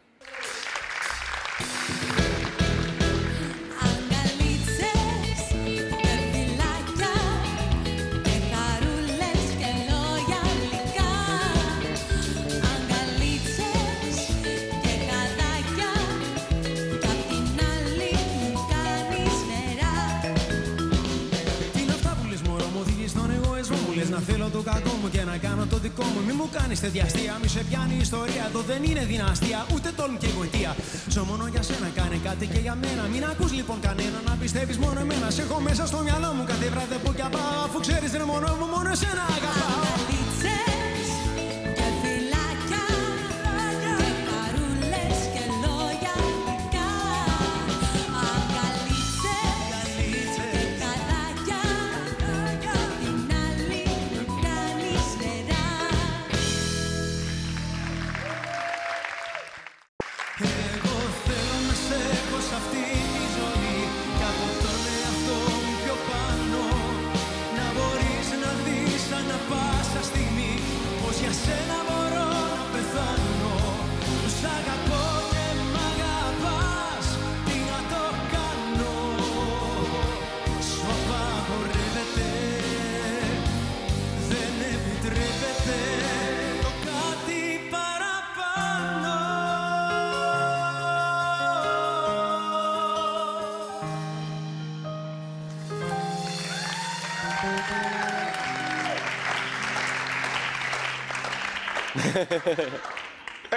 Μη μου κάνεις τέτοια αστεία, μη σε πιάνει η ιστορία. Εδώ δεν είναι δυναστεία, ούτε τόλμη και γοητεία. Ζω μόνο για σένα, κάνε κάτι και για μένα. Μην ακούς λοιπόν κανένα, να πιστεύεις μόνο εμένα. Σε έχω μέσα στο μυαλό μου, κάθε βράδυ που κι απάω. Αφού ξέρεις δεν μόνο μου, μόνο εσένα αγαπάω.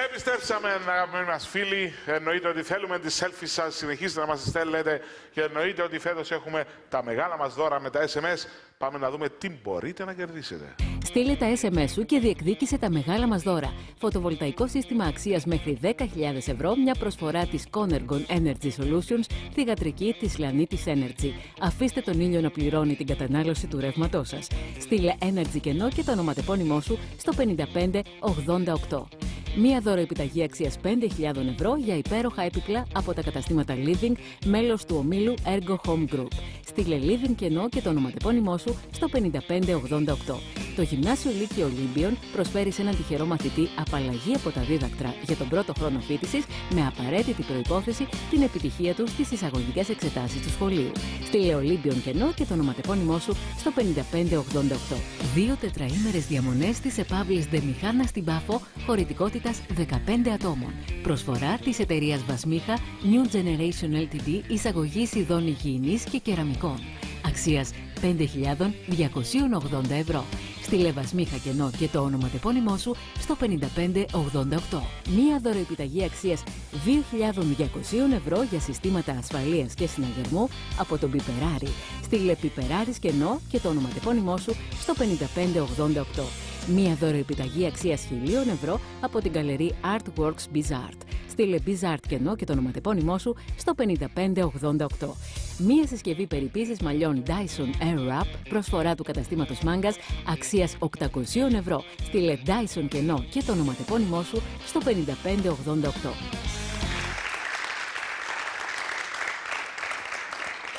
Επιστρέψαμε, αγαπημένοι μας φίλοι. Εννοείται ότι θέλουμε τη selfie σας. Συνεχίστε να μας στέλνετε και εννοείται ότι φέτος έχουμε τα μεγάλα μας δώρα με τα ες εμ ες. Πάμε να δούμε τι μπορείτε να κερδίσετε. Στείλε τα ες εμ ες σου και διεκδίκησε τα μεγάλα μας δώρα. Φωτοβολταϊκό σύστημα αξίας μέχρι δέκα χιλιάδες ευρώ, μια προσφορά της Conergon Energy Solutions, θυγατρική της Λανίτης Energy. Αφήστε τον ήλιο να πληρώνει την κατανάλωση του ρεύματός σας. Στείλε Energy κενό και το ονοματεπώνυμό σου στο πέντε πέντε ογδόντα οκτώ. Μία δώρο επιταγή αξίας πέντε χιλιάδες ευρώ για υπέροχα έπιπλα από τα καταστήματα Living, μέλος του ομίλου Ergo Home Group. Στείλε Living κενό και το ονοματεπώνυμό σου στο πέντε πέντε ογδόντα οκτώ. Το Γυμνάσιο Λύκειο Ολύμπιον προσφέρει σε έναν τυχερό μαθητή απαλλαγή από τα δίδακτρα για τον πρώτο χρόνο φοιτησης με απαραίτητη προϋπόθεση την επιτυχία του στις εισαγωγικές εξετάσεις του σχολείου. Στείλε Ολύμπιον κενό και το ονοματεπώνυμό σου στο πέντε πέντε ογδόντα οκτώ. Δύο τετραήμερες διαμονές της Επαύλης Ντεμιχάνα στην Πάφο, χωρητικότητας δεκαπέντε ατόμων. Προσφορά της εταιρείας Βασμίχα New Generation Λτντ εισαγωγής ειδών υγιεινής και κεραμικών. Αξίας πέντε χιλιάδες διακόσια ογδόντα ευρώ. Στείλε Βασμίχα κενό και το ονοματεπώνυμό σου στο πέντε πέντε ογδόντα οκτώ. Μία δωροεπιταγή αξίας δύο χιλιάδες διακόσια ευρώ για συστήματα ασφαλείας και συναγερμού από τον Πιπεράρι. Στείλε Πιπεράρις κενό και το ονοματεπώνυμό σου στο πέντε πέντε ογδόντα οκτώ. Μία δωροεπιταγή αξίας χίλια ευρώ από την γκαλερί Artworks Bizart. Στείλε Bizart κενό και το ονοματεπώνυμό σου στο πέντε πέντε ογδόντα οκτώ. Μία συσκευή περιποίησης μαλλιών Dyson Airwrap, προσφορά του καταστήματος Μάγκας, αξίας οκτακόσια ευρώ. Στείλε Dyson κενό και το ονοματεπώνυμό σου στο πέντε πέντε ογδόντα οκτώ.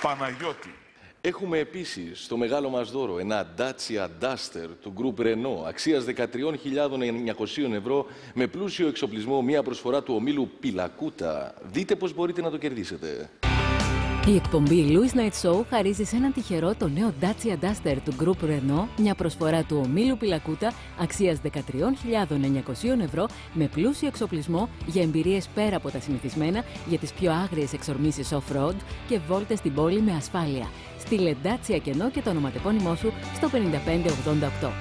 Παναγιώτη. Έχουμε επίσης στο μεγάλο μας δώρο ένα Dacia Duster του Group Renault αξίας δεκατρείς χιλιάδες εννιακόσια ευρώ με πλούσιο εξοπλισμό, μια προσφορά του ομίλου Πιλακούτα. Δείτε πώς μπορείτε να το κερδίσετε. Η εκπομπή Louis Night Show χαρίζει σε έναν τυχερό το νέο Dacia Duster του Group Renault, μια προσφορά του ομίλου Πιλακούτα αξίας δεκατρείς χιλιάδες εννιακόσια ευρώ με πλούσιο εξοπλισμό για εμπειρίες πέρα από τα συνηθισμένα, για τις πιο άγριες εξορμήσεις off-road και βόλτες στην πόλη με ασφάλεια. Στείλε Dacia κενό και το ονοματεπώνυμό σου στο πενήντα πέντε ογδόντα οκτώ.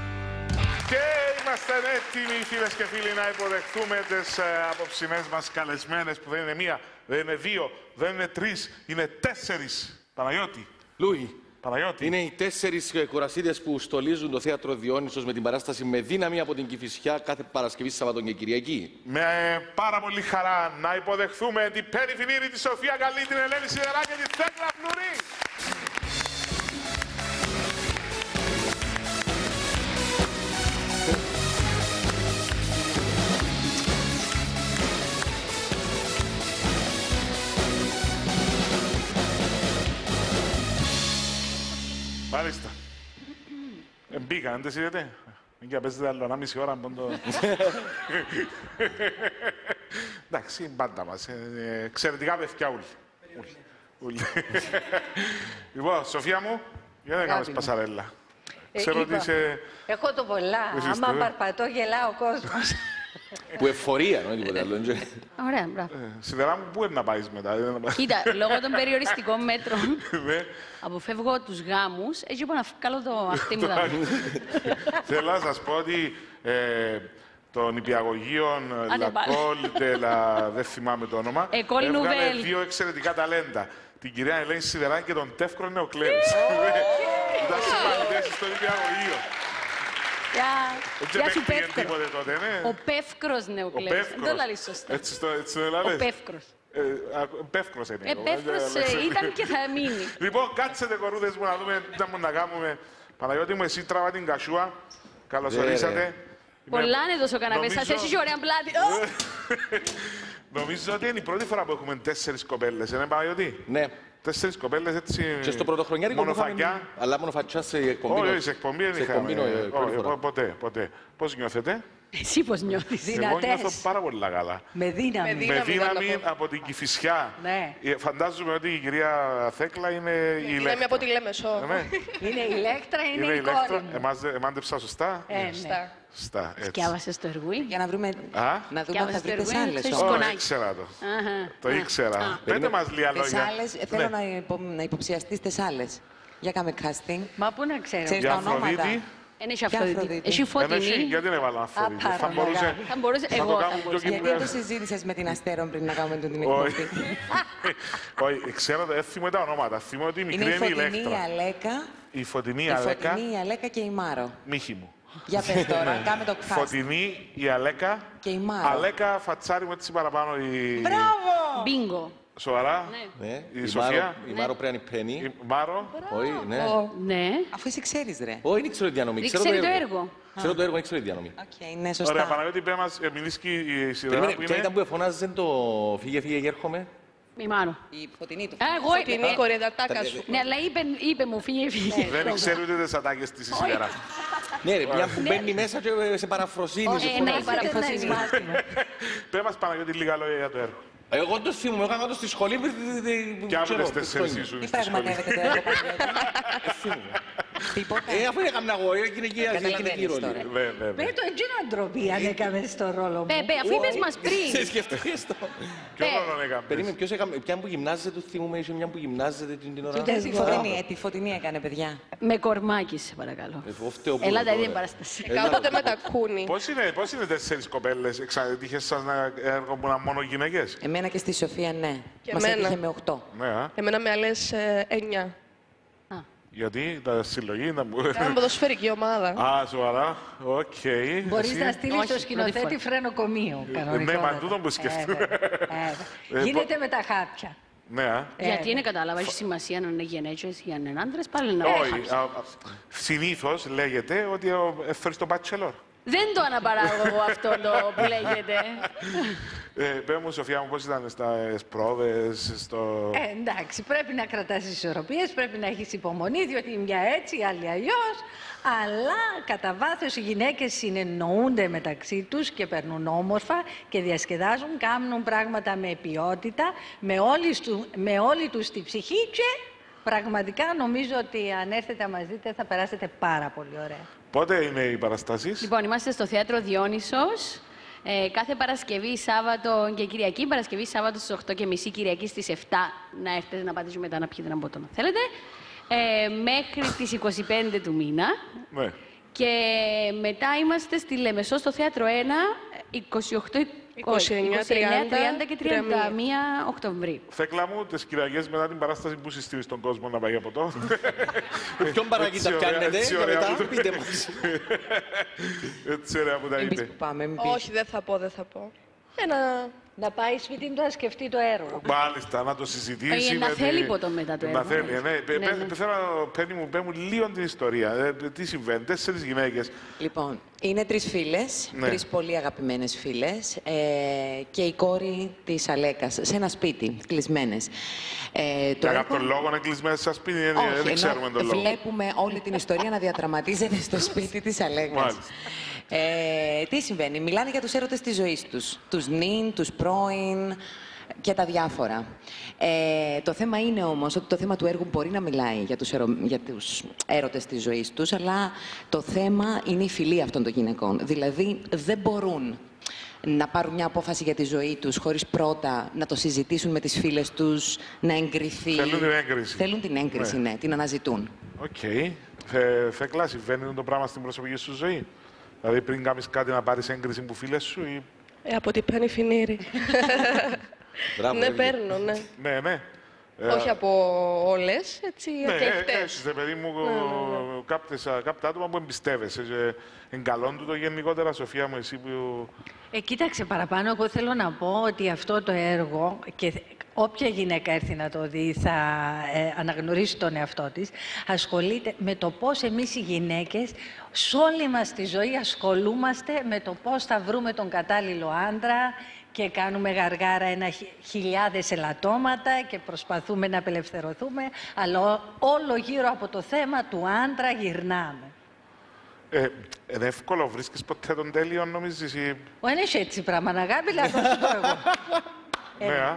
Και είμαστε έτοιμοι, φίλες και φίλοι, να υποδεχτούμε τις απόψινές μας καλεσμένες, που δεν είναι μία, δεν είναι δύο, δεν είναι τρεις, είναι τέσσερις. Παναγιώτη. Λούι. Παναγιώτη. Είναι οι τέσσερις κουρασίδες που στολίζουν το Θέατρο Διόνυσος με την παράσταση «Με δύναμη» από την Κηφισιά κάθε Παρασκευή, Σαββατόν και Κυριακή. Με πάρα πολύ χαρά να υποδεχθούμε την Περιφυνήρη, τη Σοφία Καλή, την Ελένη Σιδερά και τη Θέκλα Φλουρή. Μάλιστα. Μπήκαν, δεν είδατε. Μην παίζετε άλλο ένα μισή ώρα. Εντάξει, είναι πάντα μας. Εξαιρετικά παιδιά όλοι. Λοιπόν, Σοφία μου, γιατί δεν κάνεις πασαρέλα. Ξέρω ότι είσαι... Έχω το πολλά. Άμα παρπατώ, γελά ο κόσμος. Που ευφορία, όχι τίποτα άλλο. Ωραία, μπράβο. Σιδερά μου, πού είναι να πάεις μετά? Κοίτα, λόγω των περιοριστικών μέτρων, αποφεύγω τους γάμους, έτσι είπα να βγάλω το αυτή μου. Θέλω να σας πω ότι των νηπιαγωγείων, δεν θυμάμαι το όνομα, έβγαλε δύο εξαιρετικά ταλέντα. Την κυρία Ελένη Σιδερά και τον Τεύκρο Νεοκλέρης. Ήταν συμπαντές στο νηπιαγωγείο. Για σου Πεύκρο. Ο Πεύκρος Νεοκλέρης. Δεν το λαλείς σωστά. Έτσι το λαλείς. Ο Πεύκρος. Πεύκρος είναι. Ε, Πεύκρος ήταν και θα μείνει. Λοιπόν, κάτσετε κορούδες μου να δούμε τι θα μου να κάνουμε. Παναγιώτη μου, εσύ τραβά την κασούα. Καλώς ορίσατε. Πολλά είναι τόσο καναπές. Σας έχεις ωραία πλάτη. Νομίζω ότι είναι η πρώτη φορά που έχουμε τέσσερις κοπέλες, είναι Παναγιώτη? Ναι. Τέσσερις κοπέλες έτσι. Και στο πρωτοχρονιάρικο μονοφακιά. Αλλά μονοφακιά σε εκπομπή. Όχι, σε εκπομπή δεν είχαμε. Ποτέ, ποτέ. Πώς νιώθετε? Εσύ πώς νιώθεις? Εγώ νιώθω πάρα πολύ καλά. Με δύναμη. Με δύναμη από την Κηφισιά. Φαντάζομαι ότι η κυρία Θέκλα είναι η Ηλέκτρα. Είναι μια από τη Λεμεσό. Είναι η Ηλέκτρα, είναι η κόρη. Εμάντεψα σωστά. Στα, σκιάβασες το εργούλι για να βρούμε, α? Να δούμε αν θα βρείτε σάλες. Όχι, ήξερα το. Το ήξερα. Πέντε μας λίγα λόγια. Θέλω να υποψιαστείς τις άλλες. Για κάμε casting. Μα πού να ξέρω. Για Αφροδίτη. Έχει Αφροδίτη. Έχει Φωτεινή. Γιατί δεν έβαλα Αφροδίτη. Θα μπορούσε. Θα μπορούσε εγώ. Γιατί δεν το συζήτησες με την Αστέρων πριν να κάνουμε την εκπομπή? Όχι, ξέρω, δεν θυμώ τα ονόματα. Θυμώ ότι η μικρή είναι η Ηλέκτρα. Η Φωτεινή, η Αλέκα και η Μάρο. Μίχη μου. Για πες τώρα, κάμε το κφάστη. Φωτεινή, η Αλέκα και η Μάρα. Αλέκα, φατσάρι μου, έτσι παραπάνω η... Μπράβο! Μπίνγκο. Σοβαρά. Η Σοφία. Η Μάρο πρέπει να είναι πένι. Μάρο. Ναι. Αφού εσύ ξέρεις, ρε. Όχι, δεν ξέρω τη διανομή. Δεν ξέρει το έργο. Ξέρω το έργο, δεν ξέρω τη διανομή. Ωραία, Παναγιώτη, πρέπει να μας μιλήσει και η Σιδερά που είναι. Ποια ήταν που φωνάζεσαι το «Φύγε, φύγε και έρχομαι»? Η Μάρο. Η Φωτεινή του. Εγώ είμαι η κορέντα τάκα σου. Ναι, αλλά είπε μου, φύγε, φύγε. Δεν ξέρω ούτε τις ατάκες της η Σιδερά. Ναι ρε, μια που μπαίνει μέσα και σε παραφροσύνη. Όχι, είναι η παραφροσύνη. Πρέπει μας Παναγιώτη λίγα λόγια για το έργο. Εγώ το θυμούμαι, έκανα το στη σχολή. Κι άμενες τέσσερις ήσουν στη σχολή. Τι πράγματα έχετε το έργο, Παναγιώτη? Αφού έκαμε ένα αγόρι, εκείνη και εκείνη ρόλη. Πε το, έτσι είναι αντροπή αν έκαμε στο ρόλο μου. Πε, αφού είπες μας πριν. Σε σκεφτείς το. Ποιο ρόλο έκαμε? Περίμενε, ποιος έκαμε, ποια που γυμνάζεται, το θυμούμαι, είσαι μια που γυμνάζεται την ώρα. Τη Φωτεινή έκανε, παιδιά. Με κορμάκι, σε παρακαλώ. Ελάτε, δεν είναι παράσταση. Κάθονται με τα κούνη. Πώς είναι τέσσερις κοπέλες, εξατύχες σας να έρχομουν μόνο γυναίκες? Εμένα και στη Σοφία, ναι. Μας έτυχε με οκτώ. Εμένα με άλλες εννιά. Γιατί τα συλλογή ήταν... Ήταν ποδοσφαιρική ομάδα. Α, σοβαρά. Οκ. Μπορείς να στείλεις στο σκηνοθέτη φρενοκομείο, κανονικό. Ναι, μα τούτο που σκεφτούν. Γίνεται με τα χάπια. Ναι. Γιατί είναι κατάλαβα, έχει σημασία να είναι γενέτσες για να είναι άντρες, πάλι να είναι χάπια. Συνήθως λέγεται ότι έφερες το Bachelor. Δεν το αναπαράγω αυτό το που λέγεται. Πες μου, Σοφιά μου, πώς ήταν στις πρόβες, στο... Ε, εντάξει, πρέπει να κρατάς ισορροπίες, πρέπει να έχεις υπομονή, διότι μια έτσι, η άλλη αλλιώς. Αλλά κατά βάθος οι γυναίκες συνεννοούνται μεταξύ τους και περνούν όμορφα και διασκεδάζουν, κάνουν πράγματα με ποιότητα, με όλη, του, με όλη τους τη ψυχή και... Πραγματικά νομίζω ότι αν έρθετε να μας δείτε θα περάσετε πάρα πολύ ωραία. Πότε είναι οι παραστάσεις? Λοιπόν, είμαστε στο Θέατρο Διόνυσος. Ε, κάθε Παρασκευή, Σάββατο και Κυριακή. Παρασκευή, Σάββατο στις οκτώ και μισή, Κυριακή στις επτά. Να έρθετε να πάτε μετά να πιείτε ένα μπότονα. Θέλετε. Ε, μέχρι τις είκοσι πέντε του μήνα. Ναι. Και μετά είμαστε στη Λεμεσό, στο Θέατρο ένα, είκοσι οκτώ, είκοσι εννέα, τριάντα και τριάντα και τριάντα και τριάντα και τριάντα και τριάντα και τριάντα και τριάντα Οκτωβρίου. Θέκλα μου, τις Κυριακές μετά την παράσταση που συστήνεις τον κόσμο να πάει από το. Ποιον παρακίτα πιάνετε και μετά πείτε μας. Έτσι ωραία που τα είπε. Όχι, δεν θα πω, δεν θα πω. Να πάει σπίτι του να σκεφτεί το έργο. Μάλιστα, να το συζητήσει. Να θέλει ποτέ μετά το έργο. Να θέλει, ναι. Θέλω να παίρνει μου λίγο την ιστορία. Τι συμβαίνει, τέσσερις γυναίκες. Λοιπόν, είναι τρεις φίλες, τρεις πολύ αγαπημένες φίλες και η κόρη της Αλέκας, σε ένα σπίτι, κλεισμένες. Για τον λόγο να κλεισμένες σε ένα σπίτι, δεν ξέρουμε τον λόγο. Βλέπουμε όλη την ιστορία να διαδραματίζεται στο σπίτι της Αλέκας. Ε, τι συμβαίνει, μιλάνε για τους έρωτες της ζωής τους, τους νυν, τους πρώην και τα διάφορα. Ε, το θέμα είναι όμως ότι το θέμα του έργου μπορεί να μιλάει για τους, ερω... για τους έρωτες της ζωής τους, αλλά το θέμα είναι η φιλία αυτών των γυναικών. Δηλαδή δεν μπορούν να πάρουν μια απόφαση για τη ζωή τους χωρίς πρώτα να το συζητήσουν με τις φίλες τους, να εγκριθεί. Θέλουν την έγκριση. Θέλουν την έγκριση, ναι, ναι, την αναζητούν. Οκ. Okay. Θεκλά, συμβαίνει το πράγμα στην προσωπική σου ζωή? Δηλαδή, πριν κάνεις κάτι, να πάρεις έγκριση που φίλες σου ή... Ε, από την πάνη φινήρη. Ναι, παίρνω, ναι. Ναι, ναι. Όχι από όλες, έτσι, ατεχτές. Ναι, έχεις, παιδί μου, κάποια άτομα που εμπιστεύεσαι. Εγκαλών του το γενικότερα, Σοφία μου, εσύ που... Ε, κοίταξε παραπάνω, εγώ θέλω να πω ότι αυτό το έργο... Όποια γυναίκα έρθει να το δει θα ε, αναγνωρίσει τον εαυτό της. Ασχολείται με το πώς εμείς οι γυναίκες σε όλη μας τη ζωή ασχολούμαστε με το πώς θα βρούμε τον κατάλληλο άντρα και κάνουμε γαργάρα ένα χιλιάδες ελαττώματα και προσπαθούμε να απελευθερωθούμε, αλλά όλο γύρω από το θέμα του άντρα γυρνάμε. Ε, είναι εύκολο, βρίσκεις ποτέ τον τέλειο, νομίζεις? Ή... Ο, είναι έτσι πράγμα, αγάπη, αλλά το εγώ. ε, ναι,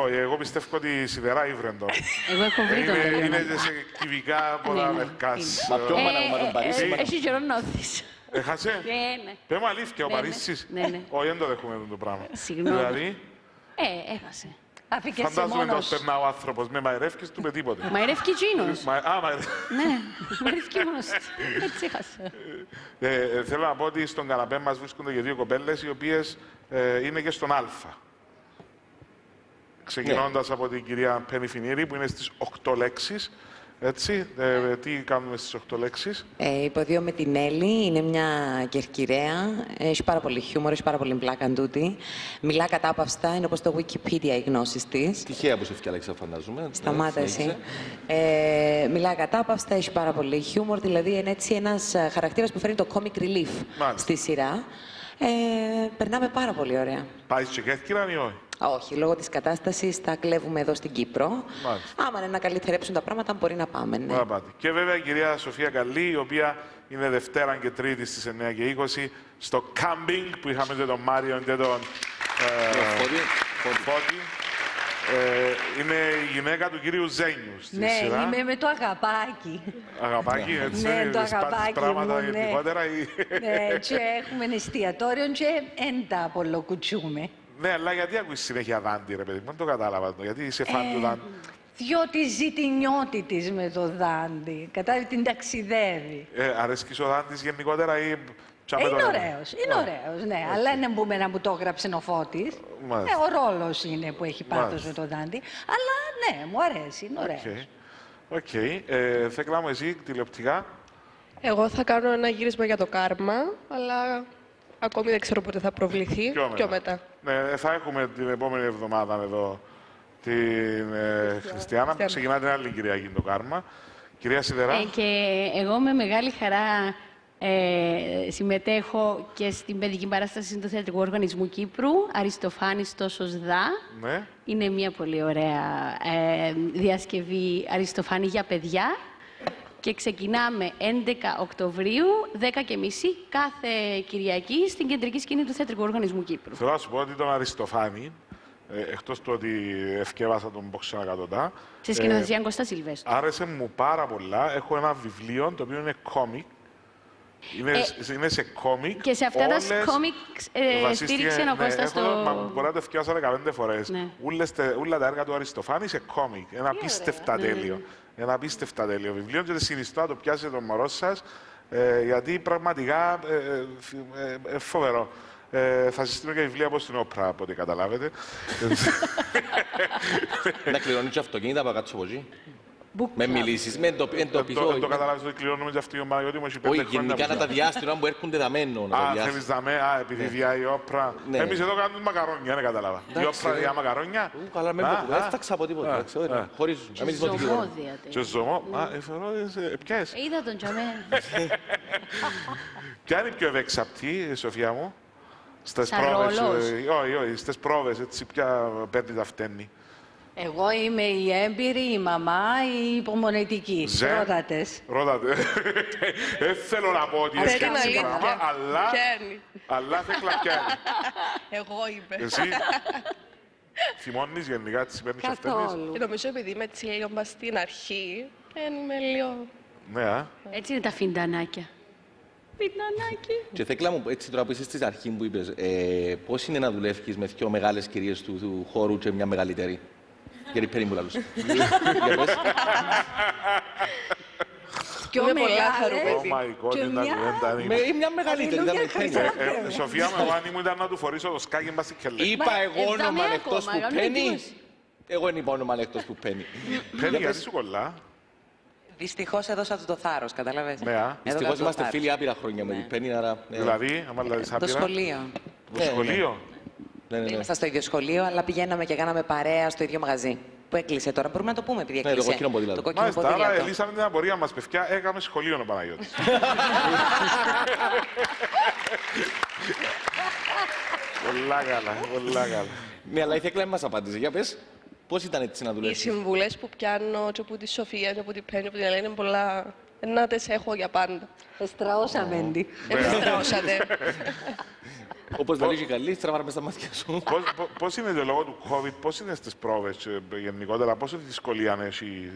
Όχι, εγώ πιστεύω ότι σιδερά ήβρεντο. Εγώ έχω βρει τον τελείο. Είναι σε κυβικά πολλά μερκάς. Μα πιο μάνα μου τον Παρίσι. Έχει καιρό να οθείς. Έχασε. Ναι, ναι. Πέμε αλήθεια, ο Παρίσις. Ναι, ναι. Όχι, δεν το δέχομαι αυτό το πράγμα. Συγγνώμη. Δηλαδή... Ε, έχασε. Φαντάζομαι να το περνά ο άνθρωπος με μαϊρεύκες του με τίποτε. Μαϊρεύκη τσίνος. Α, μαϊρεύκη. Ναι, μαϊρεύκη μόνος. Έτσι έχασε. Θέλω να πω ότι στον καναπέ μας βρίσκονται και δύο κοπέλες οι οποίες είναι και στον Αλφα. Ξεκινώντας yeah. από την κυρία Πενιφινήρη, που είναι στις οκτώ λέξεις. Έτσι, ε, τι κάνουμε στις οκτώ λέξεις? Ε, υποδίω με την Έλλη, είναι μια κερκυραία, έχει πάρα πολύ χιούμορ, έχει πάρα πολύ μπλάκα τούτη. Μιλά κατάπαυστα, είναι όπως το Wikipedia οι γνώσεις της. Τυχαία που σε φτιάλεξα, φαντάζομαι. Σταμάτα εσύ. Ε, μιλά κατάπαυστα, έχει πάρα πολύ χιούμορ, δηλαδή είναι έτσι ένας χαρακτήρας που φέρνει το comic relief Μάλιστα. στη σειρά. Ε, περνάμε πάρα πολύ ωραία. Πάει σε κερκυρά ή όχι? Όχι, λόγω της κατάστασης τα κλέβουμε εδώ στην Κύπρο. Μάλιστα. Άμα είναι να καλυτερέψουν τα πράγματα, μπορεί να πάμε. Ναι. Και βέβαια η κυρία Σοφία Καλή, η οποία είναι Δευτέρα και Τρίτη στις εννέα και είκοσι, στο κάμπινγκ που είχαμε και τον Μάριο και τον Φώτη. Ε, είναι η γυναίκα του κυρίου Ζένιου στη ναι, σειρά. Ναι, είμαι με το αγαπάκι. Αγαπάκι, έτσι. Ναι, το αγαπάκι πράγματα μου, ναι. Ναι, ναι, και έχουμε εστιατόριο και εν τα απολοκουτσούμε. Ναι, αλλά γιατί ακούεις συνέχεια Δάντη, ρε παιδί μου, δεν το κατάλαβα. Γιατί είσαι φαν ε, του Δάντη? Διότι ζει την νιώτη της με το Δάντη. Κατάλαβε, την ταξιδεύει. Ε, αρέσκεις ο Δάντης γενικότερα ή... Ε, είναι ωραίος, είναι yeah. ωραίος, ναι. Okay. Αλλά δεν μπούμε να μου το έγραψε ο Φώτης. Mm. Ε, ο ρόλος είναι που έχει πάθος mm. με τον Δάντη. Αλλά ναι, μου αρέσει, είναι ωραίος. Οκ. Okay. Okay. Ε, Θέκλα μου, εσύ τηλεοπτικά. Εγώ θα κάνω ένα γύρισμα για το κάρμα, αλλά... Ακόμη δεν ξέρω πότε θα προβληθεί, πιο μετά. Πιο μετά. Ναι, θα έχουμε την επόμενη εβδομάδα εδώ την ε, Χριστιανά, που ξεκινά την άλλη Κυριακή το κάρμα. Κυρία Σιδερά. Ε, και εγώ με μεγάλη χαρά Ε, συμμετέχω και στην παιδική παράσταση του Θεατρικού Οργανισμού Κύπρου, Αριστοφάνης το Σοσδά. Ναι. Είναι μια πολύ ωραία ε, διασκευή Αριστοφάνη για παιδιά. Και ξεκινάμε έντεκα Οκτωβρίου, δέκα και τριάντα κάθε Κυριακή στην κεντρική σκηνή του Θεατρικού Οργανισμού Κύπρου. Θέλω να σου πω ότι τον Αριστοφάνη, ε, εκτός του ότι ευκαιράζα τον Μποξένα Κατοντά. Σε σκηνοθεσία ε, Κώστα Σιλβέστρου. Άρεσε μου πάρα πολλά. Έχω ένα βιβλίο το οποίο είναι κόμικ. Είναι, ε, είναι σε κόμικ. Και σε αυτά όλες, τα κόμικ ε, στήριξε ο Κώστας το... Μπορεί να το ευκαιάσα δεκαπέντε φορές. Ναι. Ούλες, ούλα τα έργα του Αριστοφάνη σε κόμικ. Ένα απίστευτα τέλειο. Ναι. Ένα απίστευτα τέλειο βιβλίο και τη συνιστώ να το πιάσετε το μωρό σας, ε, γιατί πραγματικά ε, ε, ε, φοβερό. Ε, θα συστήνω και βιβλία από στην όπρα, από ό,τι καταλάβετε. Να κληρώνεις και αυτοκίνητα από κάτω από εκεί. Με μιλήσεις, με εντοπίζω. Δεν το καταλάβεις ότι κληρώνουμε και αυτή η ομάδα, γιατί μου έχει πέντε χρόνια. Όχι, γενικά κατά διάστημα που έρχονται δαμένο. Α, θέλεις δαμέ, α, επειδή διάει η όπρα. Εμείς εδώ κάνουμε μακαρόνια, δεν καταλάβα. Η όπρα διά μακαρόνια. Καλά, με μπουκουρά, έφταξα από τίποτα. Χωρίς ζωμόδια. Και ζωμό, α, ποιες. Είδα τον Τζαμέ. Ποια είναι η πιο ευεξαπτή, Σοφία μου, στις πρόβες. Όχι, όχι, στις πρόβες, έτσι πια παίρνει τα φταίνει. Εγώ είμαι η έμπειρη, η μαμά, η υπομονετική. Ρώτατες. Ρώτατες. Δεν θέλω να πω ότι έσκαψε η μαμά, αλλά... αλλά θα κλαπιάνει. Εγώ είμαι. Εσύ θυμώνεις γενικά, τις παίρνεις αυτές. Καθόλου. Και νομίζω επειδή είμαι έτσι λίγο στην αρχή, είμαι λίγο... Ναι, έτσι είναι τα φιντανάκια. Φιντανάκι. Και Θέκλα μου, έτσι τώρα που είσαι στην αρχή που είπες, πώς είναι να δουλεύεις με πιο μεγάλες κυρίες του χώρου και μια μεγαλύτερη? Γιατί περίμου λαλούς. Κι πολλά χαρούμενη. Και μια μεγαλύτερη. Σοφία μου, εγώ αν ήμουν ήταν να του φορήσω το σκάκι μας και λέει. Είπα εγώ όνομα ανεκτός που παίρνει. Εγώ είναι είπα όνομα ανεκτός που παίρνει. Παίρνει γιατί σου κολλά. Δυστυχώς έδωσα το θάρρος, καταλαβαίνεις. Δυστυχώς είμαστε φίλοι άπειρα χρόνια με την Πέννη, άρα... Δηλαδή, άμα λάβεις άπειρα... Το σχολείο. Το σχολείο. Ναι, ναι, ναι. Ήμασταν στο ίδιο σχολείο, αλλά πηγαίναμε και κάναμε παρέα στο ίδιο μαγαζί. Που έκλεισε τώρα, μπορούμε να το πούμε, επειδή έκλεισε. Ναι, το κόκκινο ποδήλατο. Το κόκκινο ποδήλατο. Άρα, ελύσαμε την απορία μας, παιδιά, έκαμε σχολείο ο Παναγιώτης. Πολλά καλά, πολλά καλά. Ναι, αλλά η Θέκλα μας απάντησε. Για πες, πώς ήταν έτσι να δουλεύεις? Οι συμβουλές που πιάνω, και από τη Σοφία, και από την Πέννη, από την Ελένη, είναι πολλά. Να τις έχω για πάντα. Εστραώσαμε. Εστραώσατε. Όπως βαλίζει καλή, στραβάρ μες στα μάτια σου. Πώς είναι το λόγο του COVID, πώς είναι στις πρόβες γενικότερα, πόσο δυσκολία είναι εσύ?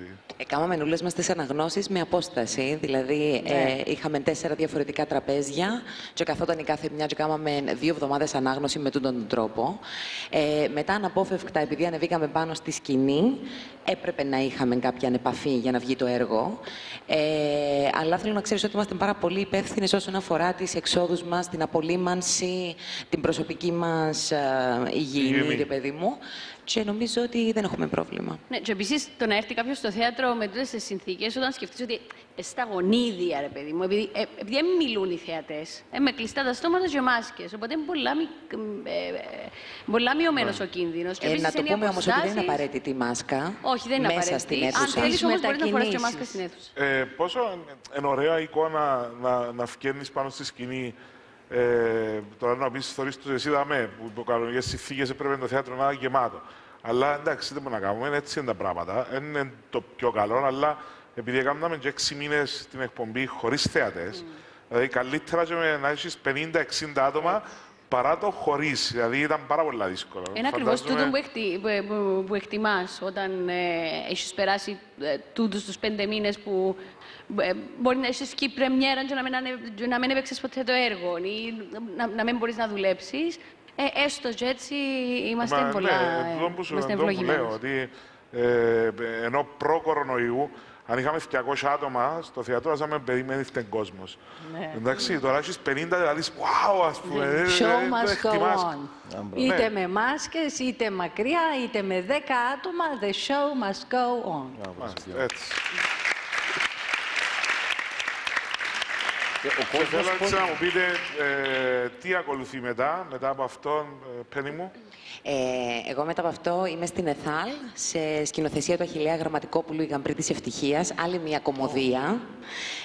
Κάμαμε νουλές μας τις αναγνώσεις με απόσταση. Δηλαδή, είχαμε τέσσερα διαφορετικά τραπέζια και καθόταν η κάθε μια και κάμαμε δύο εβδομάδες ανάγνωση με τον τρόπο. Μετά, αναπόφευκτα, επειδή ανεβήκαμε πάνω στη σκηνή, έπρεπε να είχαμε κάποια επαφή για να βγει το έργο. Ε, αλλά θέλω να ξέρεις ότι είμαστε πάρα πολύ υπεύθυνες όσον αφορά τις εξόδους μας, την απολύμανση, την προσωπική μας ε, υγιεινή, ρε παιδί μου. Και νομίζω ότι δεν έχουμε πρόβλημα. Ναι, και επίσης το να έρθει κάποιος στο θέατρο με τούτες τις συνθήκες, όταν σκεφτείς ότι στα γονίδια, ρε παιδί μου, επειδή ε, δεν μιλούν οι θεατές, ε, με κλειστά τα στόματα και μάσκες, οπότε είναι πολλά, μη, ε, πολλά μειωμένος yeah. ο κίνδυνος. Ε, να το πούμε όμως ότι δεν είναι απαραίτητη η μάσκα. Όχι, δεν είναι απαραίτητη. Στην αίθουσα. Αν θέλεις όμως μπορείς να φοράς και μάσκα στην αίθουσα. Ε, πόσο εν ωραία εικόνα να, να φκαίνεις πάνω στη σκηνή. Ε, τώρα να πεις θωρείς τους εσύ δαμέ, που υπό κανονικές συνθήκες έπρεπε το θέατρο να είναι γεμάτο. Αλλά εντάξει, δεν μπορούμε να κάνουμε, έτσι είναι τα πράγματα. Δεν είναι το πιο καλό, αλλά επειδή έκαναμε και έξι μήνες την εκπομπή χωρίς θέατες, mm. δηλαδή καλύτερα και με, να έχεις πενήντα εξήντα άτομα παρά το χωρίς. Δηλαδή ήταν πάρα πολύ δύσκολο. Είναι ακριβώς φαντάζομαι... τούτο που, εκτι... που, που εκτιμάς όταν ε, έχεις περάσει ε, τούτους τους πέντε μήνες που ε, μπορεί να έχεις και πρεμιέρα και να μην, να μην έπαιξες ποτέ το έργο ή να, να μην μπορείς να δουλέψεις. Ε, έστω και έτσι είμαστε Μα, πολλά ναι, ε, που, είμαστε ευλογημένοι. Λέω ότι ε, ενώ προ-κορονοϊού αν είχαμε διακόσια άτομα στο θεατρό, θα με περιμένει φτεν κόσμος. Ναι. Εντάξει, τώρα έχεις πενήντα, δηλαδή, wow, ας πούμε. Ναι. Show must go on. Είτε με μάσκες, είτε μακριά, είτε με δέκα άτομα, the show must go on. Έτσι. Ο κόσμος... Θέλω έτσι να μου πείτε ε, τι ακολουθεί μετά, μετά από αυτόν, ε, Πέννη μου. Ε, εγώ μετά από αυτό είμαι στην Εθάλ, σε σκηνοθεσία του Αχιλλέα Γραμματικόπουλου, η Γαμπρή της Ευτυχίας, άλλη μια κομμωδία,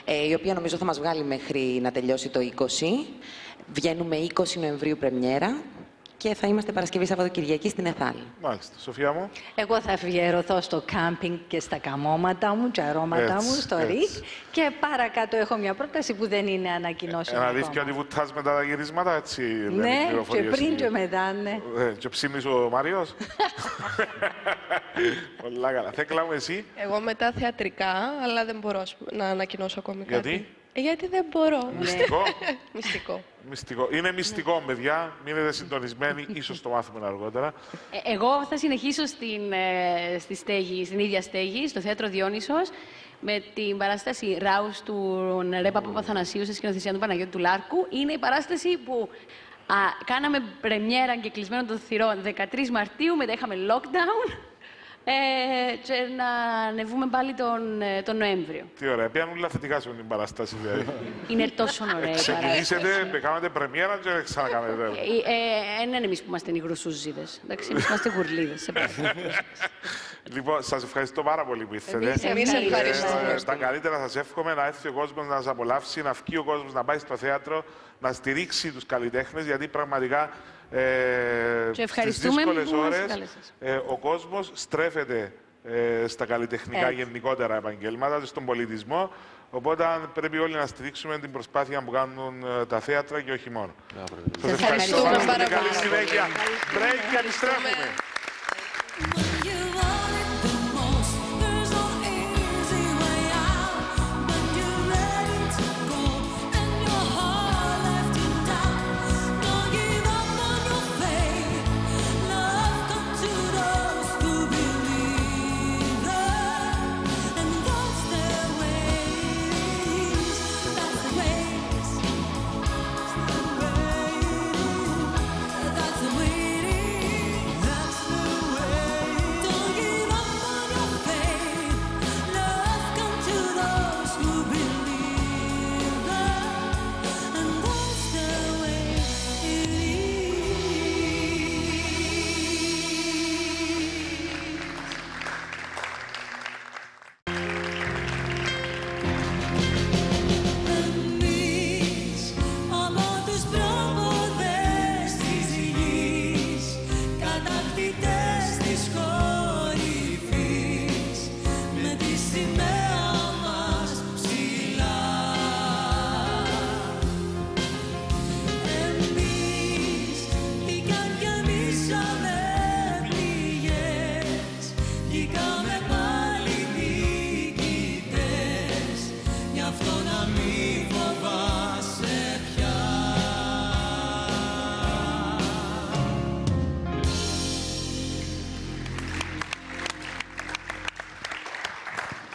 ε, η οποία νομίζω θα μας βγάλει μέχρι να τελειώσει το είκοσι. Βγαίνουμε είκοσι Νοεμβρίου πρεμιέρα. Και θα είμαστε Παρασκευή Σαββατοκυριακή στην Εθάλ. Μάλιστα. Σοφία μου. Εγώ θα αφιερωθώ στο κάμπινγκ και στα καμώματα μου, τα αρώματα μου, στο ρίκ. Και παρακάτω έχω μια πρόταση που δεν είναι ανακοινώσιμη. Ένα δίκτυο αντιβουτά μετά τα γυρίσματα, έτσι. Ναι, και πριν και μετά, ναι. Και ψήμισε ο Μάριος. Πολλά καλά. Θέκλα μου, εσύ. Εγώ μετά θεατρικά, αλλά δεν μπορώ να ανακοινώσω ακόμη κάτι. Γιατί? Γιατί δεν μπορώ. Μυστικό. Μυστικό. Μυστικό. Είναι μυστικό, παιδιά. Μείνετε συντονισμένοι. Ίσως το μάθουμε αργότερα. Ε, εγώ θα συνεχίσω στην, ε, στη στέγη, στην ίδια στέγη, στο Θέατρο Διόνυσος, με την παράσταση Ράους του Ρέπα Παπαθανασίου σε σκηνοθεσία του Παναγιώτη του Λάρκου. Είναι η παράσταση που α, κάναμε πρεμιέρα και κλεισμένο των θυρών δεκατρείς Μαρτίου, μετά είχαμε lockdown. Ε, και να ανεβούμε πάλι τον, τον Νοέμβριο. Τι ωραία. Ποια είναι όλα θετικά σε την παράσταση, δηλαδή. Είναι τόσο ωραία. Ξεκινήσετε, κάνετε πρεμιέρα και ξανακάνετε. Ε, ε, ναι, εμείς που είμαστε οι γρουσούζιδες. Εντάξει, εμείς είμαστε γουρλίδες. Λοιπόν, σας ευχαριστώ πάρα πολύ που ήρθατε. Εμείς ευχαριστούμε. Ε, τα καλύτερα σας εύχομαι, να έρθει ο κόσμος να σας απολαύσει, να βγει ο κόσμος να πάει στο θέατρο, να στηρίξει τους καλλιτέχνες, γιατί πραγματικά. Ε, και ευχαριστούμε στις δύσκολες ώρες ε, ο κόσμος στρέφεται ε, στα καλλιτεχνικά, έτσι, γενικότερα επαγγέλματα, στον πολιτισμό. Οπότε πρέπει όλοι να στηρίξουμε την προσπάθεια που κάνουν ε, τα θέατρα και όχι μόνο. Yeah, σας ευχαριστώ πάρα πολύ. Καλή συνέχεια. Break και επιστρέφουμε.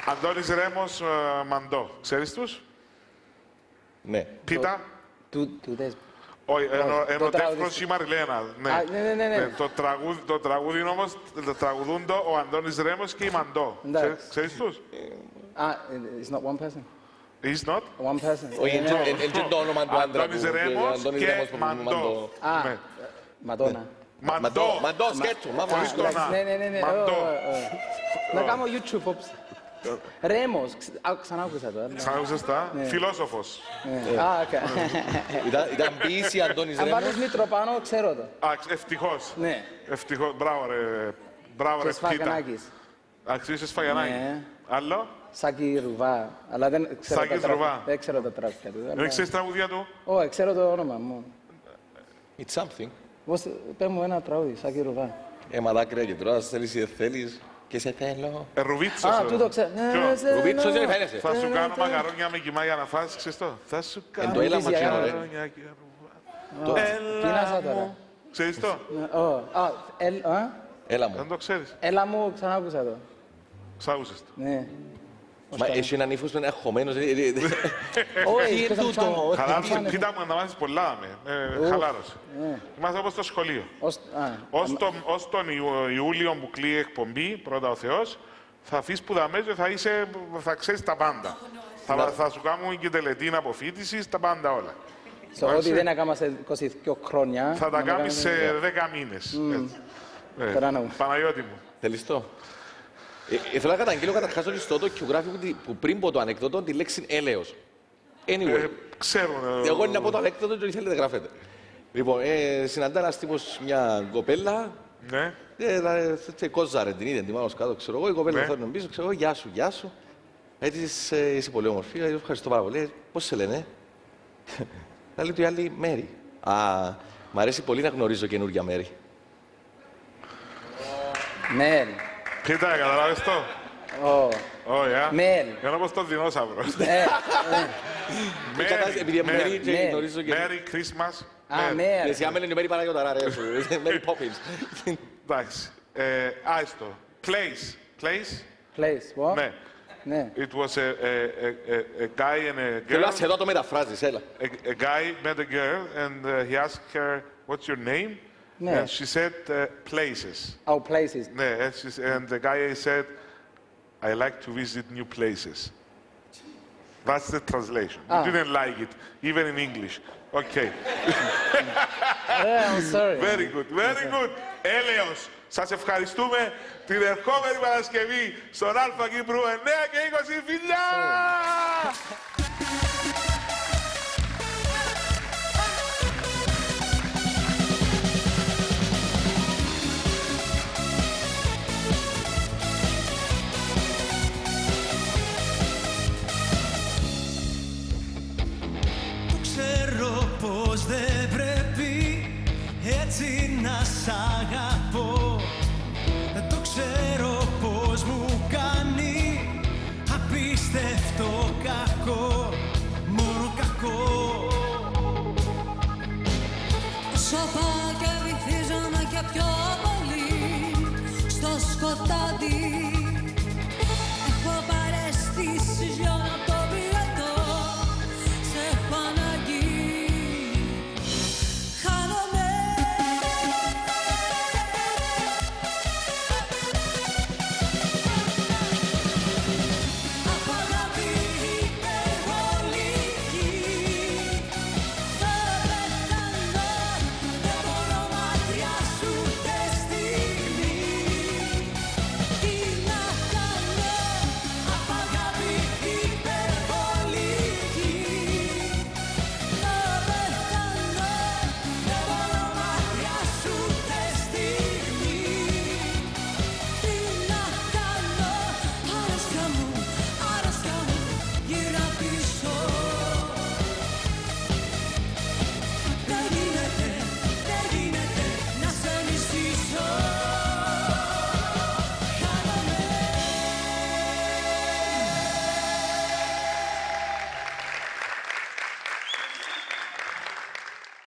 Αντώνης Ρέμος, ε, Μαντό. Ξέρεις τους? Ναι. Πίτα. Όχι, ενώ τεύχος η Μαριλένα. Ναι, ναι, ναι. Το τραγούδι όμως, το τραγουδούν το ο Αντώνης Ρέμος και η Μαντό. Ξέρεις τους? It's not one person. It's not? One person. Όχι, είναι το όνομα του άντρα. Αντώνης Ρέμος και Μαντό. Α, Μαντώνα. Μαντό. Μαντό, σκέτσου. Ναι, ναι, ναι. Να κάνω YouTube, όπως. Ρέμος, ξανάκουσα τώρα. Ξανάκουσες τα, φιλόσοφος. Α, οκ. Ήταν ποιήση Αντώνης Ρέμος. Αν πάρεις μήτρο πάνω, ξέρω το. Α, ευτυχώς. Ναι. Ευτυχώς, μπράβο ρε, μπράβο ρε πίτα. Και Σφαγιανάκης. Αξίζεις Σφαγιανάκη. Άλλο. Σάκη Ρουβά, αλλά δεν ξέρω τα τραγούδια του. Δεν ξέρεις τραγούδια του. Όχι, ξέρω το όνομα μου. It's something. Πες μου ένα τραγούδι, Σάκη Ρουβά. Ε, μαλάκρια και τώρα, θέλεις ή θέλεις. Και σε θέλω. Ε, Ρουβίτσος. Α, τούτο ξέρω. Ρουβίτσος δεν φαίνεσαι. Θα σου κάνω μαγαρόνια με κοιμά για να φάσεις, ξέρεις το. Θα σου κάνω μαγαρόνια και ρουβά. Έλα μου. Ξέρεις το. Έλα μου. Δεν το ξέρεις. Έλα μου, ξανά άκουσα το. Ξανά άκουσες το. Ναι. Μα εσύ έναν ύφος που είναι αγχωμένος. Όχι, τούτο. Χαλάρωσε, πίτα μου, αναβάζεις πολλά με. Χαλάρωσε. Είμαστε όπως στο σχολείο. Ως τον Ιούλιο που κλείει εκπομπή, πρώτα ο Θεός, θα αφήσεις που δαμέζω, θα ξέρεις τα πάντα. Θα, να... θα σου κάνουν και τελετή αποφύτησης, τα πάντα όλα. Σε so, ό,τι δεν έκανα σε είκοσι δύο χρόνια... Θα τα κάνει σε δέκα μήνες. Mm. Ε, Παναγιώτη μου. Τελιστό. Ε, θέλω να καταγγείλω καταρχάς ότι στο ντοκιογράφικο που πριν πω το ανεκδότο τη λέξη έλεος. Anyway. Ε, ξέρω. Ε, εγώ είναι να πω το ανεκδότο και ό,τι θέλετε γράφετε. Λοιπόν, ε, συναντά ένας τύπος μια κοπέλα. Ναι. Ε, κόζαρε την ίδια, την μάλλον κάτω, ξέρω εγώ. Η κοπέλα ναι. θέλει πίσω, ξέρω εγώ, γεια σου, γεια σου. Έτσι, ε, είσαι πολύ όμορφη. Ε, ευχαριστώ πάρα πολύ. Πώς σε λένε? Θα λέει του η άλλη μέρη. Α, μ' αρέσει πολύ να γνωρίζω καινούργια μέρη. Μέλ. Κοίτα, καταλάβες το. Ωραία. Μέλ. Ενώ πως το δεινόσαυρο. Επειδή μέρη και γνωρίζω καινούργια. Μέρη, Christmas. Α, μέρη. Εσύ άμελεν η μέρη Παναγιώταρα, ρε. Μέρη Poppins. Εντάξει. Άιστο. Place. Place. Place, what? Ναι. It was a, a, a, a guy and a girl. Θέλω να σε δω το μεταφράζεις, έλα. A, a guy met a girl and uh, he asked her, what's your name? Ναι. And she said, uh, places. Oh, places. Ναι, and, she, and the guy said, I like to visit new places. That's the translation. Ah. You didn't like it, even in English. Okay. Yeah, I'm sorry. Very good, very good. Έλεος. Σας ευχαριστούμε την ερχόμενη Παρασκευή στον Α Κύπρου εννέα και είκοσι φιλιά! Το ξέρω πως δεν